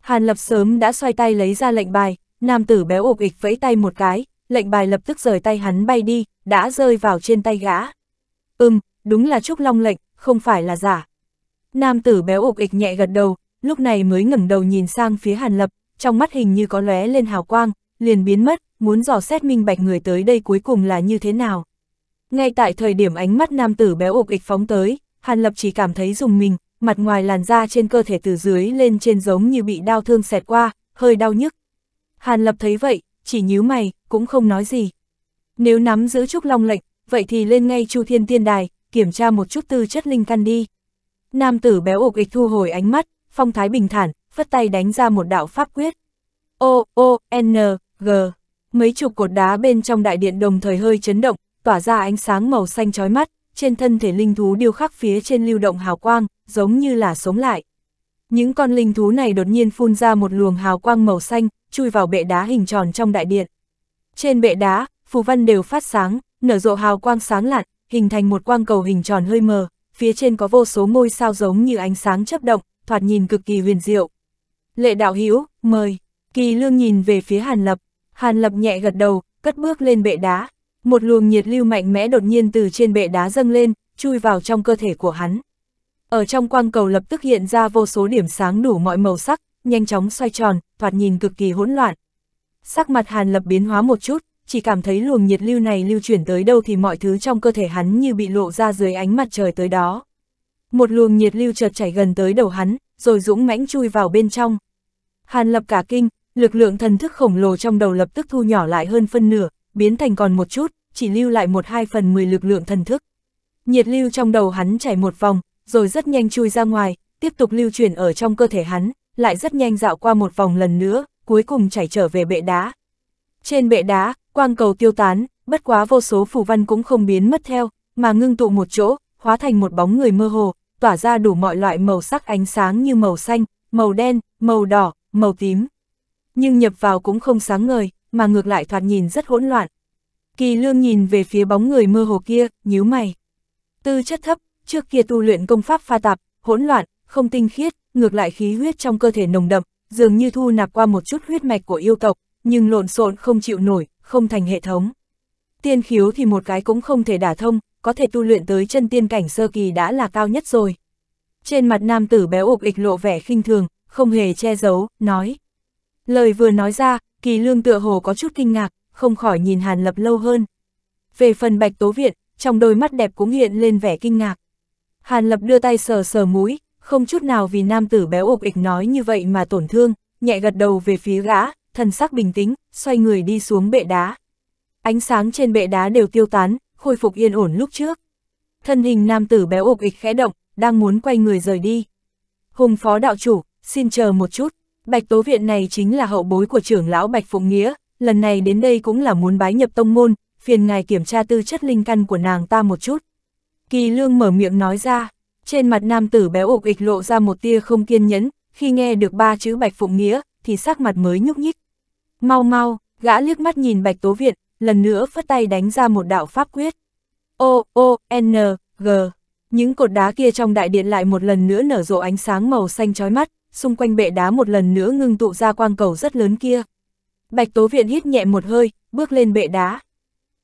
Hàn Lập sớm đã xoay tay lấy ra lệnh bài, nam tử béo ục ịch vẫy tay một cái, lệnh bài lập tức rời tay hắn bay đi, đã rơi vào trên tay gã. Đúng là Trúc Long lệnh, không phải là giả. Nam tử béo ục ịch nhẹ gật đầu, lúc này mới ngẩng đầu nhìn sang phía Hàn Lập, trong mắt hình như có lóe lên hào quang, liền biến mất, muốn dò xét minh bạch người tới đây cuối cùng là như thế nào. Ngay tại thời điểm ánh mắt nam tử béo ục ịch phóng tới, Hàn Lập chỉ cảm thấy rùng mình, mặt ngoài làn da trên cơ thể từ dưới lên trên giống như bị đau thương xẹt qua, hơi đau nhức. Hàn Lập thấy vậy, chỉ nhíu mày, cũng không nói gì. Nếu nắm giữ Trúc Long lệnh, vậy thì lên ngay Chu Thiên Tiên Đài, kiểm tra một chút tư chất linh căn đi. Nam tử béo ục ịch thu hồi ánh mắt, phong thái bình thản, phất tay đánh ra một đạo pháp quyết. O, O, N, G. mấy chục cột đá bên trong đại điện đồng thời hơi chấn động, tỏa ra ánh sáng màu xanh chói mắt, trên thân thể linh thú điêu khắc phía trên lưu động hào quang, giống như là sống lại. Những con linh thú này đột nhiên phun ra một luồng hào quang màu xanh, chui vào bệ đá hình tròn trong đại điện. Trên bệ đá, phù văn đều phát sáng, nở rộ hào quang sáng lạn, hình thành một quang cầu hình tròn hơi mờ, phía trên có vô số ngôi sao giống như ánh sáng chớp động, thoạt nhìn cực kỳ huyền diệu. Lệ đạo hữu, mời. Kỳ Lương nhìn về phía Hàn Lập. Hàn Lập nhẹ gật đầu, cất bước lên bệ đá. Một luồng nhiệt lưu mạnh mẽ đột nhiên từ trên bệ đá dâng lên, chui vào trong cơ thể của hắn. Ở trong quang cầu lập tức hiện ra vô số điểm sáng đủ mọi màu sắc, nhanh chóng xoay tròn, thoạt nhìn cực kỳ hỗn loạn. Sắc mặt Hàn Lập biến hóa một chút, chỉ cảm thấy luồng nhiệt lưu này lưu chuyển tới đâu thì mọi thứ trong cơ thể hắn như bị lộ ra dưới ánh mặt trời tới đó. Một luồng nhiệt lưu chợt chảy gần tới đầu hắn, rồi dũng mãnh chui vào bên trong. Hàn Lập cả kinh, lực lượng thần thức khổng lồ trong đầu lập tức thu nhỏ lại hơn phân nửa, biến thành còn một chút, chỉ lưu lại 1/2 phần 10 lực lượng thần thức. Nhiệt lưu trong đầu hắn chảy một vòng, rồi rất nhanh chui ra ngoài, tiếp tục lưu chuyển ở trong cơ thể hắn, lại rất nhanh dạo qua một vòng lần nữa, cuối cùng chảy trở về bệ đá. Trên bệ đá, quang cầu tiêu tán, bất quá vô số phù văn cũng không biến mất theo, mà ngưng tụ một chỗ, hóa thành một bóng người mơ hồ, tỏa ra đủ mọi loại màu sắc ánh sáng như màu xanh, màu đen, màu đỏ, màu tím. Nhưng nhập vào cũng không sáng ngời, mà ngược lại thoạt nhìn rất hỗn loạn. Kỳ Lương nhìn về phía bóng người mơ hồ kia, nhíu mày. Tư chất thấp, trước kia tu luyện công pháp pha tạp, hỗn loạn, không tinh khiết, ngược lại khí huyết trong cơ thể nồng đậm, dường như thu nạp qua một chút huyết mạch của yêu tộc, nhưng lộn xộn không chịu nổi, không thành hệ thống. Tiên khiếu thì một cái cũng không thể đả thông, có thể tu luyện tới chân tiên cảnh sơ kỳ đã là cao nhất rồi. Trên mặt nam tử béo ục ịch lộ vẻ khinh thường, không hề che giấu, nói. Lời vừa nói ra, Kỳ Lương tựa hồ có chút kinh ngạc, không khỏi nhìn Hàn Lập lâu hơn. Về phần Bạch Tố Viện, trong đôi mắt đẹp cũng hiện lên vẻ kinh ngạc. Hàn Lập đưa tay sờ sờ mũi, không chút nào vì nam tử béo ục ịch nói như vậy mà tổn thương, nhẹ gật đầu về phía gã, thần sắc bình tĩnh, xoay người đi xuống bệ đá. Ánh sáng trên bệ đá đều tiêu tán, khôi phục yên ổn lúc trước. Thân hình nam tử béo ục ịch khẽ động, đang muốn quay người rời đi. Hùng phó đạo chủ, xin chờ một chút. Bạch Tố Viện này chính là hậu bối của trưởng lão Bạch Phụng Nghĩa, lần này đến đây cũng là muốn bái nhập tông môn, phiền ngài kiểm tra tư chất linh căn của nàng ta một chút. Kỳ Lương mở miệng nói ra, trên mặt nam tử béo ục ịch lộ ra một tia không kiên nhẫn, khi nghe được 3 chữ Bạch Phụng Nghĩa thì sắc mặt mới nhúc nhích. Mau mau, gã liếc mắt nhìn Bạch Tố Viện, lần nữa phất tay đánh ra một đạo pháp quyết. O, N, G, những cột đá kia trong đại điện lại một lần nữa nở rộ ánh sáng màu xanh chói mắt, xung quanh bệ đá một lần nữa ngưng tụ ra quang cầu rất lớn kia. Bạch Tố Viện hít nhẹ một hơi, bước lên bệ đá.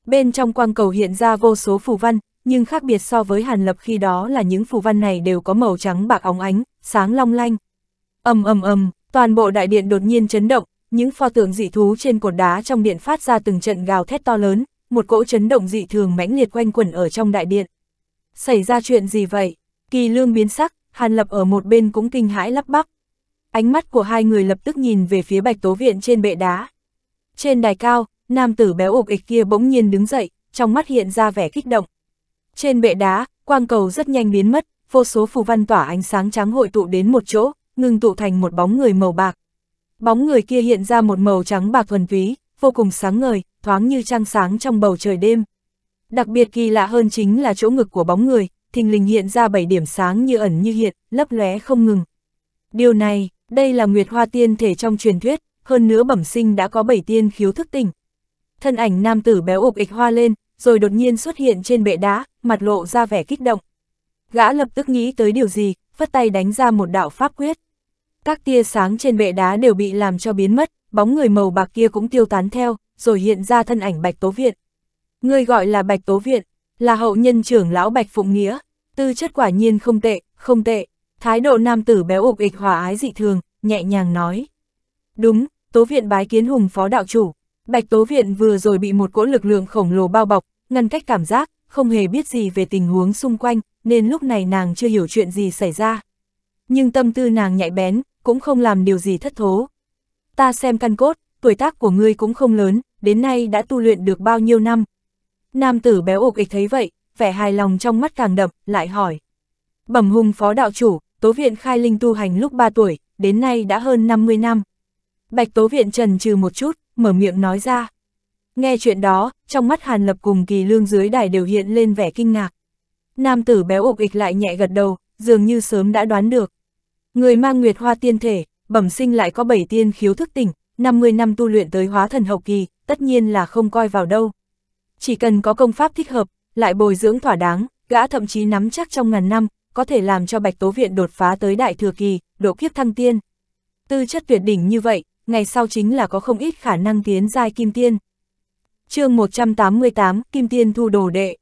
Bên trong quang cầu hiện ra vô số phù văn, nhưng khác biệt so với Hàn Lập khi đó là những phù văn này đều có màu trắng bạc óng ánh, sáng long lanh. Ầm ầm ầm, toàn bộ đại điện đột nhiên chấn động, những pho tượng dị thú trên cột đá trong điện phát ra từng trận gào thét to lớn, một cỗ chấn động dị thường mãnh liệt quanh quẩn ở trong đại điện. Xảy ra chuyện gì vậy? Kỳ Lương biến sắc, Hàn Lập ở một bên cũng kinh hãi lắp bắp. Ánh mắt của hai người lập tức nhìn về phía Bạch Tố Viện trên bệ đá. Trên đài cao, nam tử béo ục ịch kia bỗng nhiên đứng dậy, trong mắt hiện ra vẻ kích động. Trên bệ đá, quang cầu rất nhanh biến mất, vô số phù văn tỏa ánh sáng trắng hội tụ đến một chỗ, ngưng tụ thành một bóng người màu bạc. Bóng người kia hiện ra một màu trắng bạc thuần túy, vô cùng sáng ngời, thoáng như trăng sáng trong bầu trời đêm. Đặc biệt kỳ lạ hơn chính là chỗ ngực của bóng người, thình lình hiện ra 7 điểm sáng như ẩn như hiện, lấp lóe không ngừng. Điều này, đây là Nguyệt Hoa Tiên Thể trong truyền thuyết, hơn nữa bẩm sinh đã có 7 tiên khiếu thức tỉnh. Thân ảnh nam tử béo ục ịch hoa lên, rồi đột nhiên xuất hiện trên bệ đá, mặt lộ ra vẻ kích động. Gã lập tức nghĩ tới điều gì, phất tay đánh ra một đạo pháp quyết. Các tia sáng trên bệ đá đều bị làm cho biến mất, bóng người màu bạc kia cũng tiêu tán theo, rồi hiện ra thân ảnh Bạch Tố Viện. Người gọi là Bạch Tố Viện, là hậu nhân trưởng lão Bạch Phụng Nghĩa, tư chất quả nhiên không tệ, không tệ. Thái độ nam tử béo ục ịch hòa ái dị thường, nhẹ nhàng nói. Đúng, Tố Viện bái kiến Hùng phó đạo chủ. Bạch Tố Viện vừa rồi bị một cỗ lực lượng khổng lồ bao bọc, ngăn cách cảm giác, không hề biết gì về tình huống xung quanh, nên lúc này nàng chưa hiểu chuyện gì xảy ra. Nhưng tâm tư nàng nhạy bén, cũng không làm điều gì thất thố. Ta xem căn cốt, tuổi tác của ngươi cũng không lớn, đến nay đã tu luyện được bao nhiêu năm? Nam tử béo ục ịch thấy vậy, vẻ hài lòng trong mắt càng đậm, lại hỏi. Bẩm Hùng phó đạo chủ, Tố Viện khai linh tu hành lúc 3 tuổi, đến nay đã hơn 50 năm. Bạch Tố Viện chần chừ một chút, mở miệng nói ra. Nghe chuyện đó, trong mắt Hàn Lập cùng Kỳ Lương dưới đài đều hiện lên vẻ kinh ngạc. Nam tử béo ục ịch lại nhẹ gật đầu, dường như sớm đã đoán được. Người mang Nguyệt Hoa Tiên Thể, bẩm sinh lại có 7 tiên khiếu thức tỉnh, 50 năm tu luyện tới hóa thần hậu kỳ, tất nhiên là không coi vào đâu. Chỉ cần có công pháp thích hợp, lại bồi dưỡng thỏa đáng, gã thậm chí nắm chắc trong ngàn năm, có thể làm cho Bạch Tố Viện đột phá tới đại thừa kỳ, độ kiếp thăng tiên. Tư chất tuyệt đỉnh như vậy, ngày sau chính là có không ít khả năng tiến giai kim tiên. Chương 188, Kim Tiên thu đồ đệ.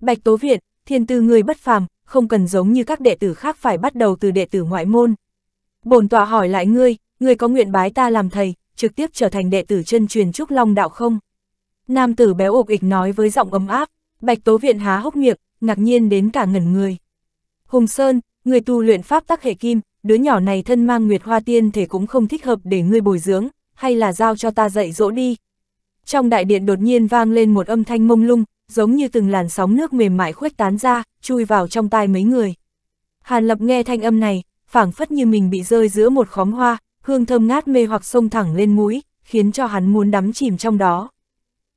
Bạch Tố Viện, thiên tư người bất phàm, không cần giống như các đệ tử khác phải bắt đầu từ đệ tử ngoại môn. Bổn tọa hỏi lại ngươi, ngươi có nguyện bái ta làm thầy, trực tiếp trở thành đệ tử chân truyền Trúc Long Đạo không? Nam tử béo ục ịch nói với giọng ấm áp. Bạch Tố Viện há hốc miệng, ngạc nhiên đến cả ngẩn người. Hùng Sơn, người tu luyện pháp tắc hệ kim, đứa nhỏ này thân mang Nguyệt Hoa Tiên Thể cũng không thích hợp để ngươi bồi dưỡng, hay là giao cho ta dạy dỗ đi. Trong đại điện đột nhiên vang lên một âm thanh mông lung, giống như từng làn sóng nước mềm mại khuếch tán ra, chui vào trong tai mấy người. Hàn Lập nghe thanh âm này, phảng phất như mình bị rơi giữa một khóm hoa, hương thơm ngát mê hoặc xông thẳng lên mũi, khiến cho hắn muốn đắm chìm trong đó.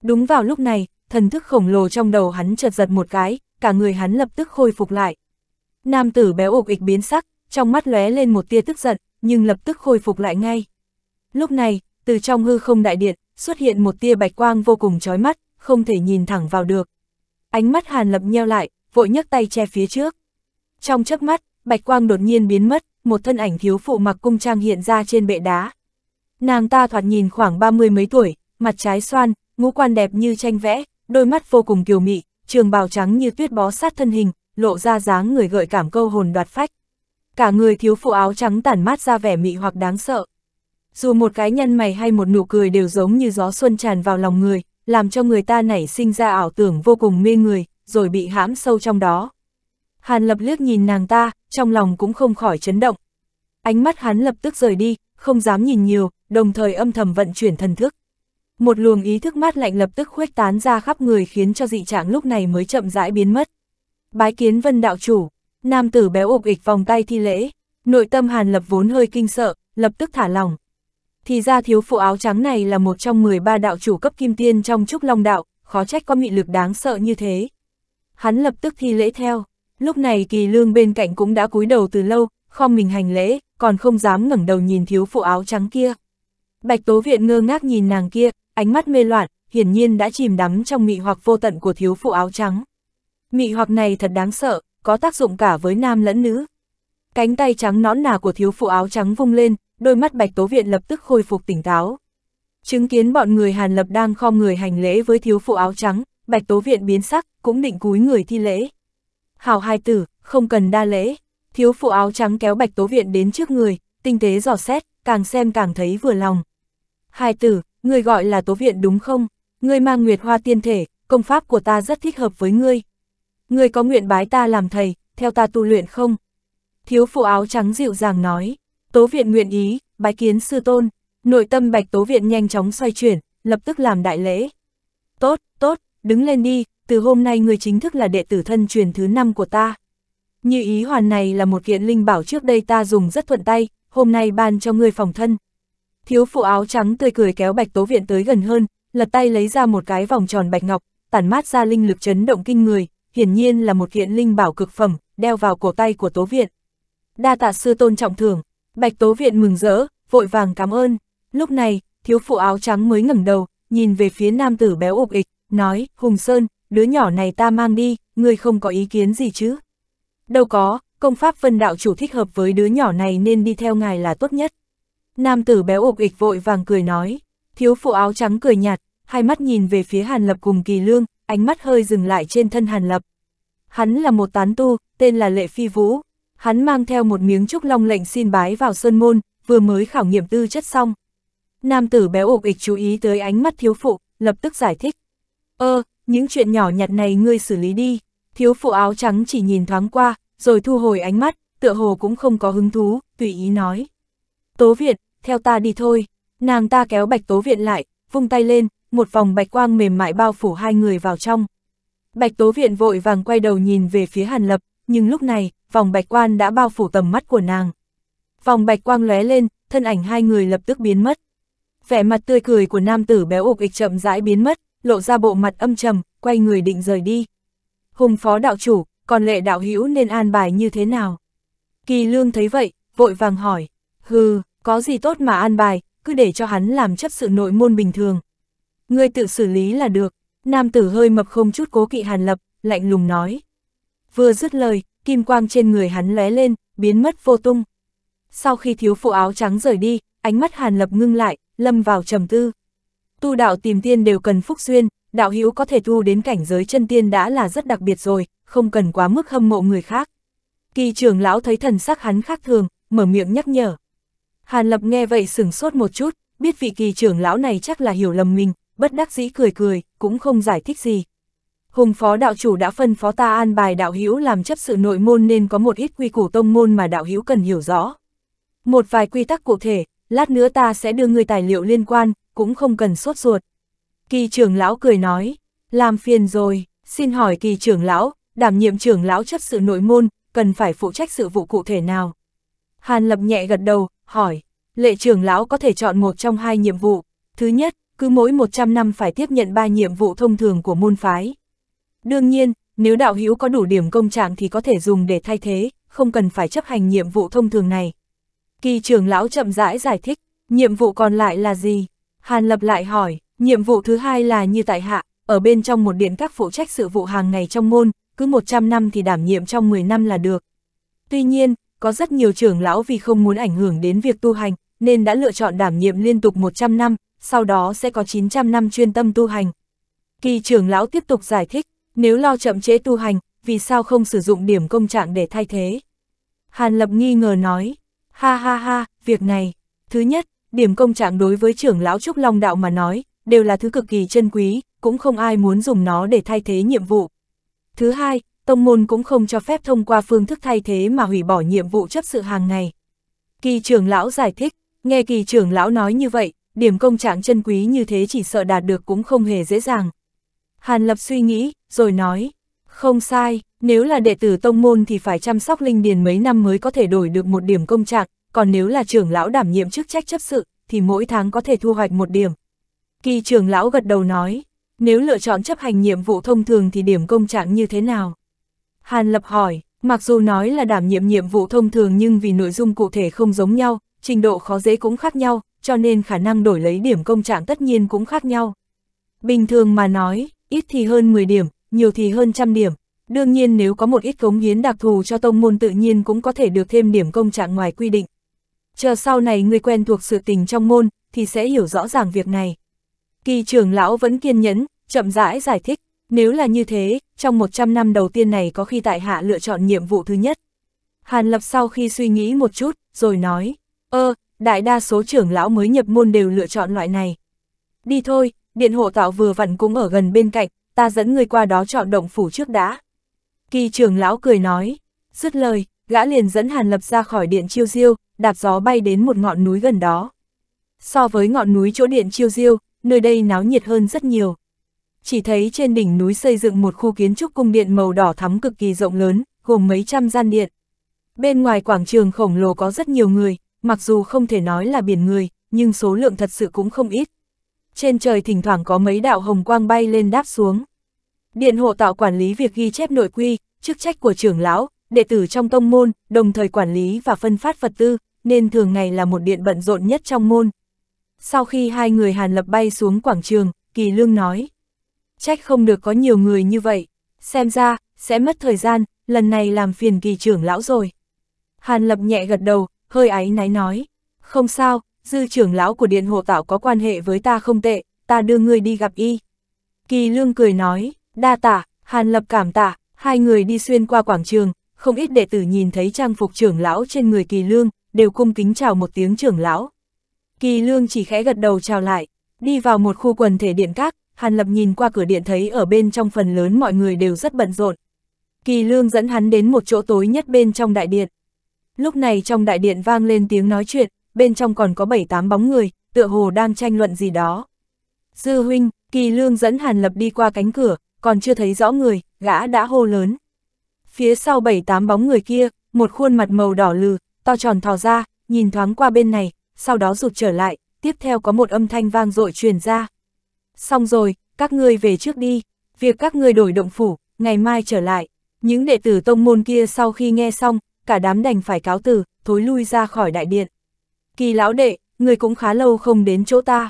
Đúng vào lúc này, thần thức khổng lồ trong đầu hắn chợt giật một cái, cả người hắn lập tức khôi phục lại. Nam tử béo ục ịch biến sắc, trong mắt lóe lên một tia tức giận, nhưng lập tức khôi phục lại ngay. Lúc này, từ trong hư không đại điện, xuất hiện một tia bạch quang vô cùng chói mắt, không thể nhìn thẳng vào được. Ánh mắt Hàn Lập nheo lại, vội nhấc tay che phía trước. Trong chớp mắt, bạch quang đột nhiên biến mất, một thân ảnh thiếu phụ mặc cung trang hiện ra trên bệ đá. Nàng ta thoạt nhìn khoảng 30 mấy tuổi, mặt trái xoan, ngũ quan đẹp như tranh vẽ, đôi mắt vô cùng kiều mị, trường bào trắng như tuyết bó sát thân hình, lộ ra dáng người gợi cảm câu hồn đoạt phách. Cả người thiếu phụ áo trắng tản mát ra vẻ mị hoặc đáng sợ. Dù một cái nhăn mày hay một nụ cười đều giống như gió xuân tràn vào lòng người, làm cho người ta nảy sinh ra ảo tưởng vô cùng mê người, rồi bị hãm sâu trong đó. Hàn Lập liếc nhìn nàng ta, trong lòng cũng không khỏi chấn động. Ánh mắt hắn lập tức rời đi, không dám nhìn nhiều, đồng thời âm thầm vận chuyển thần thức. Một luồng ý thức mát lạnh lập tức khuếch tán ra khắp người khiến cho dị trạng lúc này mới chậm rãi biến mất. Bái kiến Vân đạo chủ, nam tử béo ục ịch vòng tay thi lễ, nội tâm Hàn Lập vốn hơi kinh sợ, lập tức thả lòng. Thì ra thiếu phụ áo trắng này là một trong 13 đạo chủ cấp kim tiên trong Trúc Long Đạo, khó trách có mị lực đáng sợ như thế. Hắn lập tức thi lễ theo, lúc này Kỳ Lương bên cạnh cũng đã cúi đầu từ lâu, khom mình hành lễ, còn không dám ngẩng đầu nhìn thiếu phụ áo trắng kia. Bạch Tố Viện ngơ ngác nhìn nàng kia, ánh mắt mê loạn, hiển nhiên đã chìm đắm trong mị hoặc vô tận của thiếu phụ áo trắng. Mị hoặc này thật đáng sợ, có tác dụng cả với nam lẫn nữ. Cánh tay trắng nõn nà của thiếu phụ áo trắng vung lên, đôi mắt Bạch Tố Viện lập tức khôi phục tỉnh táo. Chứng kiến bọn người Hàn Lập đang khom người hành lễ với thiếu phụ áo trắng, Bạch Tố Viện biến sắc, cũng định cúi người thi lễ. Hảo hai tử, không cần đa lễ. Thiếu phụ áo trắng kéo Bạch Tố Viện đến trước người, tinh tế dò xét, càng xem càng thấy vừa lòng. Hai tử, ngươi gọi là Tố Viện đúng không? Ngươi mang Nguyệt Hoa Tiên Thể, công pháp của ta rất thích hợp với ngươi. Ngươi có nguyện bái ta làm thầy, theo ta tu luyện không? Thiếu phụ áo trắng dịu dàng nói. Tố Viện nguyện ý, bái kiến sư tôn. Nội tâm Bạch Tố Viện nhanh chóng xoay chuyển, lập tức làm đại lễ. Tốt, tốt, đứng lên đi, từ hôm nay ngươi chính thức là đệ tử thân truyền thứ 5 của ta. Như ý hoàn này là một kiện linh bảo trước đây ta dùng rất thuận tay, hôm nay ban cho ngươi phòng thân. Thiếu phụ áo trắng tươi cười kéo Bạch Tố Viện tới gần hơn, lật tay lấy ra một cái vòng tròn bạch ngọc, tản mát ra linh lực chấn động kinh người, hiển nhiên là một kiện linh bảo cực phẩm, đeo vào cổ tay của Tố Viện. Đa tạ sư tôn trọng thưởng. Bạch Tố Viện mừng rỡ, vội vàng cảm ơn. Lúc này, thiếu phụ áo trắng mới ngẩng đầu, nhìn về phía nam tử béo ục ịch, nói, Hùng Sơn, đứa nhỏ này ta mang đi, ngươi không có ý kiến gì chứ? Đâu có, công pháp Vân đạo chủ thích hợp với đứa nhỏ này nên đi theo ngài là tốt nhất. Nam tử béo ục ịch vội vàng cười nói, thiếu phụ áo trắng cười nhạt, hai mắt nhìn về phía Hàn Lập cùng Kỳ Lương, ánh mắt hơi dừng lại trên thân Hàn Lập. Hắn là một tán tu, tên là Lệ Phi Vũ. Hắn mang theo một miếng Trúc Long lệnh xin bái vào Sơn Môn, vừa mới khảo nghiệm tư chất xong. Nam tử béo ục ịch chú ý tới ánh mắt thiếu phụ, lập tức giải thích. Những chuyện nhỏ nhặt này ngươi xử lý đi. Thiếu phụ áo trắng chỉ nhìn thoáng qua, rồi thu hồi ánh mắt, tựa hồ cũng không có hứng thú, tùy ý nói. Tố Viện, theo ta đi thôi. Nàng ta kéo Bạch Tố Viện lại, vung tay lên, một vòng bạch quang mềm mại bao phủ hai người vào trong. Bạch Tố Viện vội vàng quay đầu nhìn về phía Hàn Lập, nhưng lúc này, vòng bạch quan đã bao phủ tầm mắt của nàng. Vòng bạch quang lóe lên, thân ảnh hai người lập tức biến mất. Vẻ mặt tươi cười của nam tử béo ục ịch chậm rãi biến mất, lộ ra bộ mặt âm trầm, quay người định rời đi. Hùng phó đạo chủ, còn Lệ đạo hữu nên an bài như thế nào? Kỳ Lương thấy vậy, vội vàng hỏi. Hừ, có gì tốt mà an bài, cứ để cho hắn làm chấp sự nội môn bình thường. Ngươi tự xử lý là được. Nam tử hơi mập không chút cố kỵ Hàn Lập, lạnh lùng nói. Vừa dứt lời, kim quang trên người hắn lóe lên, biến mất vô tung. Sau khi thiếu phụ áo trắng rời đi, ánh mắt Hàn Lập ngưng lại, lâm vào trầm tư. Tu đạo tìm tiên đều cần phúc duyên, đạo hữu có thể tu đến cảnh giới chân tiên đã là rất đặc biệt rồi, không cần quá mức hâm mộ người khác. Kỳ trưởng lão thấy thần sắc hắn khác thường, mở miệng nhắc nhở. Hàn Lập nghe vậy sửng sốt một chút, biết vị kỳ trưởng lão này chắc là hiểu lầm mình, bất đắc dĩ cười cười, cũng không giải thích gì. Hùng phó đạo chủ đã phân phó ta an bài đạo hữu làm chấp sự nội môn nên có một ít quy củ tông môn mà đạo hữu cần hiểu rõ. Một vài quy tắc cụ thể, lát nữa ta sẽ đưa ngươi tài liệu liên quan, cũng không cần sốt ruột. Kỳ trưởng lão cười nói, làm phiền rồi, xin hỏi kỳ trưởng lão, đảm nhiệm trưởng lão chấp sự nội môn, cần phải phụ trách sự vụ cụ thể nào? Hàn Lập nhẹ gật đầu, hỏi, Lệ trưởng lão có thể chọn một trong hai nhiệm vụ. Thứ nhất, cứ mỗi 100 năm phải tiếp nhận 3 nhiệm vụ thông thường của môn phái. Đương nhiên, nếu đạo hữu có đủ điểm công trạng thì có thể dùng để thay thế, không cần phải chấp hành nhiệm vụ thông thường này. Kỳ trưởng lão chậm rãi giải thích, nhiệm vụ còn lại là gì? Hàn Lập lại hỏi, nhiệm vụ thứ hai là như tại hạ, ở bên trong một điện các phụ trách sự vụ hàng ngày trong môn, cứ 100 năm thì đảm nhiệm trong 10 năm là được. Tuy nhiên, có rất nhiều trưởng lão vì không muốn ảnh hưởng đến việc tu hành, nên đã lựa chọn đảm nhiệm liên tục 100 năm, sau đó sẽ có 900 năm chuyên tâm tu hành. Kỳ trưởng lão tiếp tục giải thích, nếu lo chậm trễ tu hành, vì sao không sử dụng điểm công trạng để thay thế? Hàn Lập nghi ngờ nói, ha ha ha, việc này, thứ nhất, điểm công trạng đối với trưởng lão Trúc Long Đạo mà nói, đều là thứ cực kỳ chân quý, cũng không ai muốn dùng nó để thay thế nhiệm vụ. Thứ hai, tông môn cũng không cho phép thông qua phương thức thay thế mà hủy bỏ nhiệm vụ chấp sự hàng ngày. Kỳ trưởng lão giải thích, nghe kỳ trưởng lão nói như vậy, điểm công trạng chân quý như thế chỉ sợ đạt được cũng không hề dễ dàng. Hàn Lập suy nghĩ, rồi nói, không sai, nếu là đệ tử tông môn thì phải chăm sóc linh điền mấy năm mới có thể đổi được một điểm công trạng, còn nếu là trưởng lão đảm nhiệm chức trách chấp sự, thì mỗi tháng có thể thu hoạch một điểm. Kỳ trưởng lão gật đầu nói, nếu lựa chọn chấp hành nhiệm vụ thông thường thì điểm công trạng như thế nào? Hàn Lập hỏi, mặc dù nói là đảm nhiệm nhiệm vụ thông thường nhưng vì nội dung cụ thể không giống nhau, trình độ khó dễ cũng khác nhau, cho nên khả năng đổi lấy điểm công trạng tất nhiên cũng khác nhau. Bình thường mà nói, ít thì hơn 10 điểm, nhiều thì hơn 100 điểm. Đương nhiên nếu có một ít cống hiến đặc thù cho tông môn tự nhiên cũng có thể được thêm điểm công trạng ngoài quy định. Chờ sau này người quen thuộc sự tình trong môn thì sẽ hiểu rõ ràng việc này. Kỳ trưởng lão vẫn kiên nhẫn, chậm rãi giải thích, nếu là như thế, trong 100 năm đầu tiên này có khi tại hạ lựa chọn nhiệm vụ thứ nhất. Hàn Lập sau khi suy nghĩ một chút, rồi nói, đại đa số trưởng lão mới nhập môn đều lựa chọn loại này. Đi thôi, điện hộ tạo vừa vặn cũng ở gần bên cạnh, ta dẫn người qua đó chọn động phủ trước đã. Kỳ trưởng lão cười nói, dứt lời, gã liền dẫn Hàn Lập ra khỏi điện Chiêu Diêu, đạp gió bay đến một ngọn núi gần đó. So với ngọn núi chỗ điện Chiêu Diêu, nơi đây náo nhiệt hơn rất nhiều. Chỉ thấy trên đỉnh núi xây dựng một khu kiến trúc cung điện màu đỏ thắm cực kỳ rộng lớn, gồm mấy trăm gian điện. Bên ngoài quảng trường khổng lồ có rất nhiều người, mặc dù không thể nói là biển người, nhưng số lượng thật sự cũng không ít. Trên trời thỉnh thoảng có mấy đạo hồng quang bay lên đáp xuống. Điện hộ tạo quản lý việc ghi chép nội quy, chức trách của trưởng lão, đệ tử trong tông môn, đồng thời quản lý và phân phát vật tư, nên thường ngày là một điện bận rộn nhất trong môn. Sau khi hai người Hàn Lập bay xuống quảng trường, Kỳ Lương nói, trách không được có nhiều người như vậy, xem ra, sẽ mất thời gian, lần này làm phiền kỳ trưởng lão rồi. Hàn Lập nhẹ gật đầu, hơi áy náy nói, không sao, dư trưởng lão của điện hộ tạo có quan hệ với ta không tệ, ta đưa ngươi đi gặp y. Kỳ Lương cười nói, đa tạ. Hàn Lập cảm tạ, hai người đi xuyên qua quảng trường, không ít đệ tử nhìn thấy trang phục trưởng lão trên người Kỳ Lương, đều cung kính chào một tiếng trưởng lão. Kỳ Lương chỉ khẽ gật đầu chào lại, đi vào một khu quần thể điện các, Hàn Lập nhìn qua cửa điện thấy ở bên trong phần lớn mọi người đều rất bận rộn. Kỳ Lương dẫn hắn đến một chỗ tối nhất bên trong đại điện. Lúc này trong đại điện vang lên tiếng nói chuyện, bên trong còn có 7-8 bóng người, tựa hồ đang tranh luận gì đó. Dư huynh, Kỳ Lương dẫn Hàn Lập đi qua cánh cửa, còn chưa thấy rõ người, gã đã hô lớn. Phía sau 7-8 bóng người kia, một khuôn mặt màu đỏ lừ, to tròn thò ra, nhìn thoáng qua bên này, sau đó rụt trở lại, tiếp theo có một âm thanh vang dội truyền ra. Xong rồi, các ngươi về trước đi, việc các ngươi đổi động phủ, ngày mai trở lại. Những đệ tử tông môn kia sau khi nghe xong, cả đám đành phải cáo từ, thối lui ra khỏi đại điện. Kỳ lão đệ, ngươi cũng khá lâu không đến chỗ ta.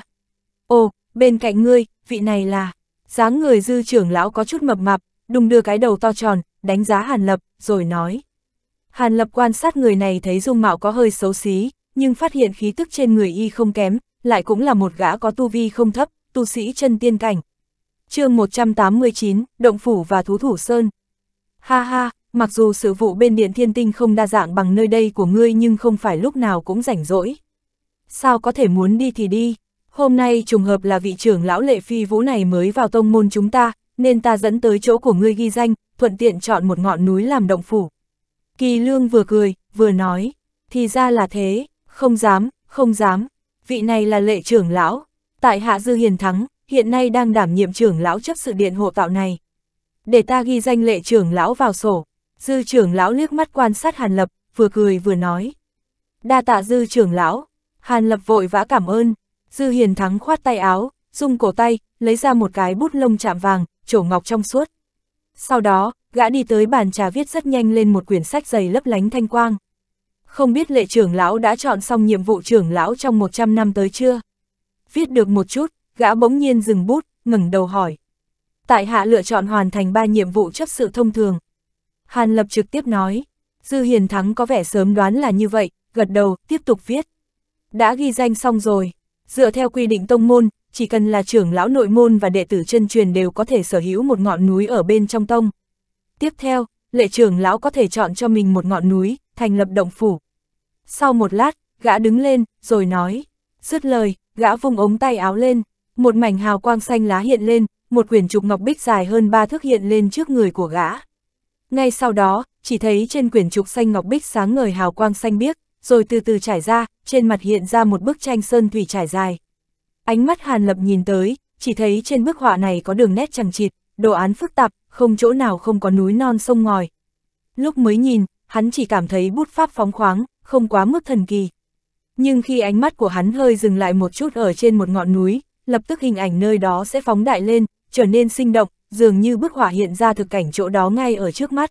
Ồ, bên cạnh ngươi, vị này là... Dáng người Dư trưởng lão có chút mập mạp, đùng đưa cái đầu to tròn, đánh giá Hàn Lập, rồi nói. Hàn Lập quan sát người này thấy dung mạo có hơi xấu xí, nhưng phát hiện khí tức trên người y không kém, lại cũng là một gã có tu vi không thấp, tu sĩ chân tiên cảnh. Chương 189, Động Phủ và Thú Thủ Sơn. Ha ha, mặc dù sự vụ bên Điện Thiên Tinh không đa dạng bằng nơi đây của ngươi nhưng không phải lúc nào cũng rảnh rỗi. Sao có thể muốn đi thì đi. Hôm nay trùng hợp là vị trưởng lão Lệ Phi Vũ này mới vào tông môn chúng ta, nên ta dẫn tới chỗ của ngươi ghi danh, thuận tiện chọn một ngọn núi làm động phủ. Kỳ Lương vừa cười, vừa nói, thì ra là thế, không dám, vị này là Lệ trưởng lão, tại hạ Dư Hiền Thắng, hiện nay đang đảm nhiệm trưởng lão chấp sự điện hộ tạo này. Để ta ghi danh Lệ trưởng lão vào sổ. Dư trưởng lão liếc mắt quan sát Hàn Lập, vừa cười vừa nói. Đa tạ Dư trưởng lão, Hàn Lập vội vã cảm ơn. Dư Hiền Thắng khoát tay áo, dùng cổ tay, lấy ra một cái bút lông chạm vàng, trổ ngọc trong suốt. Sau đó, gã đi tới bàn trà viết rất nhanh lên một quyển sách dày lấp lánh thanh quang. Không biết Lệ trưởng lão đã chọn xong nhiệm vụ trưởng lão trong 100 năm tới chưa? Viết được một chút, gã bỗng nhiên dừng bút, ngẩng đầu hỏi. Tại hạ lựa chọn hoàn thành 3 nhiệm vụ chấp sự thông thường. Hàn Lập trực tiếp nói, Dư Hiền Thắng có vẻ sớm đoán là như vậy, gật đầu, tiếp tục viết. Đã ghi danh xong rồi. Dựa theo quy định tông môn, chỉ cần là trưởng lão nội môn và đệ tử chân truyền đều có thể sở hữu một ngọn núi ở bên trong tông. Tiếp theo, Lệ trưởng lão có thể chọn cho mình một ngọn núi, thành lập động phủ. Sau một lát, gã đứng lên, rồi nói. Dứt lời, gã vung ống tay áo lên, một mảnh hào quang xanh lá hiện lên, một quyển trục ngọc bích dài hơn 3 thước hiện lên trước người của gã. Ngay sau đó, chỉ thấy trên quyển trục xanh ngọc bích sáng ngời hào quang xanh biếc, rồi từ từ trải ra, trên mặt hiện ra một bức tranh sơn thủy trải dài. Ánh mắt Hàn Lập nhìn tới, chỉ thấy trên bức họa này có đường nét chằng chịt, đồ án phức tạp, không chỗ nào không có núi non sông ngòi. Lúc mới nhìn, hắn chỉ cảm thấy bút pháp phóng khoáng, không quá mức thần kỳ. Nhưng khi ánh mắt của hắn hơi dừng lại một chút ở trên một ngọn núi, lập tức hình ảnh nơi đó sẽ phóng đại lên, trở nên sinh động, dường như bức họa hiện ra thực cảnh chỗ đó ngay ở trước mắt.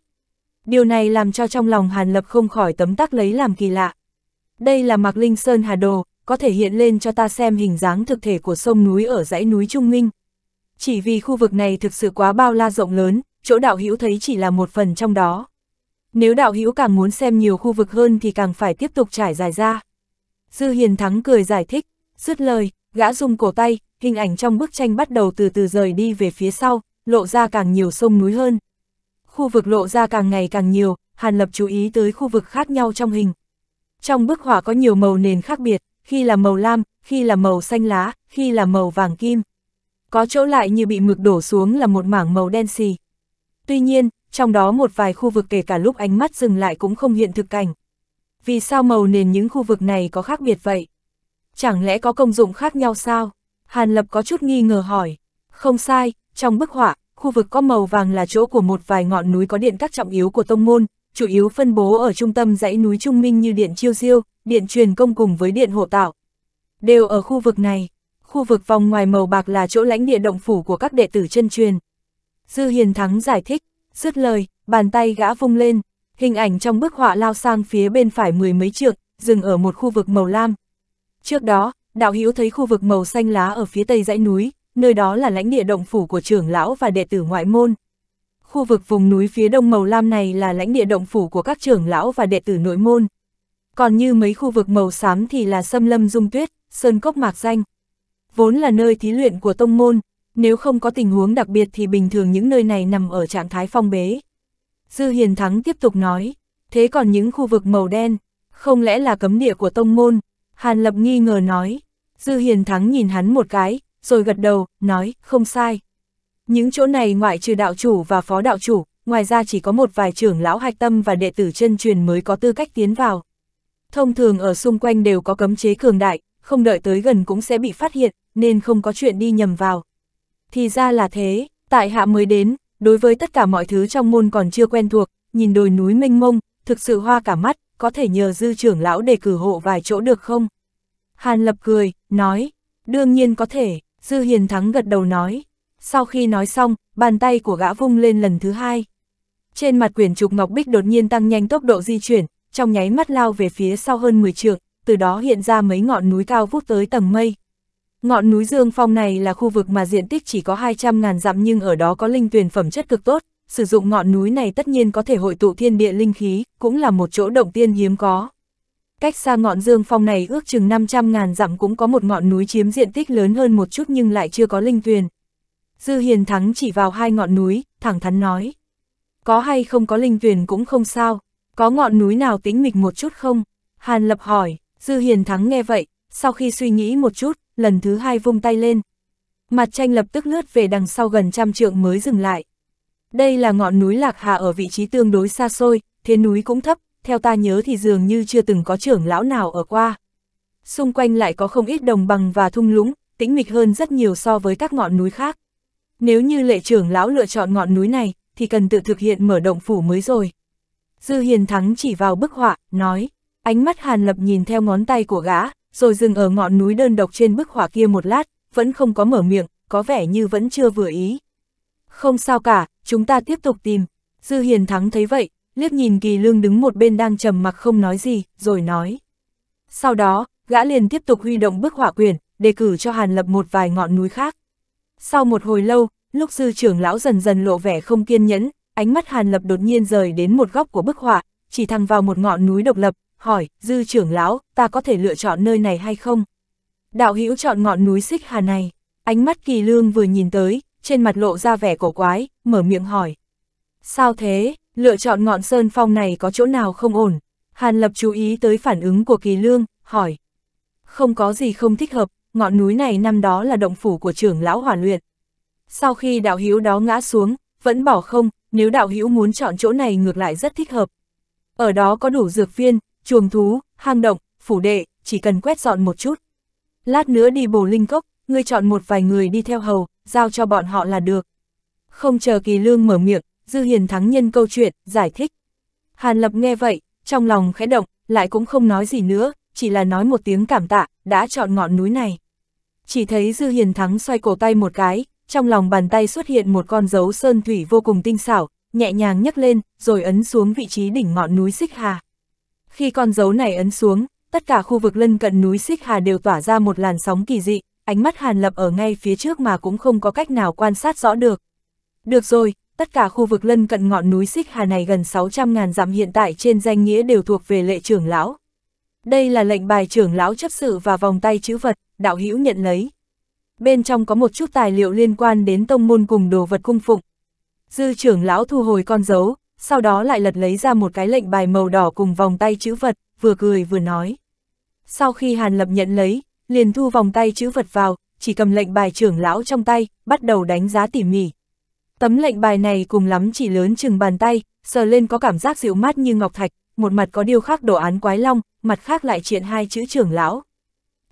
Điều này làm cho trong lòng Hàn Lập không khỏi tấm tắc lấy làm kỳ lạ. Đây là Mạc Linh Sơn Hà Đồ, có thể hiện lên cho ta xem hình dáng thực thể của sông núi ở dãy núi Trung Minh. Chỉ vì khu vực này thực sự quá bao la rộng lớn, chỗ đạo hữu thấy chỉ là một phần trong đó. Nếu đạo hữu càng muốn xem nhiều khu vực hơn thì càng phải tiếp tục trải dài ra. Dư Hiền Thắng cười giải thích, dứt lời, gã dùng cổ tay, hình ảnh trong bức tranh bắt đầu từ từ rời đi về phía sau, lộ ra càng nhiều sông núi hơn. Khu vực lộ ra càng ngày càng nhiều, Hàn Lập chú ý tới khu vực khác nhau trong hình. Trong bức họa có nhiều màu nền khác biệt, khi là màu lam, khi là màu xanh lá, khi là màu vàng kim. Có chỗ lại như bị mực đổ xuống là một mảng màu đen xì. Tuy nhiên, trong đó một vài khu vực kể cả lúc ánh mắt dừng lại cũng không hiện thực cảnh. Vì sao màu nền những khu vực này có khác biệt vậy? Chẳng lẽ có công dụng khác nhau sao? Hàn Lập có chút nghi ngờ hỏi. Không sai, trong bức họa, khu vực có màu vàng là chỗ của một vài ngọn núi có điện các trọng yếu của tông môn. Chủ yếu phân bố ở trung tâm dãy núi Trung Minh như Điện Chiêu Diêu, Điện Truyền Công cùng với Điện Hộ Tạo. Đều ở khu vực này, khu vực vòng ngoài màu bạc là chỗ lãnh địa động phủ của các đệ tử chân truyền. Dư Hiền Thắng giải thích, dứt lời, bàn tay gã vung lên, hình ảnh trong bức họa lao sang phía bên phải 10 mấy trượng, dừng ở một khu vực màu lam. Trước đó, đạo hữu thấy khu vực màu xanh lá ở phía tây dãy núi, nơi đó là lãnh địa động phủ của trưởng lão và đệ tử ngoại môn. Khu vực vùng núi phía đông màu lam này là lãnh địa động phủ của các trưởng lão và đệ tử nội môn. Còn như mấy khu vực màu xám thì là xâm lâm dung tuyết, sơn cốc mạc danh. Vốn là nơi thí luyện của tông môn, nếu không có tình huống đặc biệt thì bình thường những nơi này nằm ở trạng thái phong bế. Dư Hiền Thắng tiếp tục nói, thế còn những khu vực màu đen, không lẽ là cấm địa của tông môn? Hàn Lập nghi ngờ nói. Dư Hiền Thắng nhìn hắn một cái, rồi gật đầu, nói, không sai. Những chỗ này ngoại trừ đạo chủ và phó đạo chủ, ngoài ra chỉ có một vài trưởng lão hạch tâm và đệ tử chân truyền mới có tư cách tiến vào. Thông thường ở xung quanh đều có cấm chế cường đại, không đợi tới gần cũng sẽ bị phát hiện, nên không có chuyện đi nhầm vào. Thì ra là thế, tại hạ mới đến, đối với tất cả mọi thứ trong môn còn chưa quen thuộc, nhìn đồi núi mênh mông, thực sự hoa cả mắt, có thể nhờ Dư trưởng lão đề cử hộ vài chỗ được không? Hàn Lập cười, nói, đương nhiên có thể. Dư Hiền Thắng gật đầu nói. Sau khi nói xong, bàn tay của gã vung lên lần thứ hai. Trên mặt quyển trục ngọc bích đột nhiên tăng nhanh tốc độ di chuyển, trong nháy mắt lao về phía sau hơn 10 trượng, từ đó hiện ra mấy ngọn núi cao vút tới tầng mây. Ngọn núi Dương Phong này là khu vực mà diện tích chỉ có 200.000 dặm nhưng ở đó có linh tuyền phẩm chất cực tốt, sử dụng ngọn núi này tất nhiên có thể hội tụ thiên địa linh khí, cũng là một chỗ động tiên hiếm có. Cách xa ngọn Dương Phong này ước chừng 500.000 dặm cũng có một ngọn núi chiếm diện tích lớn hơn một chút nhưng lại chưa có linh tuyền. Dư Hiền Thắng chỉ vào hai ngọn núi, thẳng thắn nói. Có hay không có linh tuyền cũng không sao, có ngọn núi nào tĩnh mịch một chút không? Hàn Lập hỏi. Dư Hiền Thắng nghe vậy, sau khi suy nghĩ một chút, lần thứ hai vung tay lên. Mặt tranh lập tức lướt về đằng sau gần trăm trượng mới dừng lại. Đây là ngọn núi Lạc Hà ở vị trí tương đối xa xôi, thiên núi cũng thấp, theo ta nhớ thì dường như chưa từng có trưởng lão nào ở qua. Xung quanh lại có không ít đồng bằng và thung lũng, tĩnh mịch hơn rất nhiều so với các ngọn núi khác. Nếu như lệ trưởng lão lựa chọn ngọn núi này, thì cần tự thực hiện mở động phủ mới rồi. Dư Hiền Thắng chỉ vào bức họa, nói. Ánh mắt Hàn Lập nhìn theo ngón tay của gã, rồi dừng ở ngọn núi đơn độc trên bức họa kia một lát, vẫn không có mở miệng, có vẻ như vẫn chưa vừa ý. Không sao cả, chúng ta tiếp tục tìm. Dư Hiền Thắng thấy vậy, liếc nhìn Kỳ Lương đứng một bên đang trầm mặc không nói gì, rồi nói. Sau đó, gã liền tiếp tục huy động bức họa quyển, đề cử cho Hàn Lập một vài ngọn núi khác. Sau một hồi lâu, lúc Dư trưởng lão dần dần lộ vẻ không kiên nhẫn, ánh mắt Hàn Lập đột nhiên rời đến một góc của bức họa, chỉ thẳng vào một ngọn núi độc lập, hỏi, Dư trưởng lão, ta có thể lựa chọn nơi này hay không? Đạo hữu chọn ngọn núi Xích Hà này. Ánh mắt Kỳ Lương vừa nhìn tới, trên mặt lộ ra vẻ cổ quái, mở miệng hỏi. Sao thế, lựa chọn ngọn sơn phong này có chỗ nào không ổn? Hàn Lập chú ý tới phản ứng của Kỳ Lương, hỏi. Không có gì không thích hợp, ngọn núi này năm đó là động phủ của trưởng lão Hỏa Luyện. Sau khi đạo hữu đó ngã xuống, vẫn bỏ không, nếu đạo hữu muốn chọn chỗ này ngược lại rất thích hợp. Ở đó có đủ dược viên, chuồng thú, hang động, phủ đệ, chỉ cần quét dọn một chút. Lát nữa đi Bồ Linh Cốc, ngươi chọn một vài người đi theo hầu, giao cho bọn họ là được. Không chờ Kỳ Lương mở miệng, Dư Hiền Thắng nhân câu chuyện, giải thích. Hàn Lập nghe vậy, trong lòng khẽ động, lại cũng không nói gì nữa, chỉ là nói một tiếng cảm tạ, đã chọn ngọn núi này. Chỉ thấy Dư Hiền Thắng xoay cổ tay một cái, trong lòng bàn tay xuất hiện một con dấu sơn thủy vô cùng tinh xảo, nhẹ nhàng nhấc lên, rồi ấn xuống vị trí đỉnh ngọn núi Xích Hà. Khi con dấu này ấn xuống, tất cả khu vực lân cận núi Xích Hà đều tỏa ra một làn sóng kỳ dị, ánh mắt Hàn Lập ở ngay phía trước mà cũng không có cách nào quan sát rõ được. Được rồi, tất cả khu vực lân cận ngọn núi Xích Hà này gần 600.000 dặm hiện tại trên danh nghĩa đều thuộc về lệ trưởng lão. Đây là lệnh bài trưởng lão chấp sự và vòng tay chữ vật, đạo hữu nhận lấy. Bên trong có một chút tài liệu liên quan đến tông môn cùng đồ vật cung phụng. Dư trưởng lão thu hồi con dấu, sau đó lại lật lấy ra một cái lệnh bài màu đỏ cùng vòng tay chữ vật, vừa cười vừa nói. Sau khi Hàn Lập nhận lấy, liền thu vòng tay chữ vật vào, chỉ cầm lệnh bài trưởng lão trong tay, bắt đầu đánh giá tỉ mỉ. Tấm lệnh bài này cùng lắm chỉ lớn chừng bàn tay, sờ lên có cảm giác dịu mát như ngọc thạch, một mặt có điêu khắc đồ án quái long, mặt khác lại triển hai chữ trưởng lão.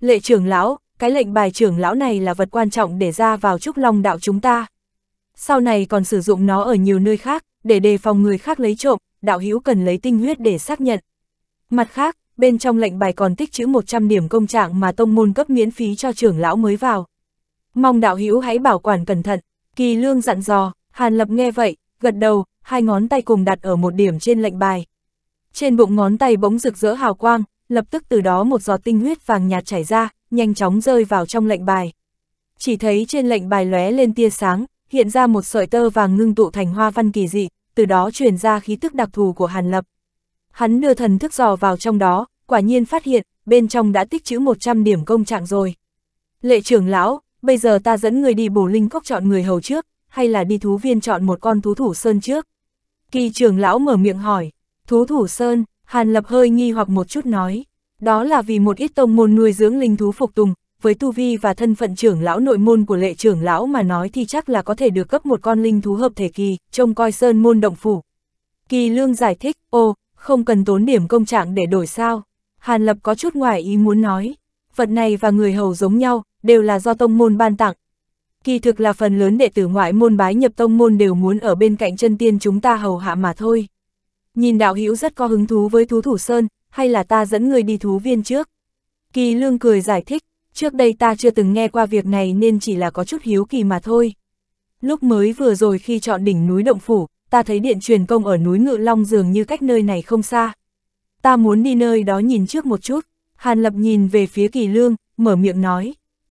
Lệ trưởng lão, cái lệnh bài trưởng lão này là vật quan trọng để ra vào Trúc Long đạo chúng ta. Sau này còn sử dụng nó ở nhiều nơi khác, để đề phòng người khác lấy trộm, đạo hữu cần lấy tinh huyết để xác nhận. Mặt khác, bên trong lệnh bài còn tích trữ 100 điểm công trạng mà tông môn cấp miễn phí cho trưởng lão mới vào. Mong đạo hữu hãy bảo quản cẩn thận, Kỳ Lương dặn dò. Hàn Lập nghe vậy, gật đầu, hai ngón tay cùng đặt ở một điểm trên lệnh bài. Trên bụng ngón tay bỗng rực rỡ hào quang, lập tức từ đó một giọt tinh huyết vàng nhạt chảy ra, nhanh chóng rơi vào trong lệnh bài. Chỉ thấy trên lệnh bài lóe lên tia sáng, hiện ra một sợi tơ vàng ngưng tụ thành hoa văn kỳ dị, từ đó truyền ra khí tức đặc thù của Hàn Lập. Hắn đưa thần thức dò vào trong đó, quả nhiên phát hiện, bên trong đã tích trữ 100 điểm công trạng rồi. Lệ trưởng lão, bây giờ ta dẫn người đi Bổ Linh Cốc chọn người hầu trước, hay là đi thú viên chọn một con thú thủ sơn trước? Kỳ trưởng lão mở miệng hỏi. Thú thủ sơn, Hàn Lập hơi nghi hoặc một chút nói. Đó là vì một ít tông môn nuôi dưỡng linh thú phục tùng, với tu vi và thân phận trưởng lão nội môn của lệ trưởng lão mà nói thì chắc là có thể được cấp một con linh thú hợp thể kỳ, trông coi sơn môn động phủ. Kỳ Lương giải thích. Ồ, không cần tốn điểm công trạng để đổi sao? Hàn Lập có chút ngoài ý muốn nói. Vật này và người hầu giống nhau, đều là do tông môn ban tặng. Kỳ thực là phần lớn đệ tử ngoại môn bái nhập tông môn đều muốn ở bên cạnh chân tiên chúng ta hầu hạ mà thôi. Nhìn đạo hữu rất có hứng thú với thú thủ sơn, hay là ta dẫn người đi thú viên trước? Kỳ Lương cười giải thích, trước đây ta chưa từng nghe qua việc này nên chỉ là có chút hiếu kỳ mà thôi. Lúc mới vừa rồi khi chọn đỉnh núi Động Phủ, ta thấy điện truyền công ở núi Ngự Long dường như cách nơi này không xa. Ta muốn đi nơi đó nhìn trước một chút. Hàn Lập nhìn về phía Kỳ Lương, mở miệng nói.